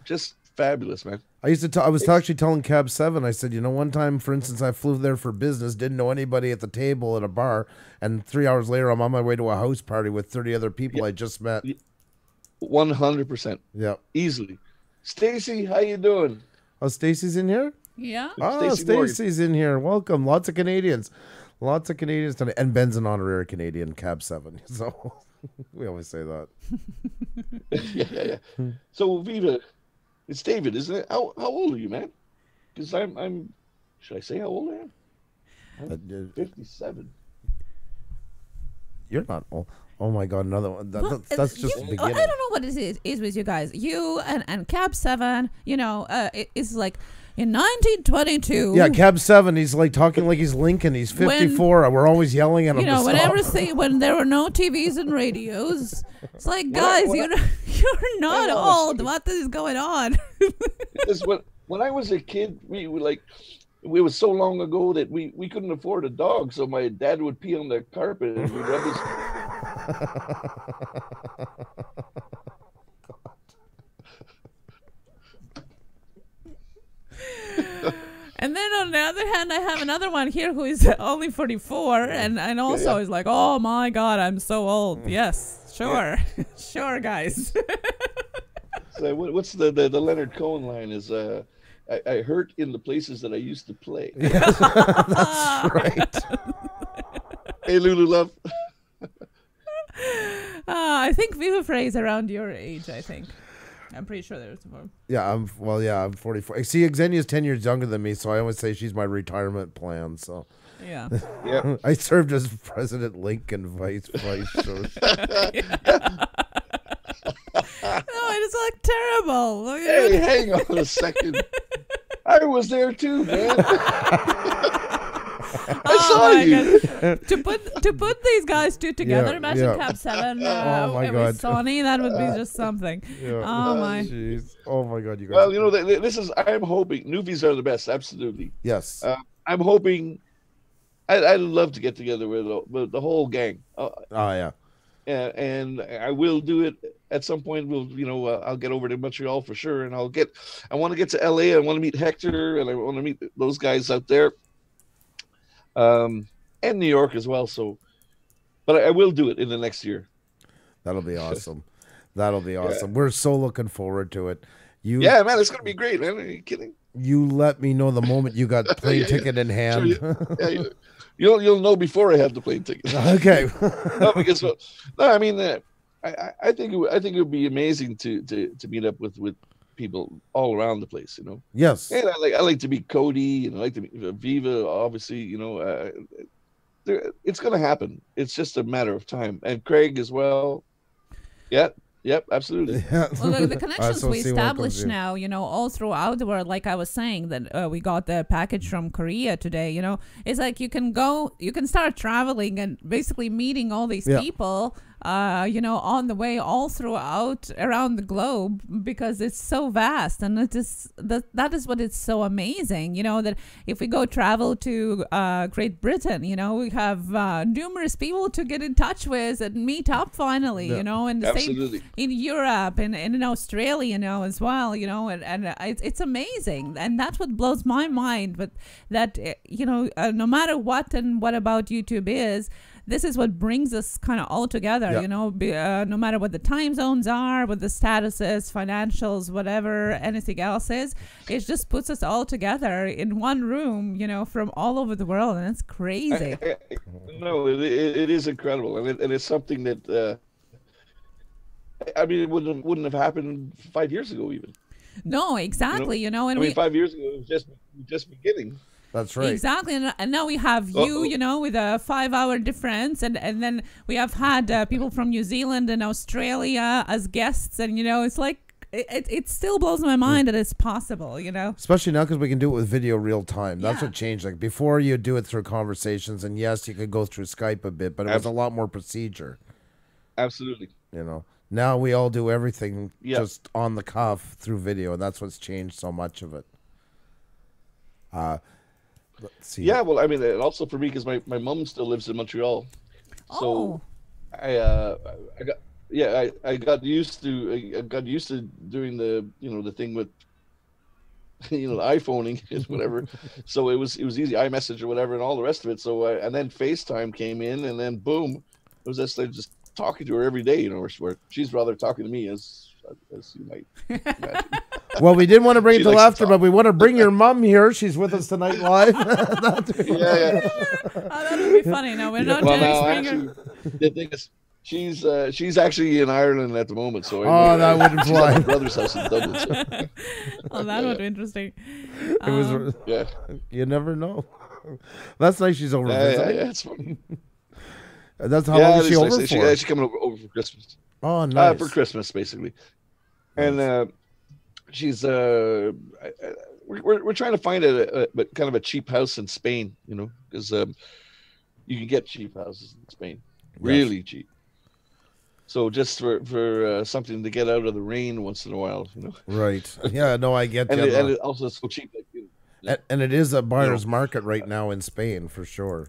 just fabulous, man. I used to t I was actually telling Cab Seven. I said, you know, one time, for instance, I flew there for business, didn't know anybody at the table at a bar, and three hours later, I'm on my way to a house party with thirty other people yeah. I just met. One hundred percent. Yeah, easily. Stacy, how you doing? Oh, Stacy's in here? Yeah. Oh, Stacy's in here. Welcome. Lots of Canadians. Lots of Canadians tonight. And Ben's an honorary Canadian, Cab Seven. So we always say that. yeah, yeah, yeah. So, Viva, it's David, isn't it? How, how old are you, man? Because I'm, I'm, should I say how old I am? I'm fifty-seven. You're not old. Oh my god, another one. That, well, that's just you, the beginning. I don't know what it is, is with you guys. You and, and Cab Seven, you know, uh, it, it's like in nineteen twenty-two. Yeah, Cab Seven, he's like talking like he's Lincoln. He's fifty-four. When, we're always yelling at him. You know, whenever see, when there were no T Vs and radios, it's like, guys, when I, when you're, I, you're not old. What is going on? when, when I was a kid, we were like... It was so long ago that we, we couldn't afford a dog, so my dad would pee on the carpet and we'd rub his... And then on the other hand, I have another one here who is only forty-four and, and also yeah. is like, oh my God, I'm so old. Yes, sure. Yeah. Sure, guys. So what's the, the, the Leonard Cohen line is... Uh, I, I hurt in the places that I used to play. Yes. That's right. Hey, Lulu Love. uh, I think Viva Frey's around your age, I think. I'm pretty sure there's more. Yeah, I'm, well, yeah, I'm forty-four. See, Xenia's ten years younger than me, so I always say she's my retirement plan, so. Yeah. Yeah. I served as President Lincoln Vice Vice. So. Yeah. No, it's like terrible. Hey, hang on a second. I was there too, man. I oh saw you. To put to put these guys two together, yeah, imagine yeah. Cab Seven. Uh, oh my God, Sonny, that would be just something. Yeah. Oh my. Jeez. Oh my God, you guys. Well, you know, this is. I'm hoping newbies are the best. Absolutely. Yes. Uh, I'm hoping. I, I'd love to get together with, with the whole gang. Uh, oh yeah. Uh, and I will do it at some point. We'll, you know, uh, I'll get over to Montreal for sure, and I'll get. I want to get to L A. I want to meet Hector, and I want to meet those guys out there, um, and New York as well. So, but I, I will do it in the next year. That'll be awesome. That'll be awesome. Yeah. We're so looking forward to it. You, yeah, man, it's gonna be great, man. Are you kidding? You let me know the moment you got plane yeah, ticket yeah. in hand. Sure, you, yeah, you, You'll you'll know before I have the plane ticket. Okay. No, because no, I mean, uh, I I think it, I think it would be amazing to to to meet up with with people all around the place, you know. Yes. And I like I like to meet Cody, and I like to meet Viva. Obviously, you know, uh, there, it's gonna happen. It's just a matter of time. And Craig as well. Yeah. Yep, absolutely. Yeah. Well, the, the connections we established now, you know, all throughout the world, like I was saying, that uh, we got the package from Korea today, you know, it's like you can go, you can start traveling and basically meeting all these yeah. people, uh, you know, on the way all throughout around the globe, because it's so vast. And it is, that, that is what is so amazing, you know, that if we go travel to uh, Great Britain, you know, we have uh, numerous people to get in touch with and meet up finally, yeah. you know, and the absolutely. Same in Europe and, and in Australia now as well, you know, and, and it's, it's amazing. And that's what blows my mind. But that, you know, uh, no matter what and what about YouTube is, this is what brings us kind of all together, yeah. you know, be, uh, no matter what the time zones are, what the status is, financials, whatever, anything else is, it just puts us all together in one room, you know, from all over the world. And it's crazy. I, I, no, it, it is incredible. And, it, and it's something that, uh, I mean, it wouldn't wouldn't have happened five years ago, even. No, exactly. You know, you know and I mean, we, five years ago it was just just beginning. That's right. Exactly, and, and now we have you, uh-oh. You know, with a five-hour difference, and and then we have had uh, people from New Zealand and Australia as guests, and you know, it's like it it, it still blows my mind mm. that it's possible, you know. Especially now because we can do it with video real time. That's yeah. what changed. Like before, you do it through conversations, and yes, you could go through Skype a bit, but it was absolutely. A lot more procedure. Absolutely. You know. Now we all do everything yep. just on the cuff through video, and that's what's changed so much of it. Uh, let's see. Yeah, well, I mean, and also for me, because my, my mom still lives in Montreal. Oh. So I, uh, I got, yeah, I, I got used to, I got used to doing the, you know, the thing with, you know, the iPhoning and whatever. So it was, it was easy, iMessage or whatever, and all the rest of it. So, I, and then FaceTime came in, and then boom, it was just like, just, talking to her every day, you know, where she's rather talking to me as as you might imagine. Well, we didn't want to bring it to laughter, but we want to bring your mom here. She's with us tonight live. yeah, yeah. Oh, that would be funny. No, we're not well, doing actually, the thing is, she's uh, she's actually in Ireland at the moment. So I oh, know, that would imply my brother's house in Dublin. So. Oh, that yeah. would be interesting. It um, was, yeah. You never know. That's nice. She's over yeah, visiting. Yeah, yeah, it's funny. That's how yeah, long is she over nice. for? She, yeah, she's coming over, over for Christmas. Oh, nice. Uh, for Christmas, basically. Nice. And uh, she's, uh, we're, we're trying to find a, a, a kind of a cheap house in Spain, you know, because um, you can get cheap houses in Spain, really yes. cheap. So just for, for uh, something to get out of the rain once in a while, you know. Right. Yeah, no, I get and that. It, and it also so cheap. Like, you know, and, and it is a buyer's you know, market right now in Spain, for sure.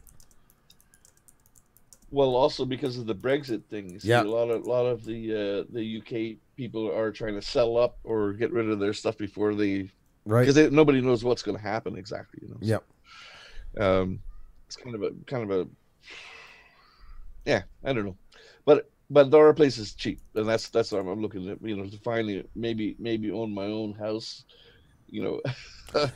Well, also because of the Brexit thing, yeah. a lot of a lot of the uh, the U K people are trying to sell up or get rid of their stuff before they, right? Because nobody knows what's going to happen exactly. You know? Yep. So, um, it's kind of a kind of a, yeah, I don't know, but but there are places cheap, and that's that's what I'm looking at. You know, to finally maybe maybe own my own house, you know.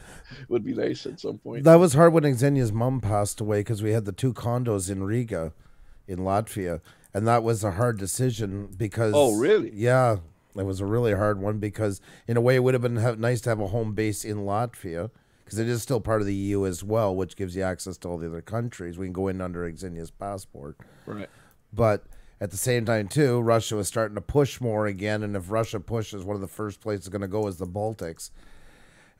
Would be nice at some point. That was hard when Xenia's mom passed away because we had the two condos in Riga. In Latvia, and that was a hard decision because oh really yeah it was a really hard one because in a way it would have been have, nice to have a home base in Latvia because it is still part of the E U as well, which gives you access to all the other countries. We can go in under Xenia's passport, right? But at the same time too, Russia was starting to push more again, and if Russia pushes, one of the first places going to go is the Baltics.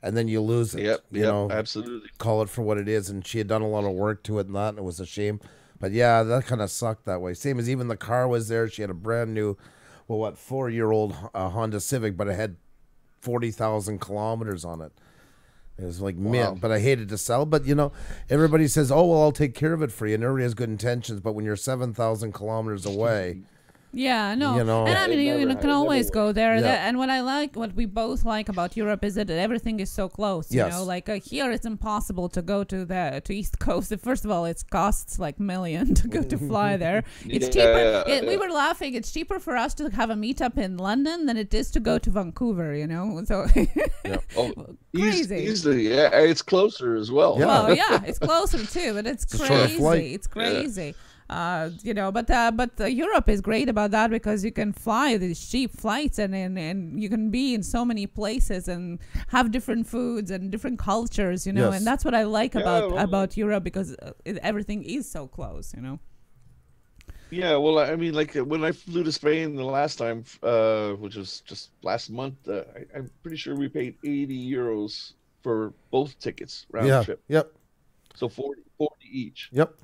And then you lose it. Yep, you yep, know absolutely call it for what it is. And she had done a lot of work to it and that, and it was a shame. But yeah, that kind of sucked that way. Same as even the car was there. She had a brand new, well, what, four-year-old uh, Honda Civic, but it had forty thousand kilometers on it. It was like, wow. Man, but I hated to sell. But, you know, everybody says, oh, well, I'll take care of it for you. And everybody has good intentions. But when you're seven thousand kilometers away... Yeah, no, you know, and I mean, you, you can always go there. Yeah. And what I like, what we both like about Europe is that everything is so close. You yes. know, like uh, here it's impossible to go to the to East Coast. First of all, it costs like million to go to fly there. It's yeah, cheaper. Yeah, it, yeah. We were laughing. It's cheaper for us to have a meetup in London than it is to go to Vancouver. You know, so yeah. oh, crazy. Easily, yeah, it's closer as well. Yeah. Well, yeah, it's closer too, but it's, it's crazy. It's crazy. Yeah. Uh, you know, but uh, but uh, Europe is great about that because you can fly these cheap flights and, and and you can be in so many places and have different foods and different cultures, you know, yes. and that's what I like yeah, about well, about Europe because uh, it, everything is so close, you know. Yeah, well, I mean, like when I flew to Spain the last time, uh, which was just last month, uh, I, I'm pretty sure we paid eighty euros for both tickets round yeah, trip. Yep. So forty, forty each. Yep.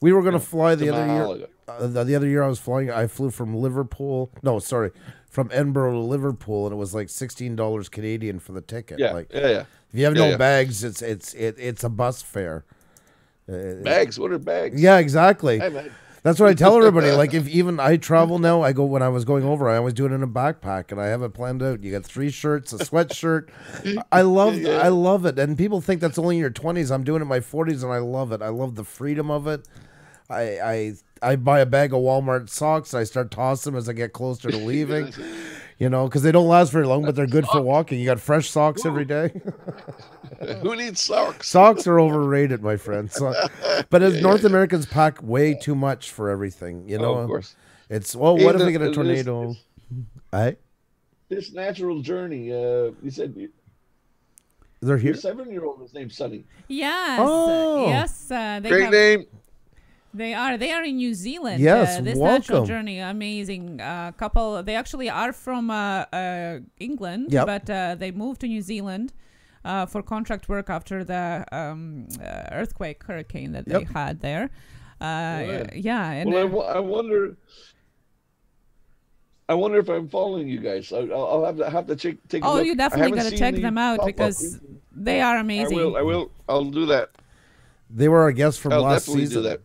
We were going to yeah, fly the other year. Uh, the, the other year I was flying, I flew from Liverpool. No, sorry, from Edinburgh to Liverpool, and it was like sixteen dollars Canadian for the ticket. Yeah, like, yeah, yeah. If you have yeah, no yeah. bags, it's it's it, it's a bus fare. Uh, bags? What are bags? Yeah, exactly. Hey, man. That's what I tell everybody. Like, if even I travel now, I go, when I was going over, I always do it in a backpack, and I have it planned out. You got three shirts, a sweatshirt. I love, yeah. I love it. And people think that's only in your twenties. I'm doing it in my forties, and I love it. I love the freedom of it. I, I, I buy a bag of Walmart socks. And I start tossing them as I get closer to leaving, you know, because they don't last very long, but they're good for walking. You got fresh socks every day. Who needs socks? Socks are overrated, my friend. So, but as North Americans pack way too much for everything, you know. Oh, of course. It's, well, what if we get a tornado? This, I? This natural journey, uh, you said they're here. Your seven-year-old is named Sonny. Yes. Oh. Yes. Uh, they Great have, name. They are. They are in New Zealand. Yes, uh, this welcome. Natural journey, amazing uh, couple. They actually are from uh, uh, England, yep. but uh, they moved to New Zealand uh, for contract work after the um, uh, earthquake hurricane that yep. they had there. Uh, right. Yeah. And well, I, w I wonder. I wonder if I'm following you guys. I, I'll have to have to check. Take oh, a look. You definitely gotta check them out because they are amazing. I will. I will. I'll do that. They were our guests from I'll last season. Do that.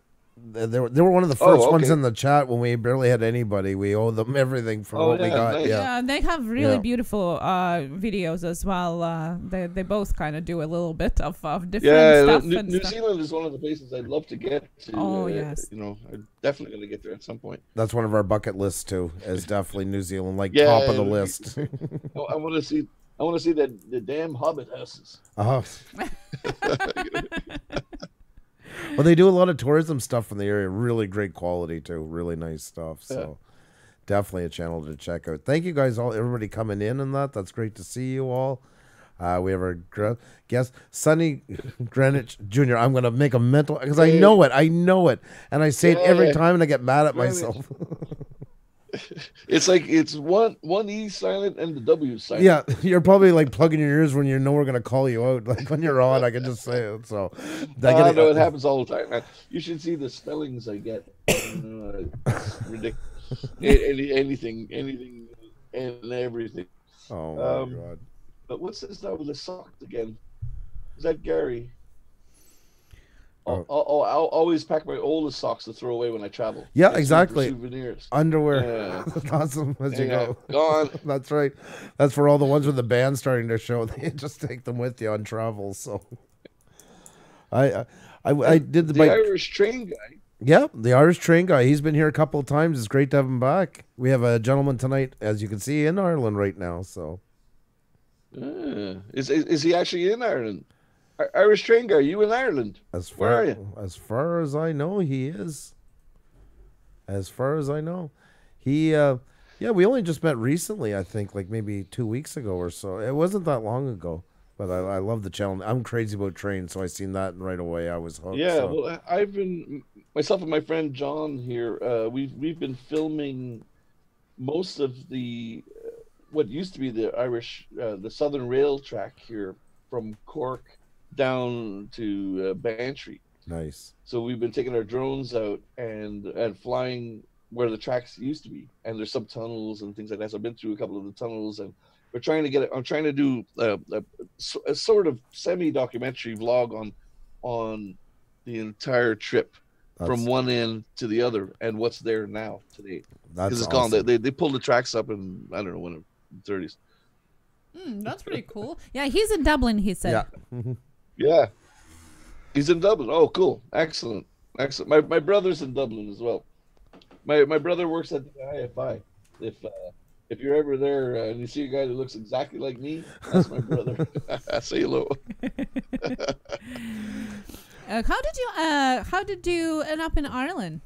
They were, they were one of the first oh, okay. ones in the chat when we barely had anybody. We owe them everything from oh, what yeah, we got. Nice. Yeah. yeah, they have really yeah. beautiful uh, videos as well. Uh, they, they both kind of do a little bit of, of different yeah, stuff. Yeah, New, New stuff. Zealand is one of the places I'd love to get to. Oh, uh, yes. You know, I'm definitely going to get there at some point. That's one of our bucket lists, too, is definitely New Zealand, like yeah, top of the list. Be, oh, I want to see... I want to see that the damn Hobbit houses. Uh-huh. Well, they do a lot of tourism stuff in the area. Really great quality too. Really nice stuff. So yeah. definitely a channel to check out. Thank you guys all. Everybody coming in and that. That's great to see you all. Uh, we have our guest, Sonny Greenwich Junior I'm going to make a mental, because I know it. I know it. And I say it every time and I get mad at myself. It's like it's one one E silent and the W silent. Yeah, you're probably like plugging your ears when you know we're gonna call you out. Like when you're on, I can just say it. So that uh, no, it happens all the time. You should see the spellings I get. Uh, it's ridiculous. Any, anything, anything, and everything. Oh my um, god! But what's this now with the socks again? Is that Gary? Oh, oh! I always pack my oldest socks to throw away when I travel. Yeah, that's exactly. Souvenirs, underwear. Yeah. Awesome as you yeah. go. Gone. That's right. That's for all the ones with the band starting to show. They just take them with you on travel. So, I, I, I, I did the, the Irish train guy. Yeah, the Irish train guy. He's been here a couple of times. It's great to have him back. We have a gentleman tonight, as you can see, in Ireland right now. So, uh, is is he actually in Ireland? Irish train guy, you in Ireland? As far, Where are you? As far as I know, he is. As far as I know, he. Uh, yeah, we only just met recently. I think like maybe two weeks ago or so. It wasn't that long ago. But I, I love the channel. I'm crazy about trains, so I seen that and right away I was hooked. Yeah, so. Well, I've been myself and my friend John here. Uh, we've we've been filming most of the uh, what used to be the Irish, uh, the Southern Rail track here from Cork down to uh, Bantry. Nice. So we've been taking our drones out and and flying where the tracks used to be, and there's some tunnels and things like that. So I've been through a couple of the tunnels, and we're trying to get it. I'm trying to do a, a, a sort of semi-documentary vlog on on the entire trip. That's from one end to the other, and what's there now today. That's it's awesome. Gone. They, they they pulled the tracks up, and I don't know when the thirties. Mm, that's pretty cool. Yeah, he's in Dublin. He said. Yeah. Yeah, he's in Dublin. Oh, cool, excellent, excellent. My my brother's in Dublin as well. My my brother works at the I F I. If uh, if you're ever there uh, and you see a guy that looks exactly like me, that's my brother. Say hello. uh, how did you uh how did you end up in Ireland?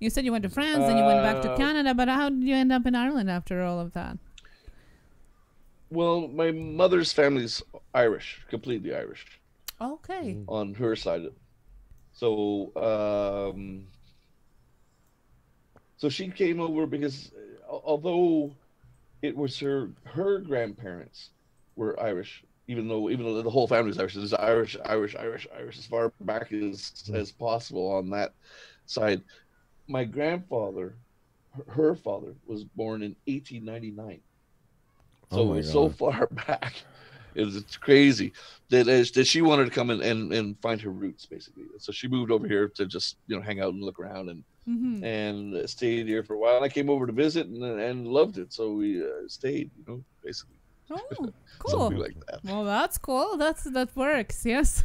You said you went to France uh, and you went back to Canada, but how did you end up in Ireland after all of that? Well, my mother's family's Irish, completely Irish. Okay. On her side. So, um, So she came over because uh, although it was her her grandparents were Irish, even though even though the whole family is Irish, there's Irish, Irish, Irish, Irish as far back as as possible on that side. My grandfather, her father, was born in eighteen ninety-nine. So oh it's so far back. It's, it's crazy that, that she wanted to come in and, and find her roots, basically. So she moved over here to just, you know, hang out and look around and mm-hmm. and stayed here for a while. I came over to visit and, and loved it. So we uh, stayed, you know, basically. Oh, cool. Something like that. Well, that's cool. That's that works. Yes.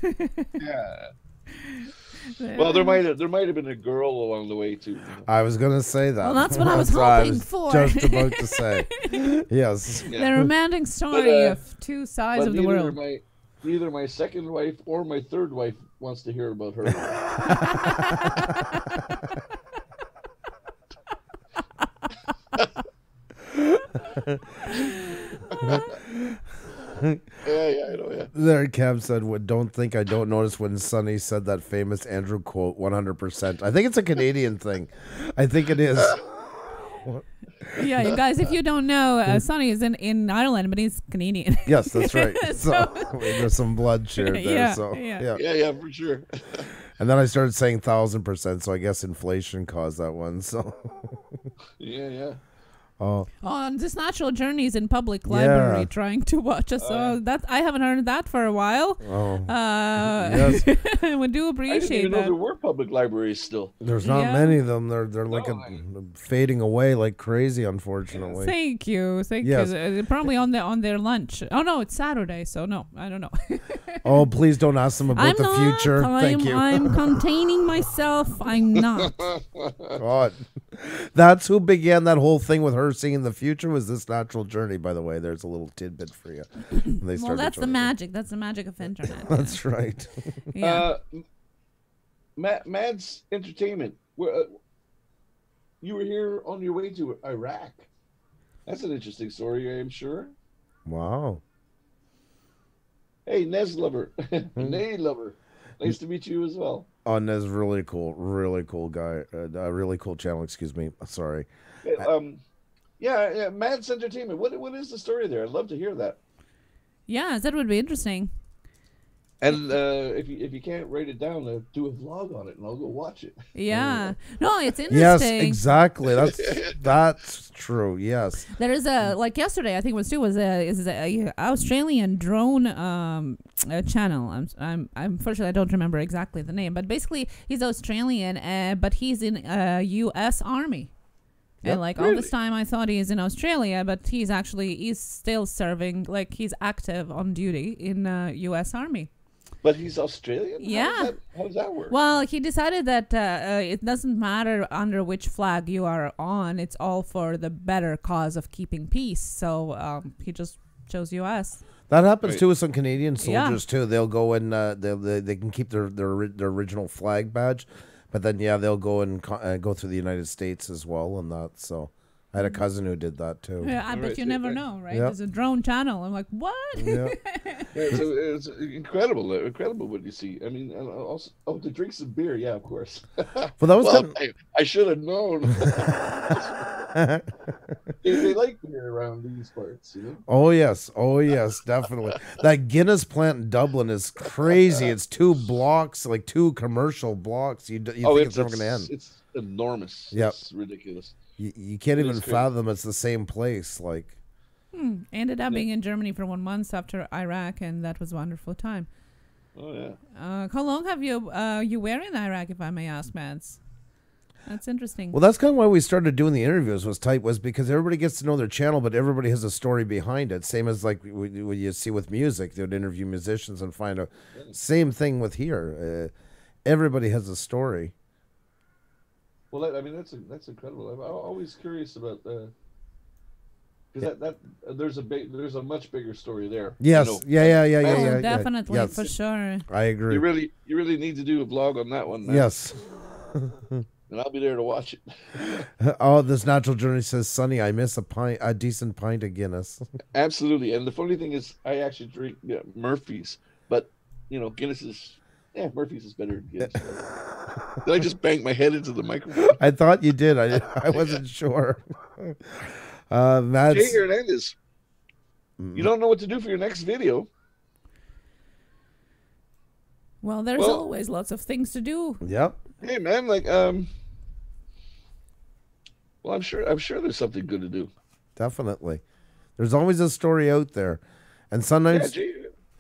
Yeah. Well, there might have there might have been a girl along the way too. I was gonna say that. Well, that's what I was hoping I was for. Just about to say, yes. Yeah. The romantic story but, uh, of two sides of the world. My, neither my second wife or my third wife wants to hear about her. yeah, yeah, I know, yeah. There, Cam said, well, don't think I don't notice when Sonny said that famous Andrew quote one hundred percent. I think it's a Canadian thing. I think it is. Yeah, you guys, if you don't know, uh, Sonny is in, in Ireland, but he's Canadian. Yes, that's right. So, so there's some blood shared there. Yeah, so, yeah. Yeah. yeah, yeah, for sure. And then I started saying one thousand percent, so I guess inflation caused that one. So yeah, yeah. Oh. On this natural journeys in public library, yeah. trying to watch us. Uh, so that I haven't heard that for a while. Oh, uh, yes. We do appreciate I didn't even that. Know there were public libraries still. There's not yeah. many of them. They're they're no, like a, I... fading away like crazy, unfortunately. Thank you, thank yes. you. They're probably on the on their lunch. Oh no, it's Saturday, so no, I don't know. Oh, please don't ask them about I'm the not, future. I'm, thank you. I'm containing myself. I'm not. God, that's who began that whole thing with her. Seeing the future was this natural journey, by the way. There's a little tidbit for you. They well, that's the magic. It. That's the magic of internet. That's yeah. right. Yeah. Uh, Mad, Mads Entertainment. Where, uh, you were here on your way to Iraq. That's an interesting story, I'm sure. Wow. Hey, Nez Lover. Nay Lover. Nice to meet you as well. Oh, Nez, really cool, really cool guy. Uh, uh, really cool channel. Excuse me. Sorry. Hey, um. Yeah, yeah, Mads Entertainment. What what is the story there? I'd love to hear that. Yeah, that would be interesting. And uh, if you if you can't write it down, uh, do a vlog on it, and I'll go watch it. Yeah, no, it's interesting. Yes, exactly. That's that's true. Yes, there is a like yesterday. I think it was too was a is a Australian drone um uh, channel. I'm I'm unfortunately I don't remember exactly the name, but basically he's Australian, uh, but he's in uh, U S Army. And yep, like really? all this time I thought he's in Australia, but he's actually he's still serving, like he's active on duty in uh, U S Army. But he's Australian? Yeah. How does that, how does that work? Well, he decided that uh, uh, it doesn't matter under which flag you are on. It's all for the better cause of keeping peace. So um, he just chose U S That happens right. too with some Canadian soldiers yeah. too. They'll go in, uh, they they can keep their, their, their original flag badge. But then, yeah, they'll go and co uh, go through the United States as well, and that. So, I had a cousin who did that too. Yeah, I bet right, you never right. know, right? Yep. There's a drone channel. I'm like, what? Yep. Yeah, so it's incredible, incredible what you see. I mean, and also, oh, to drink some beer, yeah, of course. Well, that was. Well, I, I should have known. they, they like beer around these parts, you know? Oh yes, oh yes, definitely. That Guinness plant in Dublin is crazy. It's two blocks, like two commercial blocks. You, you oh, think it's, it's never going to end? It's enormous. Yep. It's ridiculous. You, you can't it even fathom it's the same place. Like, hmm. ended up yeah. being in Germany for one month after Iraq, and that was a wonderful time. Oh yeah. Uh, how long have you uh, you were in Iraq, if I may ask, Mads? That's interesting. Well, that's kind of why we started doing the interviews was tight was because everybody gets to know their channel, but everybody has a story behind it. Same as like what you see with music, they would interview musicians and find out. Same thing with here. Uh, everybody has a story. Well, that, I mean, that's a, that's incredible. I'm always curious about the. Because that, that there's a big there's a much bigger story there. Yes, you know? yeah, yeah, yeah, yeah, yeah. Oh, definitely yeah, yeah. for sure. I agree. You really you really need to do a blog on that one now. Yes. And I'll be there to watch it. Oh, this natural journey says, Sonny, I miss a pint, a decent pint of Guinness. Absolutely. And the funny thing is, I actually drink yeah, Murphy's, but, you know, Guinness is, yeah, Murphy's is better than Guinness. Did I just bang my head into the microphone? I thought you did. I I wasn't yeah. sure. Uh, that's... Jay Hernandez, mm. you don't know what to do for your next video. Well, there's well, always lots of things to do. Yep. Hey, man, like, um, well, I'm sure, I'm sure there's something good to do. Definitely, there's always a story out there, and sometimes yeah, Jay,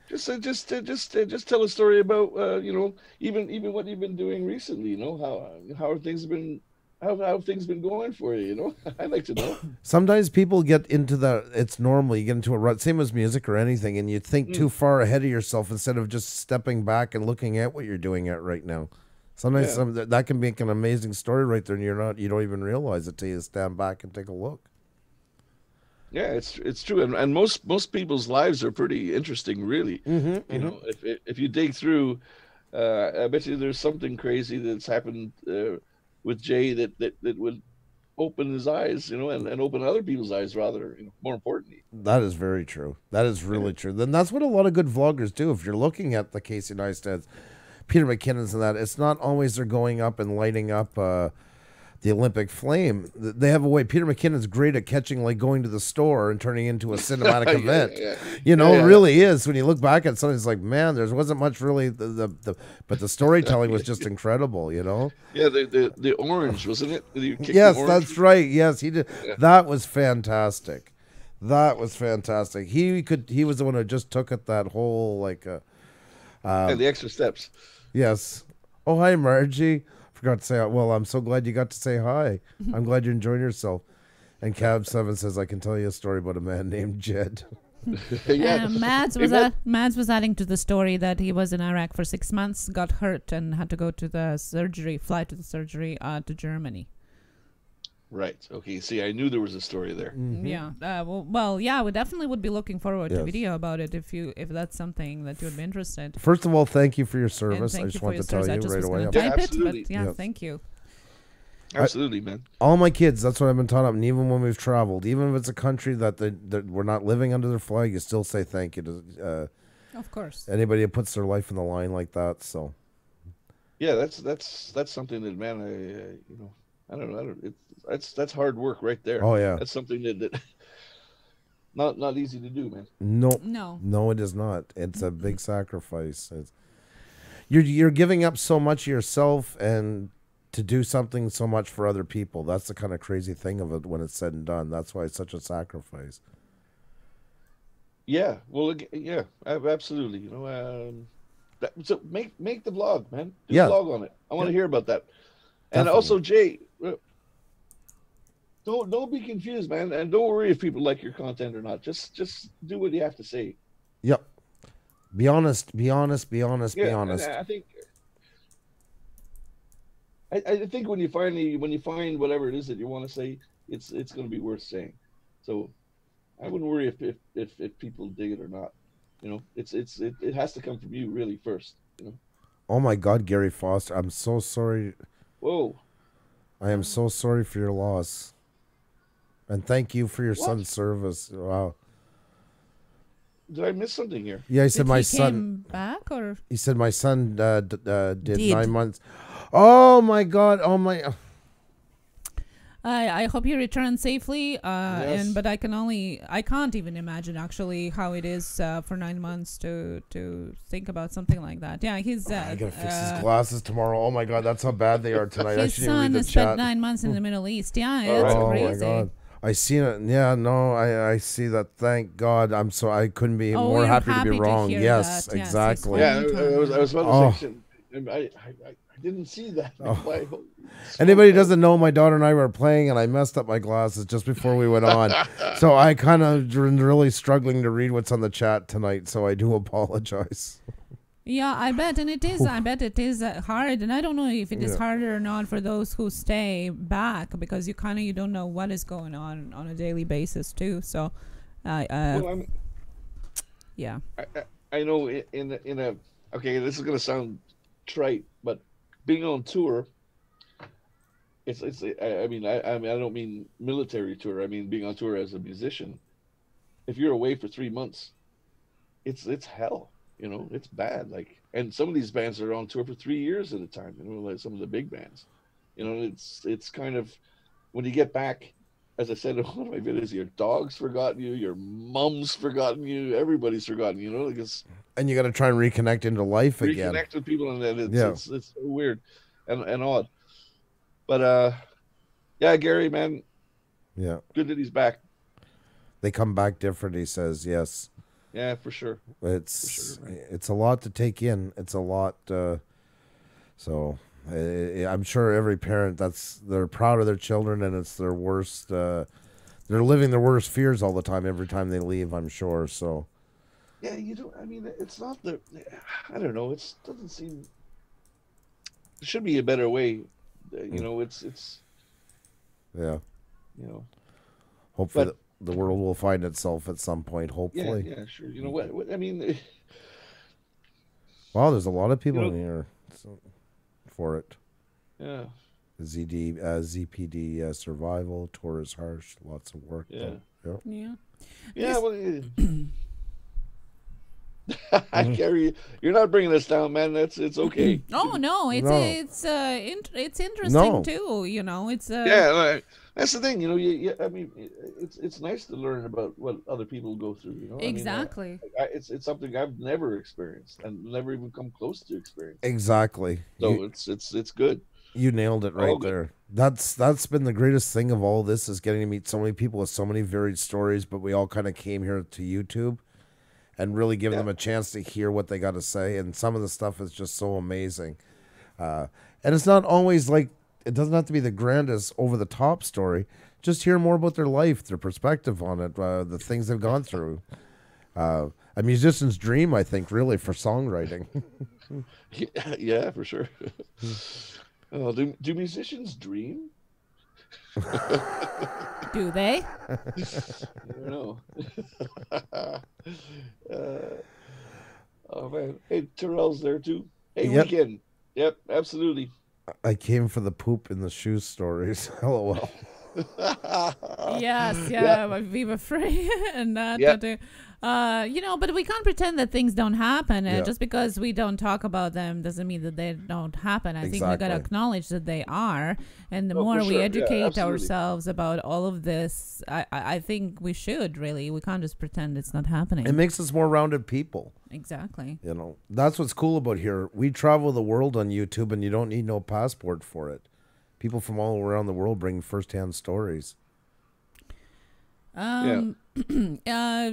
just, uh, just, uh, just, uh, just tell a story about, uh, you know, even, even what you've been doing recently. You know, how, how have things been, how, how have things been going for you? You know, I'd like to know. Sometimes people get into the, it's normally you get into a rut, same as music or anything, and you think mm. too far ahead of yourself instead of just stepping back and looking at what you're doing at right now. Sometimes yeah. some, that can make an amazing story right there, and you're not, you don't even realize it till you stand back and take a look. Yeah, it's it's true, and and most most people's lives are pretty interesting, really. Mm-hmm, you mm-hmm. know, if if you dig through, uh, I bet you there's something crazy that's happened uh, with Jay that, that that would open his eyes, you know, and, and open other people's eyes rather, you know, more importantly. That is very true. That is really yeah. true. Then that's what a lot of good vloggers do. If you're looking at the Casey Neistats, Peter McKinnon's and that, it's not always they're going up and lighting up uh, the Olympic flame. They have a way. Peter McKinnon's great at catching, like going to the store and turning into a cinematic yeah, event. Yeah, yeah. You know, yeah, yeah. it really is. When you look back at something, it's like, man, there wasn't much really, the, the, the but the storytelling was just incredible, you know? Yeah, the, the, the orange, wasn't it? You yes, that's right. Yes, he did. Yeah. That was fantastic. That was fantastic. He could. He was the one who just took it that whole, like... Uh, uh, and the extra steps. Yes. Oh, hi, Margie. Forgot to say, well, I'm so glad you got to say hi. I'm glad you're enjoying yourself. And Cab seven says, I can tell you a story about a man named Jed. yeah. uh, Mads, was at, Mads was adding to the story that he was in Iraq for six months, got hurt, and had to go to the surgery, fly to the surgery uh, to Germany. Right. Okay. See, I knew there was a story there. Mm-hmm. Yeah. Uh, well, well, yeah, we definitely would be looking forward yes. to a video about it if you if that's something that you would be interested. First of all, thank you for your service. I just want to tell service. you right away. Yeah, absolutely. It, but yeah, yes. thank you. Absolutely, man. I, all my kids, that's what I've been taught up. And even when we've traveled, even if it's a country that, they, that we're not living under their flag, you still say thank you to uh, of course. anybody that puts their life in the line like that. So, yeah, that's that's that's something that, man, I, uh, you know, I don't know. I don't, it, that's that's hard work right there. Oh yeah, that's something that, that not not easy to do, man. No, no, no, it is not. It's a big sacrifice. It's, you're you're giving up so much of yourself and to do something so much for other people. That's the kind of crazy thing of it when it's said and done. That's why it's such a sacrifice. Yeah, well, yeah, absolutely. You know, um, that, so make make the vlog, man. Do yeah, vlog on it. I want to yeah. hear about that. And definitely. Also, Jay, don't don't be confused, man, and don't worry if people like your content or not. Just just do what you have to say. Yep. Be honest. Be honest. Be honest. Yeah, be honest. I think I, I think when you finally when you find whatever it is that you want to say, it's it's going to be worth saying. So I wouldn't worry if if if, if people dig it or not. You know, it's it's it, it has to come from you really first. You know. Oh my God, Gary Foster, I'm so sorry. Whoa. I am so sorry for your loss. And thank you for your what? son's service. Wow. Did I miss something here? Yeah, he said did my he son. Came back or? He said my son uh, d uh, did, did nine months. Oh my God. Oh my. I I hope you return safely. Uh, yes. And but I can only I can't even imagine actually how it is uh, for nine months to to think about something like that. Yeah, he's. Uh, oh, I gotta fix uh, his glasses tomorrow. Oh my God, that's how bad they are tonight. His I son has spent nine months in the Middle East. Yeah, it's right. oh crazy. My God. I seen it. Yeah, no, I I see that. Thank God. I'm so I couldn't be oh, more happy, happy to be wrong. To yes, that. exactly. Yeah, yeah I, I was I was about to say. I, I, I didn't see that. Oh. Anybody who doesn't know, my daughter and I were playing, and I messed up my glasses just before we went on. So I kind of really struggling to read what's on the chat tonight. So I do apologize. Yeah, I bet, and it is. Oof. I bet it is uh, hard, and I don't know if it is yeah. harder or not for those who stay back because you kind of you don't know what is going on on a daily basis too. So, uh, uh, well, I'm, yeah, I, I know in in a okay. This is gonna sound. Right, but being on tour, it's it's. I, I mean, I I mean, I don't mean military tour. I mean being on tour as a musician. If you're away for three months, it's it's hell. You know, it's bad. Like, and some of these bands are on tour for three years at a time. You know, like some of the big bands. You know, it's it's kind of when you get back. As I said in one of my videos, your dog's forgotten you, your mom's forgotten you, everybody's forgotten you. You know, like it's, and you got to try and reconnect into life reconnect again. Reconnect with people, and then it's, yeah. it's it's so weird and and odd. But uh, yeah, Gary, man, yeah, good that he's back. They come back different. He says yes. Yeah, for sure. It's for sure, right? It's a lot to take in. It's a lot. Uh, so. I'm sure every parent, that's they're proud of their children, and it's their worst uh they're living their worst fears all the time every time they leave, I'm sure. So yeah, you don't, I mean, it's not the, I don't know, it's doesn't seem there should be a better way, you know. It's it's yeah, you know, hopefully but, the, the world will find itself at some point, hopefully. Yeah, yeah, sure. You know what, what I mean, wow, there's a lot of people, you know, in here, so for it. Yeah. Z D, uh, Z P D uh, survival, tour is harsh, lots of work. Yeah. Though. Yeah. Yeah. There's... well, I carry. You're not bringing this down, man. That's it's okay. Oh no, it's no. it's uh, in, it's interesting no. too. You know, it's uh... yeah. That's the thing. You know, you, you, I mean, it's it's nice to learn about what other people go through. You know, exactly. I mean, I, I, it's it's something I've never experienced and never even come close to experiencing. Exactly. So you, it's it's it's good. You nailed it right oh, there. That's that's been the greatest thing of all this, is getting to meet so many people with so many varied stories. But we all kind of came here to YouTube, and really giving yeah. them a chance to hear what they got to say. And some of the stuff is just so amazing. Uh, and it's not always like. It doesn't have to be the grandest, over-the-top story. Just hear more about their life, their perspective on it, uh, the things they've gone through. Uh, a musician's dream, I think, really, for songwriting. yeah, yeah, for sure. oh, do, do musicians dream? do they? I don't know. uh, oh, man. Hey, Terrell's there, too. Hey, yep. Weekend. Yep, absolutely. I came for the poop in the shoe stories. LOL. yes, yeah, yeah. We were free and that. Yeah. Uh, you know, but we can't pretend that things don't happen. Yeah. Uh, just because we don't talk about them doesn't mean that they don't happen. I exactly. think we got to acknowledge that they are. And the oh, more sure. we educate yeah, ourselves about all of this, I, I think we should really. We can't just pretend it's not happening. It makes us more rounded people. Exactly. You know, that's what's cool about here. We travel the world on YouTube, and you don't need no passport for it. People from all around the world bring firsthand stories. Um, yeah. uh,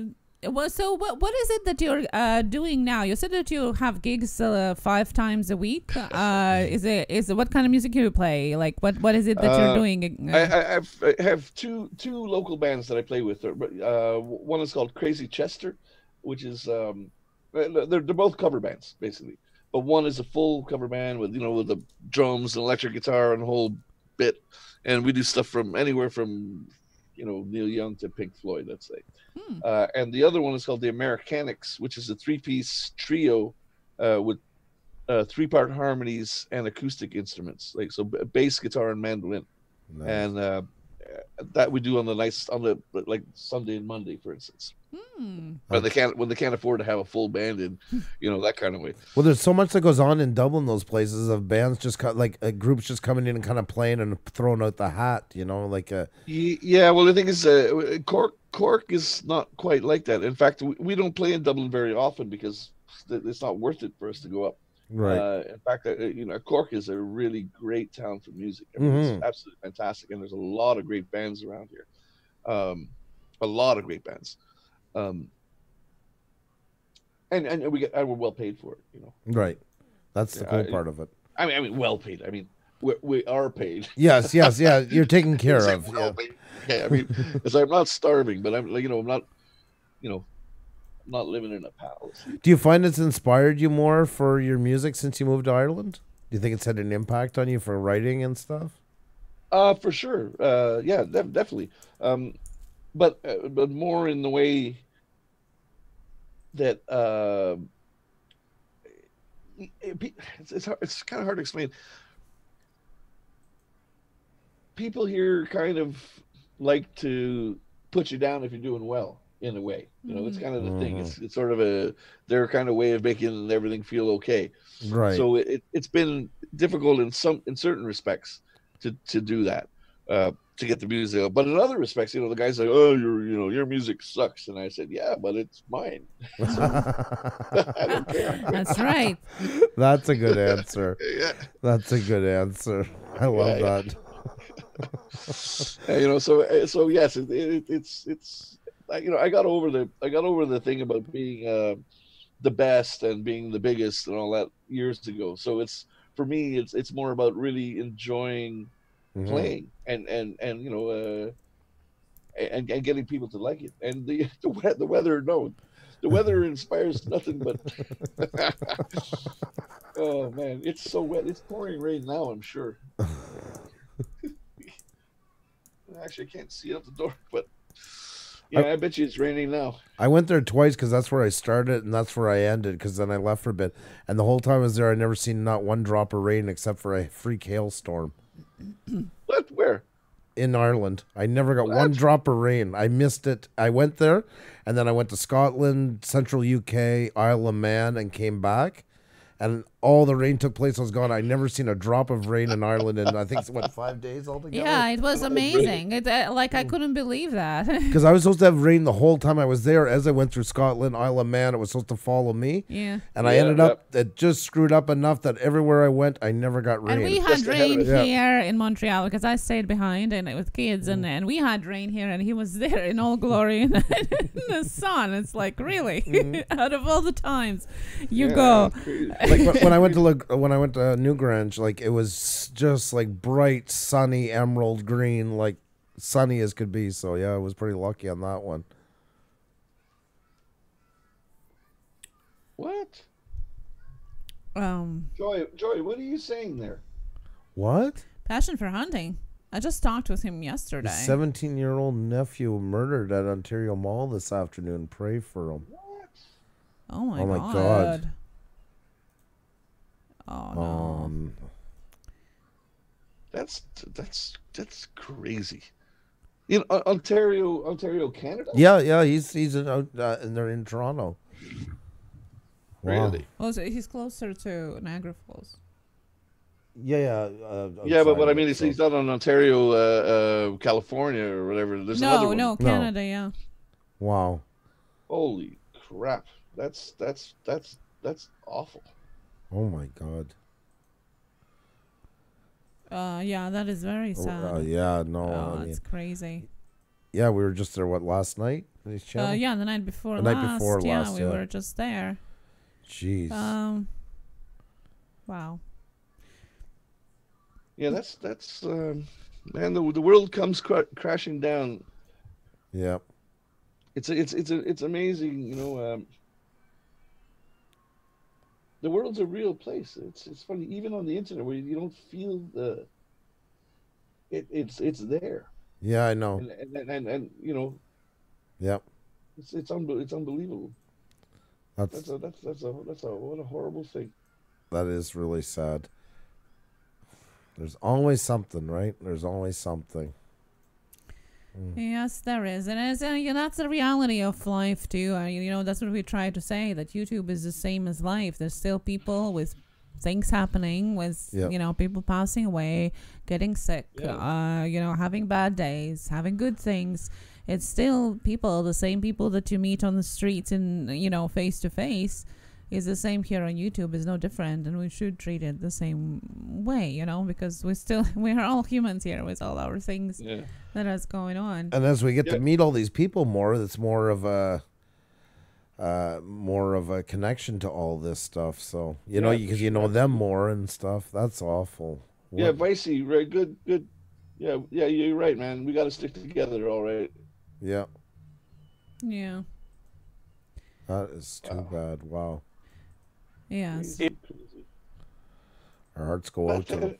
Well, so what what is it that you're uh, doing now? You said that you have gigs uh, five times a week. Uh, is it is it, what kind of music do you play? Like what what is it that uh, you're doing? I, I, have, I have two two local bands that I play with. Uh, one is called Crazy Chester, which is um, they're they're both cover bands basically, but one is a full cover band with you know with the drums and electric guitar and a whole bit, and we do stuff from anywhere from. You know, Neil Young to Pink Floyd, let's say. Hmm. Uh, and the other one is called the Americanics, which is a three-piece trio uh, with uh, three-part harmonies and acoustic instruments, like so bass, guitar, and mandolin. Nice. And uh, that we do on the nights on the like Sunday and Monday, for instance. Hmm. When they can't when they can't afford to have a full band in, you know, that kind of way. Well, there's so much that goes on in Dublin, those places of bands just like uh, groups just coming in and kind of playing and throwing out the hat, you know, like a. Yeah, well, the thing is, uh, Cork Cork is not quite like that. In fact, we, we don't play in Dublin very often because it's not worth it for us to go up. Right. Uh, in fact, uh, you know, Cork is a really great town for music. I mean, mm-hmm. It's absolutely fantastic, and there's a lot of great bands around here. Um, a lot of great bands. Um, and and we get and we're well paid for it, you know. Right, that's the yeah, cool I, part of it. I mean, I mean, well paid. I mean, we we are paid. Yes, yes, yeah. You're taken care like of. Well yeah. yeah, I mean, it's like I'm not starving, but I'm like you know I'm not, you know, I'm not living in a palace. Do you find it's inspired you more for your music since you moved to Ireland? Do you think it's had an impact on you for writing and stuff? Uh, for sure. Uh, yeah, def definitely. Um, but uh, but more in the way. That uh, it's it's, hard, it's kind of hard to explain. People here kind of like to put you down if you're doing well. in a way, you know, it's kind of the mm-hmm. thing. It's, it's sort of a, their kind of way of making everything feel okay. Right. So it, it's been difficult in some, in certain respects to, to do that, uh, to get the music out. But in other respects, you know, the guy's like, oh, your, you know, your music sucks. And I said, yeah, but it's mine. So, I don't care. That's right. That's a good answer. Yeah. That's a good answer. I love yeah, that. Yeah. You know, so, so yes, it, it, it's, it's, you know, I got over the, I got over the thing about being uh, the best and being the biggest and all that years ago. So it's, for me, it's, it's more about really enjoying mm-hmm. playing and, and, and, you know, uh, and, and getting people to like it. And the, the, we the weather, no, the weather inspires nothing but, oh man, it's so wet. It's pouring rain now, I'm sure. Actually, I can't see out the door, but yeah, I, I bet you it's raining now. I went there twice because that's where I started and that's where I ended, because then I left for a bit. And the whole time I was there, I never seen not one drop of rain except for a freak hailstorm. What? Where? In Ireland. I never got what? one drop of rain. I missed it. I went there, and then I went to Scotland, central U K, Isle of Man, and came back. And all the rain took place. I was gone. I never seen a drop of rain in Ireland, and I think it's what five days altogether. Yeah, it was amazing. It, uh, like I couldn't believe that. Because I was supposed to have rain the whole time I was there. As I went through Scotland, Isle of Man, it was supposed to follow me. Yeah. And I yeah, ended up that it just screwed up enough that everywhere I went, I never got rain. And we had just rain here yeah. in Montreal because I stayed behind and with kids, mm. and and we had rain here, and he was there in all glory in the sun. It's like really mm. out of all the times you yeah, go. Like when, when I went to look, when I went to New Grange, like it was just like bright, sunny, emerald green, like sunny as could be. So yeah, I was pretty lucky on that one. What? Um, Joy, Joy, what are you saying there? What? Passion for hunting. I just talked with him yesterday. His seventeen-year-old nephew murdered at Ontario Mall this afternoon. Pray for him. What? Oh my god. Oh my god. god. Oh no! Um, that's that's that's crazy. You know, Ontario, Ontario, Canada. Yeah, yeah, he's he's in, uh, and they're in Toronto. Wow. Really? Well, so he's closer to Niagara Falls. Yeah, yeah, uh, yeah. But what I mean is, he's not on Ontario, uh, uh, California, or whatever. There's no, another one. no, Canada, no. yeah. Wow. Holy crap! That's that's that's that's awful. Oh my god. Uh yeah, that is very sad. Oh, uh, yeah, no. Oh, I mean, that's crazy. Yeah, we were just there what last night? Uh, yeah, the night before the last. Night before yeah, last, we yeah. were just there. Jeez. Um Wow. Yeah, that's that's um man, the the world comes cr crashing down. Yeah. It's it's it's a, it's amazing, you know, um the world's a real place. It's it's funny, even on the internet where you don't feel the. It it's it's there. Yeah, I know. And and and, and, and you know. Yep. It's it's unbe it's unbelievable. That's that's a, that's that's a that's a what a horrible thing. That is really sad. There's always something, right? There's always something. Yes, there is, and it's, uh, that's the reality of life too. I mean, you know, that's what we try to say. That YouTube is the same as life. There's still people with things happening, with yep. you know, people passing away, getting sick, yeah. uh, you know, having bad days, having good things. It's still people, the same people that you meet on the streets and you know, face to face, is the same here on YouTube. Is no different, and we should treat it the same way, you know, because we still we are all humans here with all our things. Yeah. That is going on. And as we get yeah. to meet all these people more, that's more of a uh, more of a connection to all this stuff. So you yeah, know, because you, you know them more and stuff. That's awful. What? Yeah, Vicey, right? Good, good. Yeah, yeah, you're right, man. We got to stick together, all right. Yeah. Yeah. That is too wow. bad. Wow. Yes. It, Our hearts go out to them.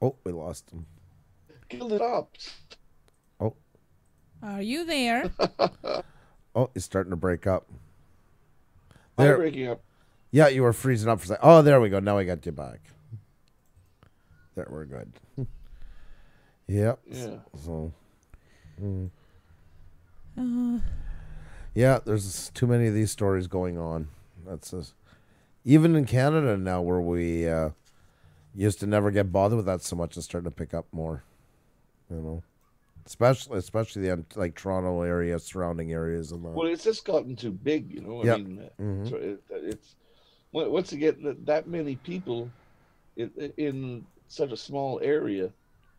Oh, we lost him. Killed it up. Oh. Are you there? Oh, it's starting to break up. They're breaking up. Yeah, you were freezing up for a second. Oh, there we go. Now I got you back. There, we're good. Yep. Yeah. So, Mm. Uh, yeah, there's too many of these stories going on. That's a, even in Canada now, where we uh, used to never get bothered with that so much, and starting to pick up more. You know, especially especially the like Toronto area, surrounding areas, and well, it's just gotten too big. You know, I yep. mean, mm-hmm. so it, it's once again that many people in, in such a small area.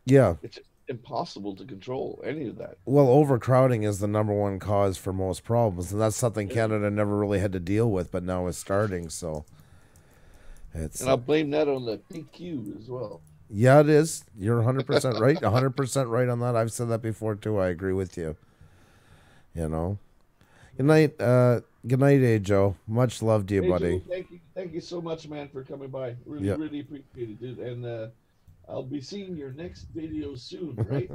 Yeah, it's impossible to control any of that. Well, overcrowding is the number one cause for most problems, and that's something yeah. Canada never really had to deal with, but now it's starting. So, it's and I'll blame that on the P Q as well. Yeah, it is. You're one hundred percent right. one hundred percent right on that. I've said that before too. I agree with you. You know. Good night, uh, good night, Ajo. Much love to you, Ajo, buddy. Thank you, thank you so much, man, for coming by. Really, yep. really appreciate it, dude. And. Uh, I'll be seeing your next video soon, right?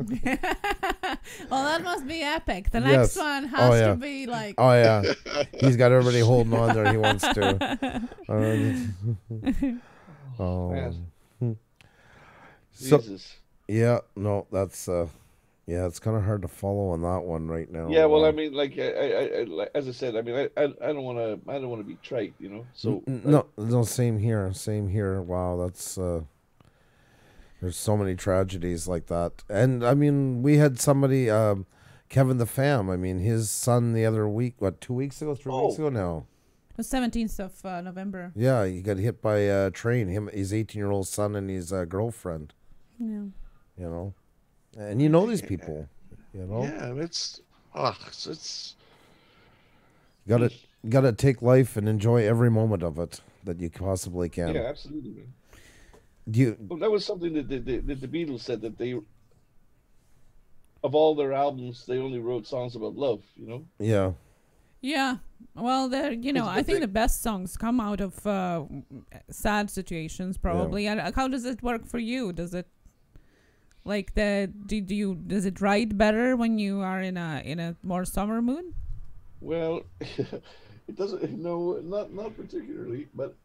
Well, that must be epic. The yes. next one has oh, yeah. to be like... Oh, yeah. He's got everybody holding on there. He wants to. Um, oh, man. So, Jesus. Yeah, no, that's... Uh, yeah, it's kind of hard to follow on that one right now. Yeah, well, um, I mean, like, I, I, I, as I said, I mean, I, I, I don't want to I don't want to be trite, you know? So No, I, no, same here. Same here. Wow, that's... Uh, There's so many tragedies like that. And, I mean, we had somebody, um, Kevin the Fam, I mean, his son the other week, what, two weeks ago, three oh. weeks ago now? It was seventeenth of uh, November. Yeah, he got hit by a train, him, his eighteen-year-old son and his uh, girlfriend. Yeah. You know? And you know these people, you know? Yeah, it's, ugh, it's... Got to, got to take life and enjoy every moment of it that you possibly can. Yeah, absolutely. Do you, well, that was something that the, that the Beatles said, that they, of all their albums, they only wrote songs about love, you know? Yeah. Yeah. Well, they're, you know, I think thing. the best songs come out of uh, sad situations, probably. Yeah. And how does it work for you? Does it, like, the, do, do you, does it write better when you are in a, in a more summer mood? Well, it doesn't, no, not, not particularly, but.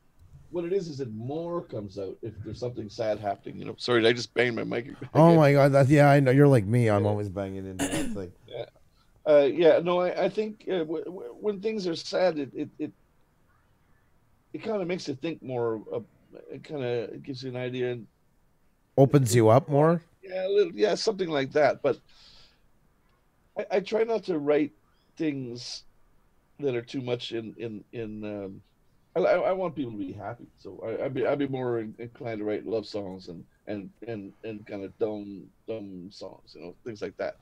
What it is is that more comes out if there's something sad happening. You know, sorry, I just banged my mic. Oh my god! That, yeah, I know you're like me. I'm yeah. always banging into that thing. Yeah, uh, yeah. No, I, I think uh, w w when things are sad, it it it, it kind of makes you think more. Uh, it kind of gives you an idea and opens it, you up more. Yeah, a little, yeah, something like that. But I, I try not to write things that are too much in in in. Um, I, I want people to be happy, so I, I'd be I'd be more inclined to write love songs and and and and kind of dumb dumb songs, you know, things like that,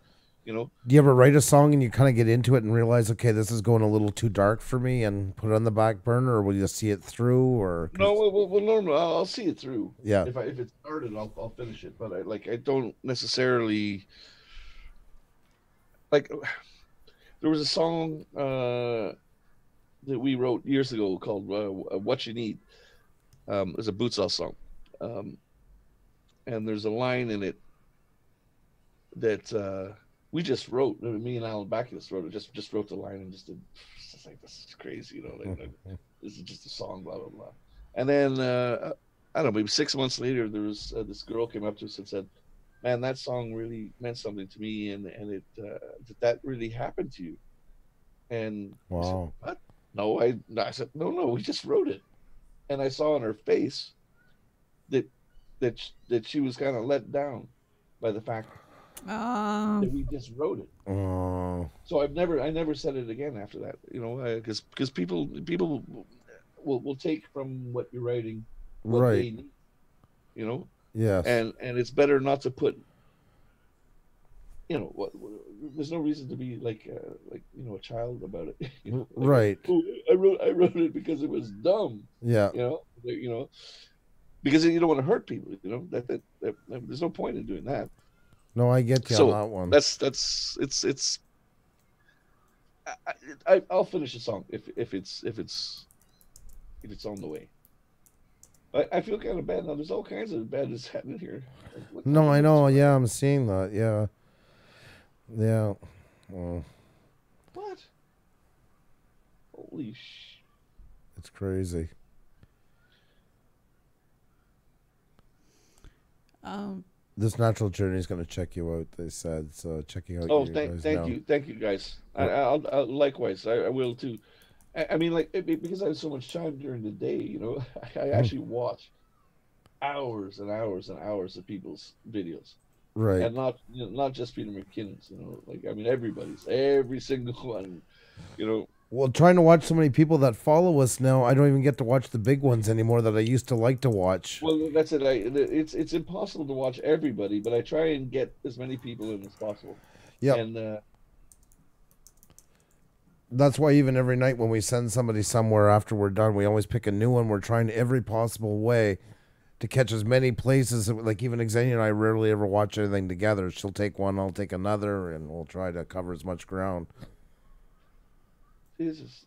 you know. Do you ever write a song and you kind of get into it and realize, okay, this is going a little too dark for me, and put it on the back burner, or will you see it through? Or no, well, well normally I'll see it through. Yeah. If I, if it started, I'll I'll finish it, but I like I don't necessarily like. There was a song. Uh, that we wrote years ago called uh, What You Need. Um, it's a Bootsauce song. Um, and there's a line in it that uh, we just wrote. Me and Alan Backus wrote it, just just wrote the line and just did, just like, this is crazy, you know, like, like, this is just a song, blah, blah, blah. And then, uh, I don't know, maybe six months later, there was uh, this girl came up to us and said, man, that song really meant something to me, and, and it uh, did that really happen to you? And wow. I said, what? No, I, I said, no, no, we just wrote it. And I saw on her face that that, sh that she was kind of let down by the fact um. that we just wrote it. Oh. So I've never, I never said it again after that, you know, because because people people will, will take from what you're writing what right. they need, you know? Yes. And, and it's better not to put, you know, what, what, there's no reason to be like, uh, like you know, a child about it. You know? Like, right. Oh, I wrote, I wrote it because it was dumb. Yeah. You know, you know, because you don't want to hurt people. You know that, that, that, that there's no point in doing that. No, I get you so on that one. That's that's it's it's. I, I I'll finish the song if if it's if it's if it's on the way. I, I feel kind of bad now. There's all kinds of bad that's happening here. Like, no, I know. Yeah, I'm seeing that. Yeah. Yeah. Well, what? Holy sh! It's crazy. Um, This Natural Journey is going to check you out, they said. So checking out. Oh, you thank, guys thank now. you, thank you, guys. Yeah. I, I'll, I'll likewise. I, I will too. I, I mean, like it, because I have so much time during the day, you know, I, I actually watch hours and hours and hours of people's videos, right? And not you know, not just Peter McKinnon's, you know, like I mean, everybody's, every single one, you know. Well, trying to watch so many people that follow us now, I don't even get to watch the big ones anymore that I used to like to watch. Well, that's it. I, it's it's impossible to watch everybody, but I try and get as many people in as possible. Yeah. And uh, that's why even every night when we send somebody somewhere after we're done, we always pick a new one. We're trying every possible way to catch as many places. Like even Xenia and I rarely ever watch anything together. She'll take one, I'll take another, and we'll try to cover as much ground. Jesus,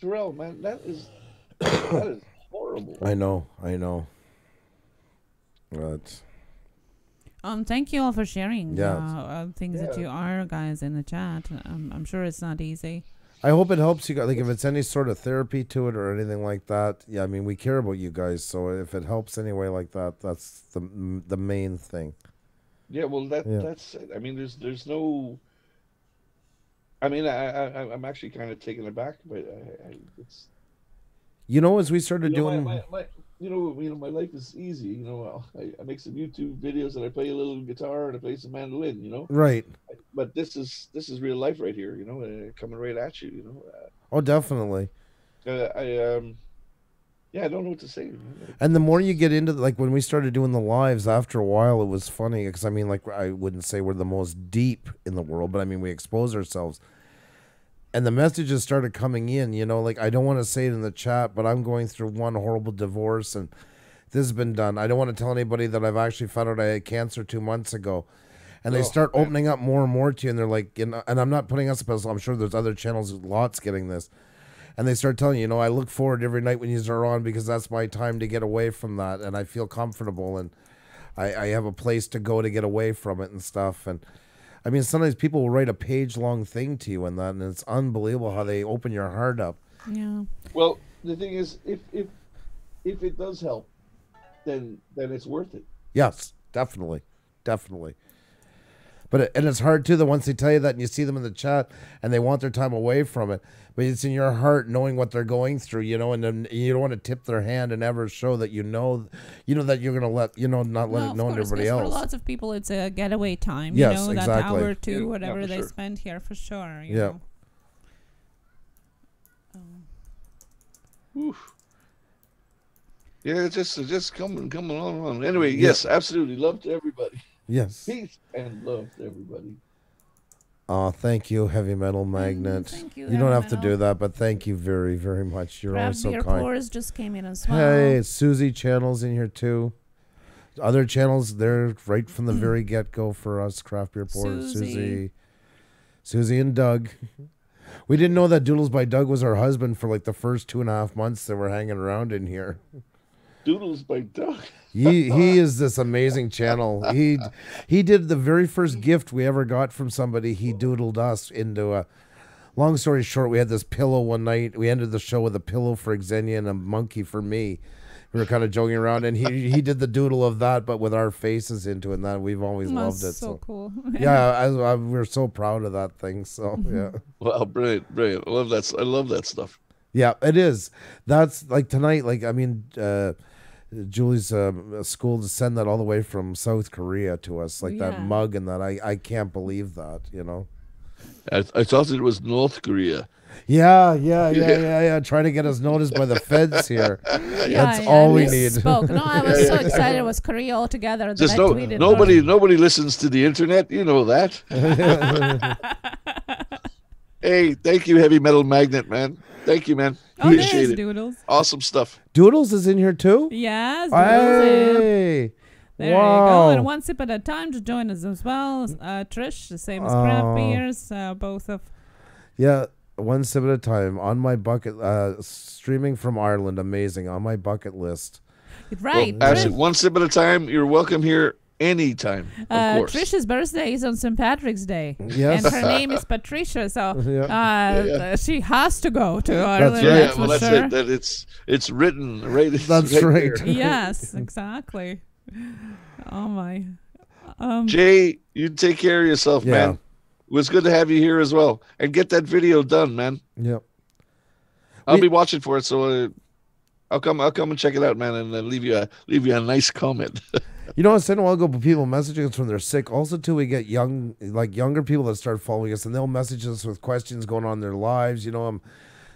Terrell, man, that is that is horrible. I know, I know. But um, thank you all for sharing. Yeah, uh, things yeah. that you are, guys, in the chat. Um, I'm sure it's not easy. I hope it helps you guys. Like, if it's any sort of therapy to it or anything like that. Yeah, I mean, we care about you guys, so if it helps anyway like that, that's the the main thing. Yeah, well, that yeah. that's. I mean, there's there's no. I mean, I, I, I'm actually kind of taken aback, but I, I, it's. You know, as we started you know, doing, my, my, my, you know, you know, my life is easy. You know, I, I make some YouTube videos and I play a little guitar and I play some mandolin. You know, right. I, but this is this is real life right here. You know, uh, coming right at you. You know. Uh, oh, definitely. Uh, I um, yeah, I don't know what to say. And the more you get into, the, like when we started doing the lives, after a while, it was funny because I mean, like I wouldn't say we're the most deep in the world, but I mean, we expose ourselves. And the messages started coming in, you know, like I don't want to say it in the chat, but I'm going through one horrible divorce and this has been done. I don't want to tell anybody that I've actually found out I had cancer two months ago. And oh, they start man. opening up more and more to you. And they're like, you know, and I'm not putting us up, I'm sure there's other channels, lots getting this. And they start telling you, you know, I look forward every night when you're on because that's my time to get away from that. And I feel comfortable and I, I have a place to go to get away from it and stuff. And I mean, sometimes people will write a page-long thing to you and that, and it's unbelievable how they open your heart up. Yeah. Well, the thing is, if if if it does help, then then it's worth it. Yes, definitely, definitely. But it, and it's hard too that once they tell you that, and you see them in the chat, and they want their time away from it, but it's in your heart knowing what they're going through, you know, and then you don't want to tip their hand and ever show that you know, you know that you're gonna let you know not let no, it know to everybody else. For lots of people, it's a getaway time. Yes, you know, exactly. That hour or two, yeah, whatever yeah, they sure. spend here, for sure. You yeah. Know. Yeah, just just coming coming along. Anyway, yeah. yes, absolutely, love to everybody. Yes. Peace and love to everybody. Oh, thank you, Heavy Metal Magnet. Mm, thank you. You don't have metal. to do that, but thank you very, very much. You're always so kind. Pours just came in as well. Hey, Susie Channel's in here too. Other channels, they're right from the very get-go for us. Craft Beer Pours, Susie. Susie, Susie and Doug. We didn't know that Doodles by Doug was our husband for like the first two and a half months that we're hanging around in here. Doodles by Doug. he he is this amazing channel. He he did the very first gift we ever got from somebody. He doodled us into a. Long story short, we had this pillow one night. We ended the show with a pillow for Xenia and a monkey for me. We were kind of joking around, and he he did the doodle of that, but with our faces into it. And that we've always That's loved it. So, so. cool. yeah, I, I, we're so proud of that thing. So yeah. Wow, brilliant, brilliant. I love that. I love that stuff. Yeah, it is. That's like tonight. Like I mean. uh Julie's uh, school to send that all the way from South Korea to us, like yeah. that mug and that. I, I can't believe that, you know. I, I thought it was North Korea. Yeah, yeah, yeah, yeah, yeah. yeah. Trying to get us noticed by the feds here. yeah, That's yeah, all we need. Spoke. No, I was so excited. It was Korea all together. Just no, nobody, nobody listens to the internet. You know that. Hey, thank you, Heavy Metal Magnet, man. Thank you, man. Oh, Appreciate it. Doodles. Awesome stuff. Doodles is in here too? Yes. Hey. There wow. you go. And one sip at a time to join us as well. Uh, Trish, the same as Craft oh. Beers, uh, both of. Yeah, one sip at a time. On my bucket, uh, streaming from Ireland, amazing. On my bucket list. Right. Well, actually, one sip at a time. You're welcome here. Anytime, of uh, course. Trish's birthday is on Saint Patrick's Day. Yes. And her name is Patricia, so yeah. Uh, yeah. she has to go to Ireland. That's right. That's yeah, well, that's sure. it. That it's, it's written right That's right. right. Yes, exactly. Oh, my. Um, Jay, you take care of yourself, yeah. man. It was good to have you here as well. And get that video done, man. Yep. I'll we, be watching for it, so uh, I'll come. I'll come and check it out, man, and uh, leave you a leave you a nice comment. You know, I said a while ago, but people messaging us when they're sick. Also, too, we get young, like younger people that start following us, and they'll message us with questions going on in their lives. You know, I'm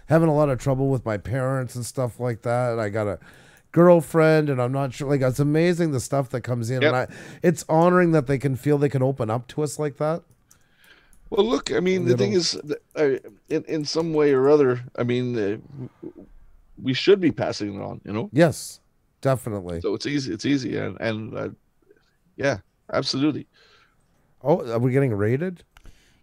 having a lot of trouble with my parents and stuff like that. And I got a girlfriend, and I'm not sure. Like, it's amazing the stuff that comes in, yep. and I, it's honoring that they can feel they can open up to us like that. Well, look, I mean, the thing is, uh, in, in some way or other, I mean, uh, we should be passing it on, you know? Yes, definitely. So it's easy. It's easy. And, and uh, yeah, absolutely. Oh, are we getting raided?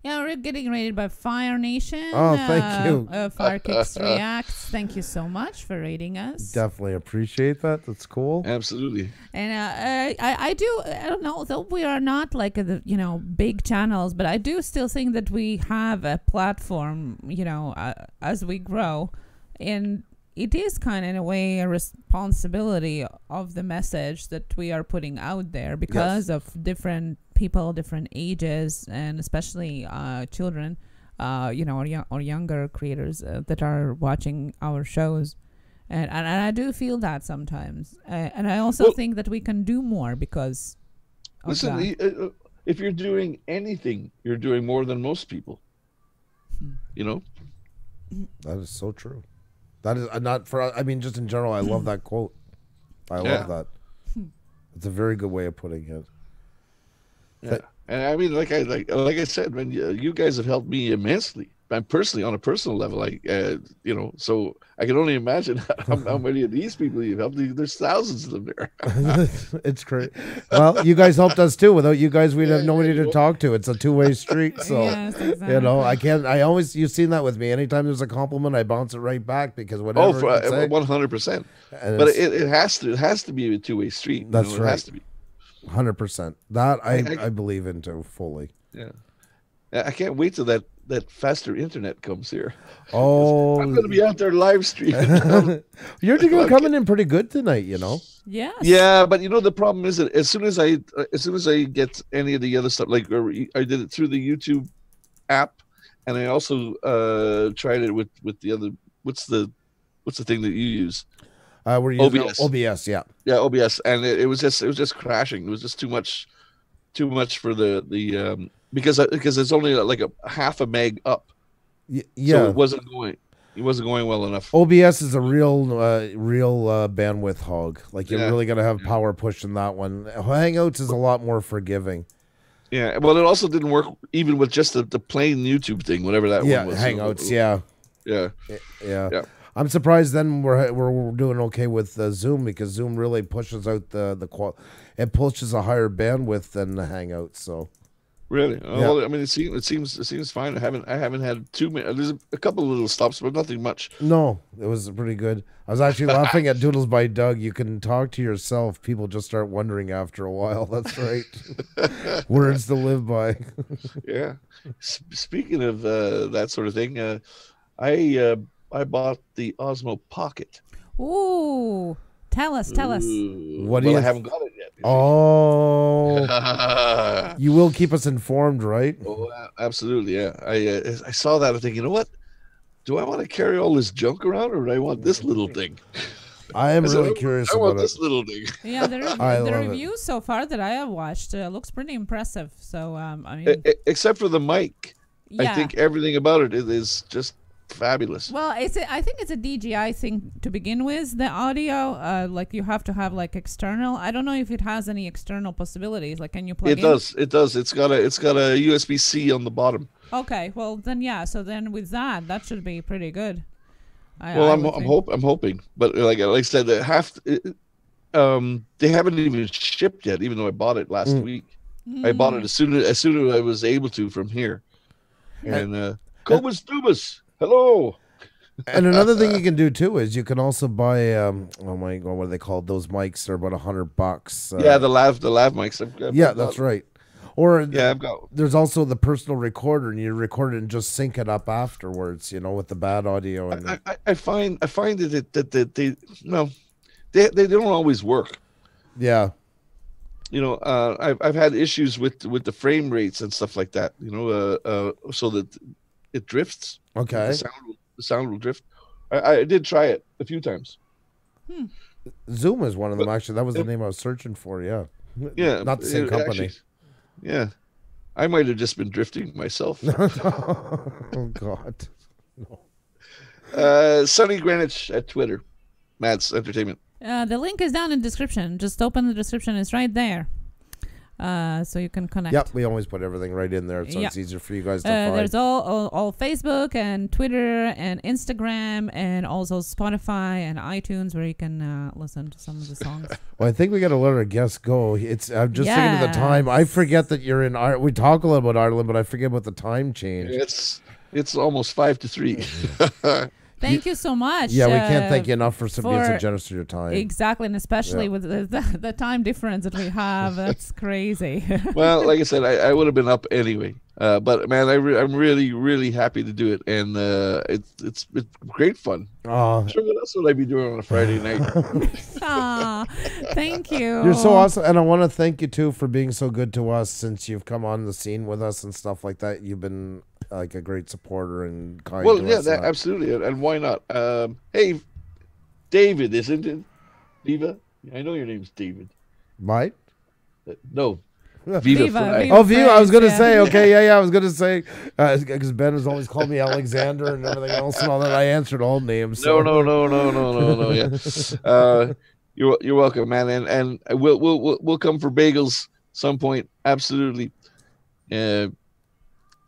Yeah, we're getting raided by Fire Nation. Oh, thank uh, you. Uh, Firekicks Reacts. Thank you so much for raiding us. Definitely appreciate that. That's cool. Absolutely. And uh, I, I do, I don't know, though we are not like, a, you know, big channels, but I do still think that we have a platform, you know, uh, as we grow. And it is kind of, in a way, a responsibility of the message that we are putting out there because yes. of different people, different ages, and especially uh, children, uh, you know, or, young, or younger creators uh, that are watching our shows. And, and, and I do feel that sometimes. Uh, and I also well, think that we can do more because of listen, that. If you're doing anything, you're doing more than most people, hmm. you know? That is so true. That is not for, I mean, just in general, I love that quote. I yeah. love that. It's a very good way of putting it. Yeah. That, and I mean, like I like like I said, man, you, you guys have helped me immensely. I'm personally on a personal level, like uh, you know, so I can only imagine how, how many of these people you've helped. There's thousands of them there. It's great. Well, you guys helped us too. Without you guys, we'd have nobody to talk to. It's a two-way street. So yes, exactly. you know, I can't. I always you've seen that with me. Anytime there's a compliment, I bounce it right back because whatever. Oh, one hundred percent. But it, it has to. It has to be a two-way street. That's you know, right. It has to be. Hundred percent. That I, I I believe into fully. Yeah, I can't wait till that that faster internet comes here. Oh, I'm gonna be out there live streaming. You're doing, coming in pretty good tonight, you know. Yeah. Yeah, but you know the problem is that as soon as I as soon as I get any of the other stuff, like I did it through the YouTube app, and I also uh, tried it with with the other. What's the what's the thing that you use? Uh, we're using O B S. O B S, yeah, yeah, O B S, and it, it was just it was just crashing. It was just too much, too much for the the um, because because it's only like a half a meg up. Y yeah, so it wasn't going. It wasn't going well enough. O B S is a real, uh, real uh, bandwidth hog. Like you're yeah. really gonna have power pushing that one. Hangouts is a lot more forgiving. Yeah, well, it also didn't work even with just the, the plain YouTube thing, whatever that yeah, one was. Hangouts, so, yeah, yeah, yeah, yeah. yeah. I'm surprised then we're we're doing okay with uh, Zoom because Zoom really pushes out the the qual it pushes a higher bandwidth than the Hangouts. So, really, yeah. well, I mean, it seems it seems it seems fine. I haven't I haven't had too many. There's a couple of little stops, but nothing much. No, it was pretty good. I was actually laughing at Doodles by Doug. You can talk to yourself. People just start wondering after a while. That's right. Words to live by. Yeah. S speaking of uh, that sort of thing, uh, I. Uh, I bought the Osmo Pocket. Ooh. Tell us, tell us. Ooh. What do well, you I haven't got it yet. Oh. You will keep us informed, right? Oh, absolutely, yeah. I uh, I saw that. I think, you know what? Do I want to carry all this junk around or do I want this little thing? I am I really said, curious I about I want it. this little thing. Yeah, the, re the reviews it. so far that I have watched uh, looks pretty impressive. So, um, I mean... I, I, except for the mic. Yeah. I think everything about it is just fabulous. Well, it's a, I think it's a D J I thing to begin with. The audio, uh, like you have to have like external. I don't know if it has any external possibilities. Like, can you plug it in? It does. It does. It's got a. It's got a U S B C on the bottom. Okay. Well, then yeah. So then with that, that should be pretty good. I, well, I I'm I'm, hope, I'm hoping, but like like I said, half it, um they haven't even shipped yet. Even though I bought it last mm. week, mm. I bought it as soon as, as soon as I was able to from here. And uh, Cobus Dubus. Hello. And another thing you can do too is you can also buy um oh my god, what are they called? Those mics are about a hundred bucks. Uh, yeah, the lav the lav mics. I've, I've yeah, that's right. Or yeah, I've got. There's also the personal recorder, and you record it and just sync it up afterwards. You know, with the bad audio. And I, I, I find I find that that that they no, they they don't always work. Yeah. you know, uh, I've I've had issues with with the frame rates and stuff like that. You know, uh, uh, so that it drifts. Okay. The sound will, the sound will drift. I, I did try it a few times. Hmm. Zoom is one of them. But, actually, that was it, the name I was searching for. Yeah. Yeah. Not the same it, company. Actually, yeah. I might have just been drifting myself. Oh God. No. Uh, Sonny Greenwich at Twitter, Mads Entertainment. Uh, the link is down in the description. Just open the description. It's right there. Uh, so you can connect. Yep, we always put everything right in there, so yep. It's easier for you guys to uh, find. There's all, all, all Facebook and Twitter and Instagram and also Spotify and iTunes, where you can uh, listen to some of the songs. Well, I think we got to let our guests go. It's I'm just yes. thinking of the time. I forget that you're in Ireland. We talk a lot about Ireland, but I forget about the time change. It's it's almost five to three. Thank you so much. Yeah, we can't uh, thank you enough for, for being so generous with your time. Exactly, and especially yeah. with the, the, the time difference that we have. That's crazy. Well, like I said, I, I would have been up anyway. Uh, but, man, I re I'm really, really happy to do it. And uh, it, it's it's great fun. Oh. I'm sure what else would I be doing on a Friday night? Aw, thank you. You're so awesome. And I want to thank you, too, for being so good to us since you've come on the scene with us and stuff like that. You've been... like a great supporter and kind. Well, yeah, that, absolutely, and why not? Um, hey, David, isn't it? Viva, I know your name's David. Mine? Uh, no, Viva. Viva, Viva oh, Viva. I was gonna yeah. say, okay, yeah, yeah. I was gonna say because uh, Ben has always called me Alexander and everything else and all that. I answered all names. So. No, no, no, no, no, no, no. Yeah, uh, you're you're welcome, man, and and we'll we'll we'll come for bagels some point. Absolutely. Uh,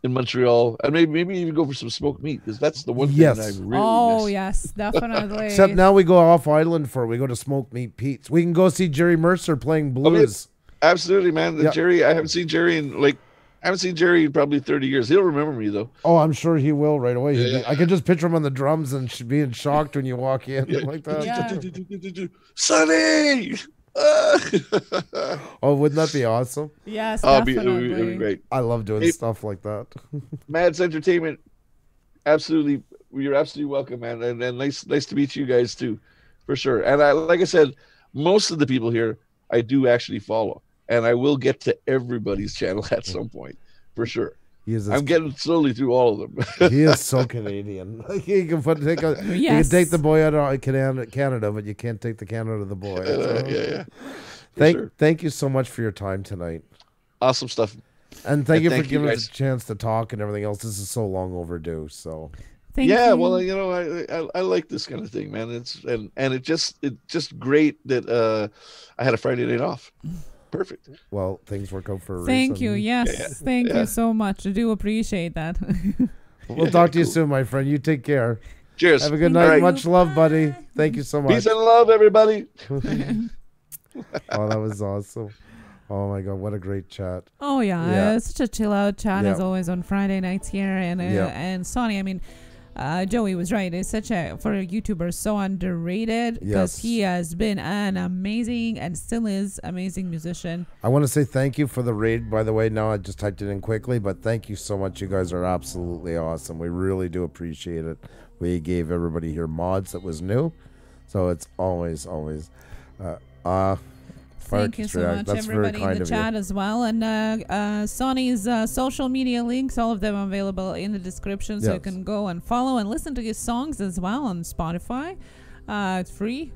in Montreal, and maybe maybe even go for some smoked meat, because that's the one thing yes. that I really oh miss. Yes, definitely. Except now we go off island for we go to smoked meat Pete's. We can go see Jerry Mercer playing blues. I mean, absolutely, man. The yep. Jerry, I haven't seen Jerry in like I haven't seen Jerry in probably thirty years. He'll remember me though. Oh, I'm sure he will right away. Yeah. I can just picture him on the drums and being shocked when you walk in yeah. like that. Yeah. Sonny. Oh, wouldn't that be awesome? Yes, I'll be, it'll be, it'll be great. I love doing hey, stuff like that. Mads Entertainment, absolutely, you're absolutely welcome, man, and, and nice, nice to meet you guys too, for sure. And I, like I said, most of the people here I do actually follow, and I will get to everybody's channel at some point, for sure. He is I'm getting slowly through all of them. He is so Canadian. Like you can put, take a, yes. you can take the boy out of Canada, but you can't take the Canada of the boy. So. yeah, yeah. Thank, sure. thank you so much for your time tonight. Awesome stuff. And thank and you thank for giving you us a chance to talk and everything else. This is so long overdue. So thank yeah, you. well, you know, I, I I like this kind of thing, man. It's and and it just it just great that uh, I had a Friday night off. Perfect. Well, things work out for a Thank reason. you. Yes. Yeah, yeah. Thank yeah. you so much. I do appreciate that. We'll yeah, talk to cool. you soon, my friend. You take care. Cheers. Have a good Thank night. Right. Much love, Bye. buddy. Thank you so much. Peace and love, everybody. Oh, that was awesome. Oh, my God. What a great chat. Oh, yeah. yeah. It's such a chill out chat yeah. as always on Friday nights here. And, uh, yeah. and Sonny, I mean, Uh, Joey was right. It's such a for a YouTuber so underrated because yes. he has been an amazing and still is amazing musician. I want to say thank you for the raid, by the way. Now I just typed it in quickly, but thank you so much. You guys are absolutely awesome. We really do appreciate it. We gave everybody here mods that was new, so it's always always. Uh, uh, Thank you so much, That's everybody in the chat you. as well. And uh, uh, Sonny's uh, social media links, all of them available in the description. So yes. you can go and follow and listen to his songs as well on Spotify. Uh, it's free.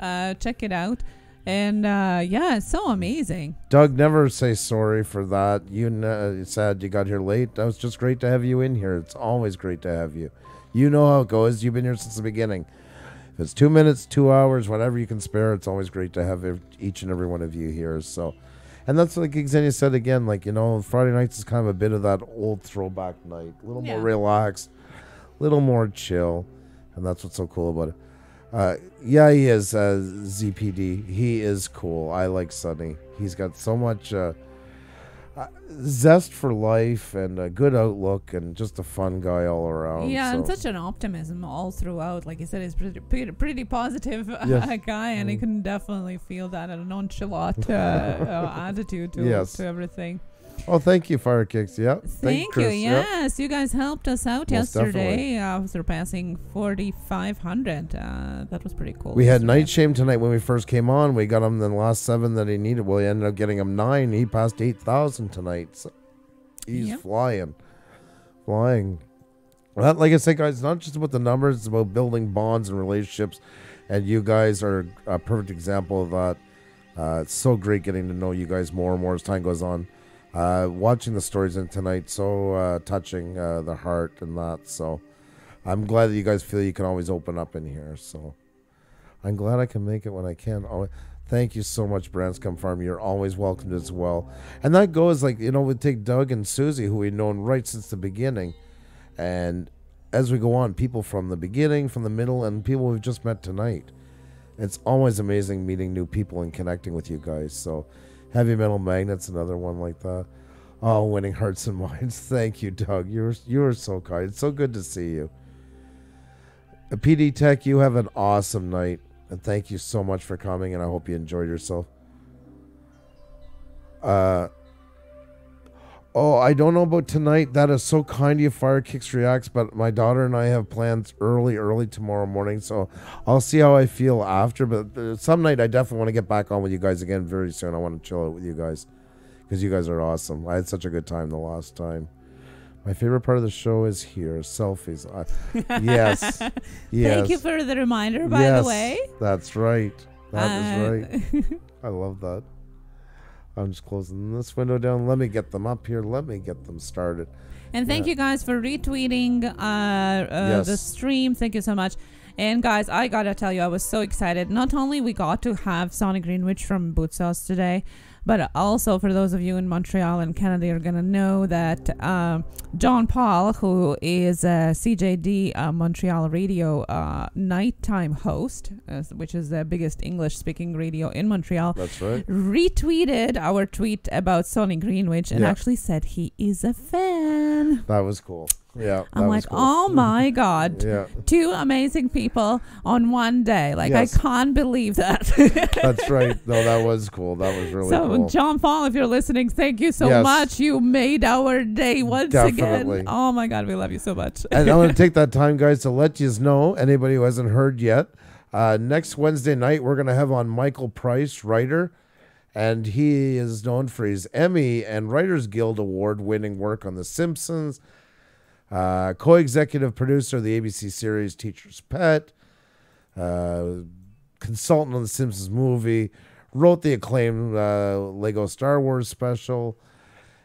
uh, check it out. And uh, yeah, it's so amazing. Doug, never say sorry for that. You know, it's sad you got here late. That was just great to have you in here. It's always great to have you. You know how it goes. You've been here since the beginning. If it's two minutes, two hours, whatever you can spare, it's always great to have each and every one of you here. So, and that's like Xenia said again, like, you know, Friday nights is kind of a bit of that old throwback night. A little yeah. more relaxed, a little more chill. And that's what's so cool about it. Uh, yeah, he is uh, Z P D. He is cool. I like Sonny. He's got so much uh, uh, zest for life and a good outlook and just a fun guy all around. Yeah, so. and such an optimism all throughout. Like you said, he's pretty pretty, pretty positive yes. uh, guy, and mm. you can definitely feel that a nonchalant uh, uh, attitude to, yes. to everything. Oh, thank you, Fire Kicks. Yeah. Thank Thanks, you. Yes, yep. you guys helped us out Most yesterday, uh, surpassing forty-five hundred. Uh, that was pretty cool. We had Nightshade tonight when we first came on. We got him the last seven that he needed. Well, he ended up getting him nine. He passed eight thousand tonight. So he's yep. flying. Flying. Well, like I said, guys, it's not just about the numbers. It's about building bonds and relationships. And you guys are a perfect example of that. Uh, it's so great getting to know you guys more and more as time goes on. Uh, watching the stories in tonight, so uh, touching uh, the heart and that. So I'm glad that you guys feel you can always open up in here. So I'm glad I can make it when I can. Always. Thank you so much, Branscombe Farm. You're always welcomed as well. And that goes like, you know, we take Doug and Susie, who we've known right since the beginning. And as we go on, people from the beginning, from the middle, and people we've just met tonight. It's always amazing meeting new people and connecting with you guys. So Heavy Metal Magnets, another one like that. Oh, Winning Hearts and Minds. Thank you, Doug. You're you're so kind. It's so good to see you. P D Tech, you have an awesome night. And thank you so much for coming, and I hope you enjoyed yourself. Uh, oh, I don't know about tonight. That is so kind of you, Fire Kicks Reacts, but my daughter and I have plans early, early tomorrow morning, so I'll see how I feel after, but some night I definitely want to get back on with you guys again very soon. I want to chill out with you guys because you guys are awesome. I had such a good time the last time. My favorite part of the show is here, selfies. Uh, yes, yes. Thank you for the reminder, by yes, the way. That's right. That uh, is right. I love that. I'm just closing this window down. Let me get them up here. Let me get them started. And thank yeah. you guys for retweeting uh, uh, yes. the stream. Thank you so much. And guys, I gotta tell you, I was so excited. Not only we got to have Sonny Greenwich from Bootsauce today, but also for those of you in Montreal and Canada, you're gonna know that um, John Paul, who is a C J D uh, Montreal radio uh, nighttime host, uh, which is the biggest English-speaking radio in Montreal, that's right, retweeted our tweet about Sonny Greenwich and yeah. actually said he is a fan. That was cool. Yeah, I'm like, cool. oh my God, yeah. two amazing people on one day. Like, yes. I can't believe that. That's right. No, that was cool. That was really so cool. So, John Paul, if you're listening, thank you so yes. much. You made our day once Definitely. again. Oh my God, we love you so much. And I want to take that time, guys, to let you know, anybody who hasn't heard yet, uh, next Wednesday night, we're going to have on Michael Price, writer. And he is known for his Emmy and Writers Guild Award winning work on The Simpsons. Uh, co-executive producer of the A B C series Teacher's Pet, uh, consultant on the Simpsons movie, wrote the acclaimed uh, Lego Star Wars special,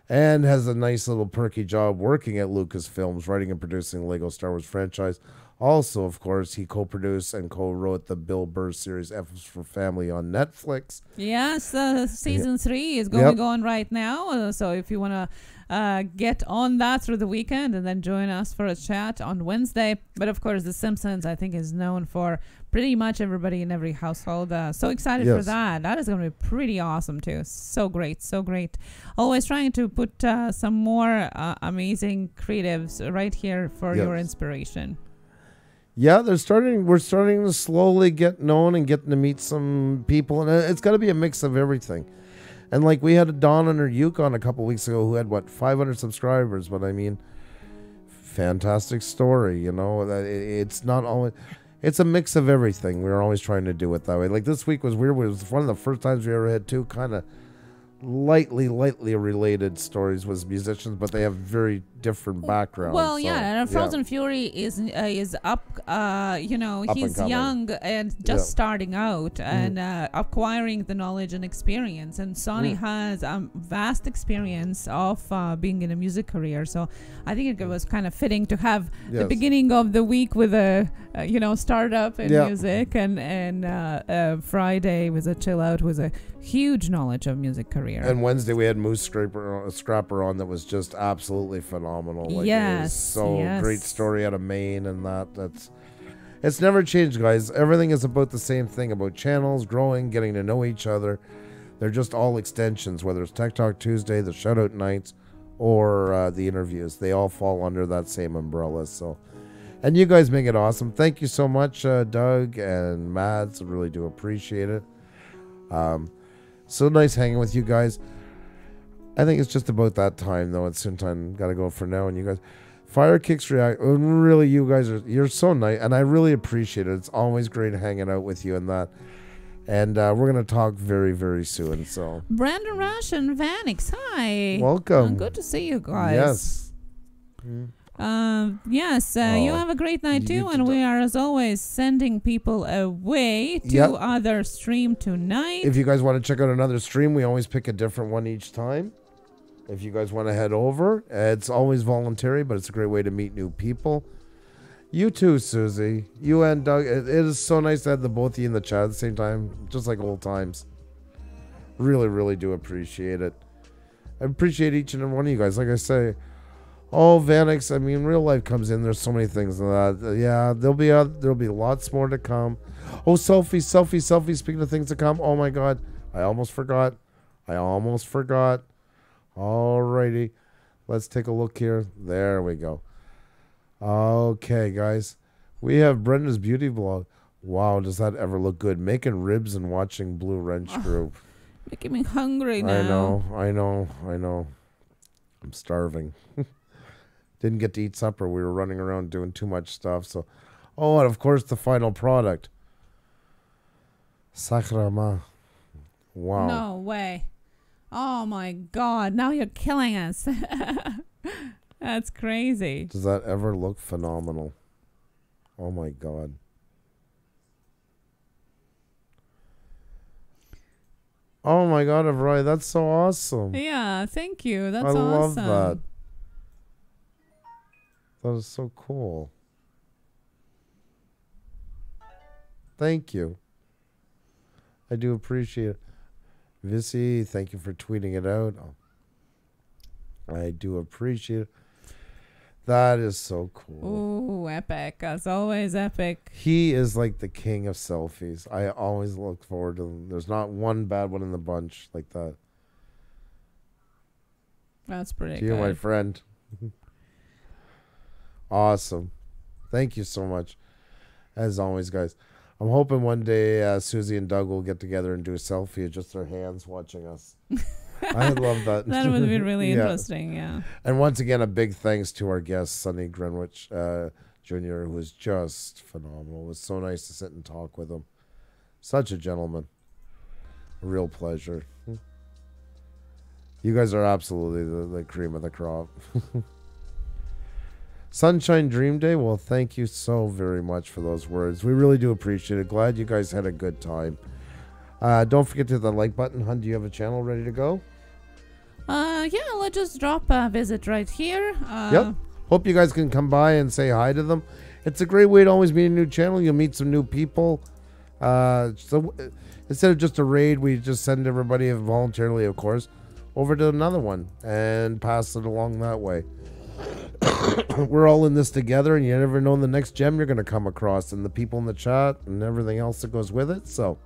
and has a nice little perky job working at Lucasfilms, writing and producing the Lego Star Wars franchise. Also, of course, he co-produced and co-wrote the Bill Burr series F is for Family on Netflix. Yes, uh, season three is going yep. on right now, uh, so if you want to Uh, get on that through the weekend and then join us for a chat on Wednesday. But of course, The Simpsons, I think, is known for pretty much everybody in every household. Uh, so excited yes. for that. That is going to be pretty awesome, too. So great. So great. Always trying to put uh, some more uh, amazing creatives right here for yes. your inspiration. Yeah, they're starting. We're starting to slowly get known and getting to meet some people. And it's got to be a mix of everything. And like we had a Dawn on her Yukon a couple weeks ago who had, what, five hundred subscribers. But I mean, fantastic story, you know. It's not always, it's a mix of everything. We're always trying to do it that way. Like this week was weird. It was one of the first times we ever had two kind of lightly, lightly related stories with musicians, but they have very different backgrounds. Well, so, yeah, and Frozen yeah. Fury is uh, is up. Uh, you know, up he's and young and just yeah. starting out mm. and uh, acquiring the knowledge and experience. And Sonny mm. has a um, vast experience of uh, being in a music career. So I think it was kind of fitting to have yes. the beginning of the week with a uh, you know startup in yeah. music, and and uh, uh, Friday was a chill out with a huge knowledge of music career. And Wednesday we had Moose Scraper, uh, Scrapper on that was just absolutely phenomenal. Like, yes, it was so yes. great story out of Maine and that. That's, it's never changed, guys. Everything is about the same thing, about channels, growing, getting to know each other. They're just all extensions, whether it's Tech Talk Tuesday, the Shoutout Nights, or uh, the interviews. They all fall under that same umbrella. So, and you guys make it awesome. Thank you so much, uh, Doug and Mads. I really do appreciate it. Um, So nice hanging with you guys. I think it's just about that time, though. It's sometime. Got to go for now. And you guys, Fire Kicks React. Really, you guys are, you're so nice. And I really appreciate it. It's always great hanging out with you and that. And uh, we're going to talk very, very soon. So Brandon Rush and Vanix, hi. Welcome. Oh, good to see you guys. Yes. Mm. Um, yes, uh, oh, you have a great night too, and we are as always sending people away to yep. other stream tonight. If you guys want to check out another stream, we always pick a different one each time. If you guys want to head over, it's always voluntary, but it's a great way to meet new people. You too, Susie. You and Doug. It, it is so nice to have the both of you in the chat at the same time, just like old times. Really, really do appreciate it. I appreciate each and every one of you guys. Like I say. Oh, Vanix, I mean, real life comes in. There's so many things in that. Yeah, there'll be a, there'll be lots more to come. Oh, selfie, selfie, selfie. Speaking of things to come. Oh, my God. I almost forgot. I almost forgot. Alrighty. Let's take a look here. There we go. Okay, guys. We have Brenda's Beauty Blog. Wow, does that ever look good? Making ribs and watching Blue Wrench Group. Making me hungry now. I know, I know, I know. I'm starving. Didn't get to eat supper. We were running around doing too much stuff. So, oh, and of course the final product. Sakrama. Wow. No way. Oh my God. Now you're killing us. That's crazy. Does that ever look phenomenal? Oh my God. Oh my God, Avrai. That's so awesome. Yeah, thank you. That's I awesome. I love that. That was so cool. Thank you. I do appreciate it. Vissy, thank you for tweeting it out. I do appreciate it. That is so cool. Ooh, epic. As always, epic. He is like the king of selfies. I always look forward to them. There's not one bad one in the bunch like that. That's pretty good. To you, my friend. Awesome. Thank you so much. As always, guys. I'm hoping one day uh, Susie and Doug will get together and do a selfie of just their hands watching us. I love that. That would be really yeah. interesting, yeah. And once again, a big thanks to our guest, Sonny Greenwich uh, Junior, who was just phenomenal. It was so nice to sit and talk with him. Such a gentleman. A real pleasure. You guys are absolutely the, the cream of the crop. Sunshine Dream Day, well, thank you so very much for those words. We really do appreciate it. Glad you guys had a good time. Uh, don't forget to hit the like button. Hun, do you have a channel ready to go? Uh, yeah, let's just drop a visit right here. Uh, yep. Hope you guys can come by and say hi to them. It's a great way to always meet a new channel. You'll meet some new people. Uh, so uh, instead of just a raid, we just send everybody voluntarily, of course, over to another one and pass it along that way. We're all in this together, and you never know the next gem you're going to come across, and the people in the chat and everything else that goes with it. So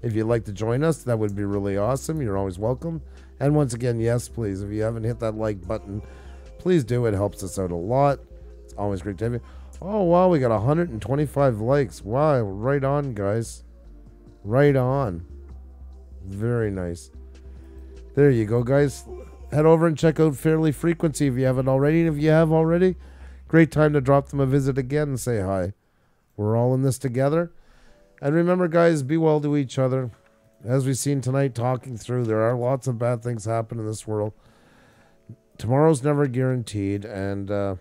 if you'd like to join us, that would be really awesome. You're always welcome. And once again, yes, please, if you haven't hit that like button, please do. It helps us out a lot. It's always great to have you. Oh wow, we got one hundred twenty-five likes. Wow, right on, guys. Right on. Very nice. There you go, guys. Head over and check out Fairly Frequency if you haven't already. And if you have already, great time to drop them a visit again and say hi. We're all in this together. And remember, guys, be well to each other. As we've seen tonight, talking through, there are lots of bad things happen in this world. Tomorrow's never guaranteed. And uh,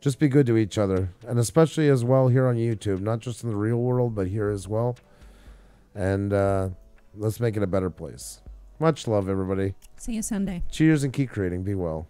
just be good to each other. And especially as well here on YouTube. Not just in the real world, but here as well. And uh, let's make it a better place. Much love, everybody. See you Sunday. Cheers and keep creating. Be well.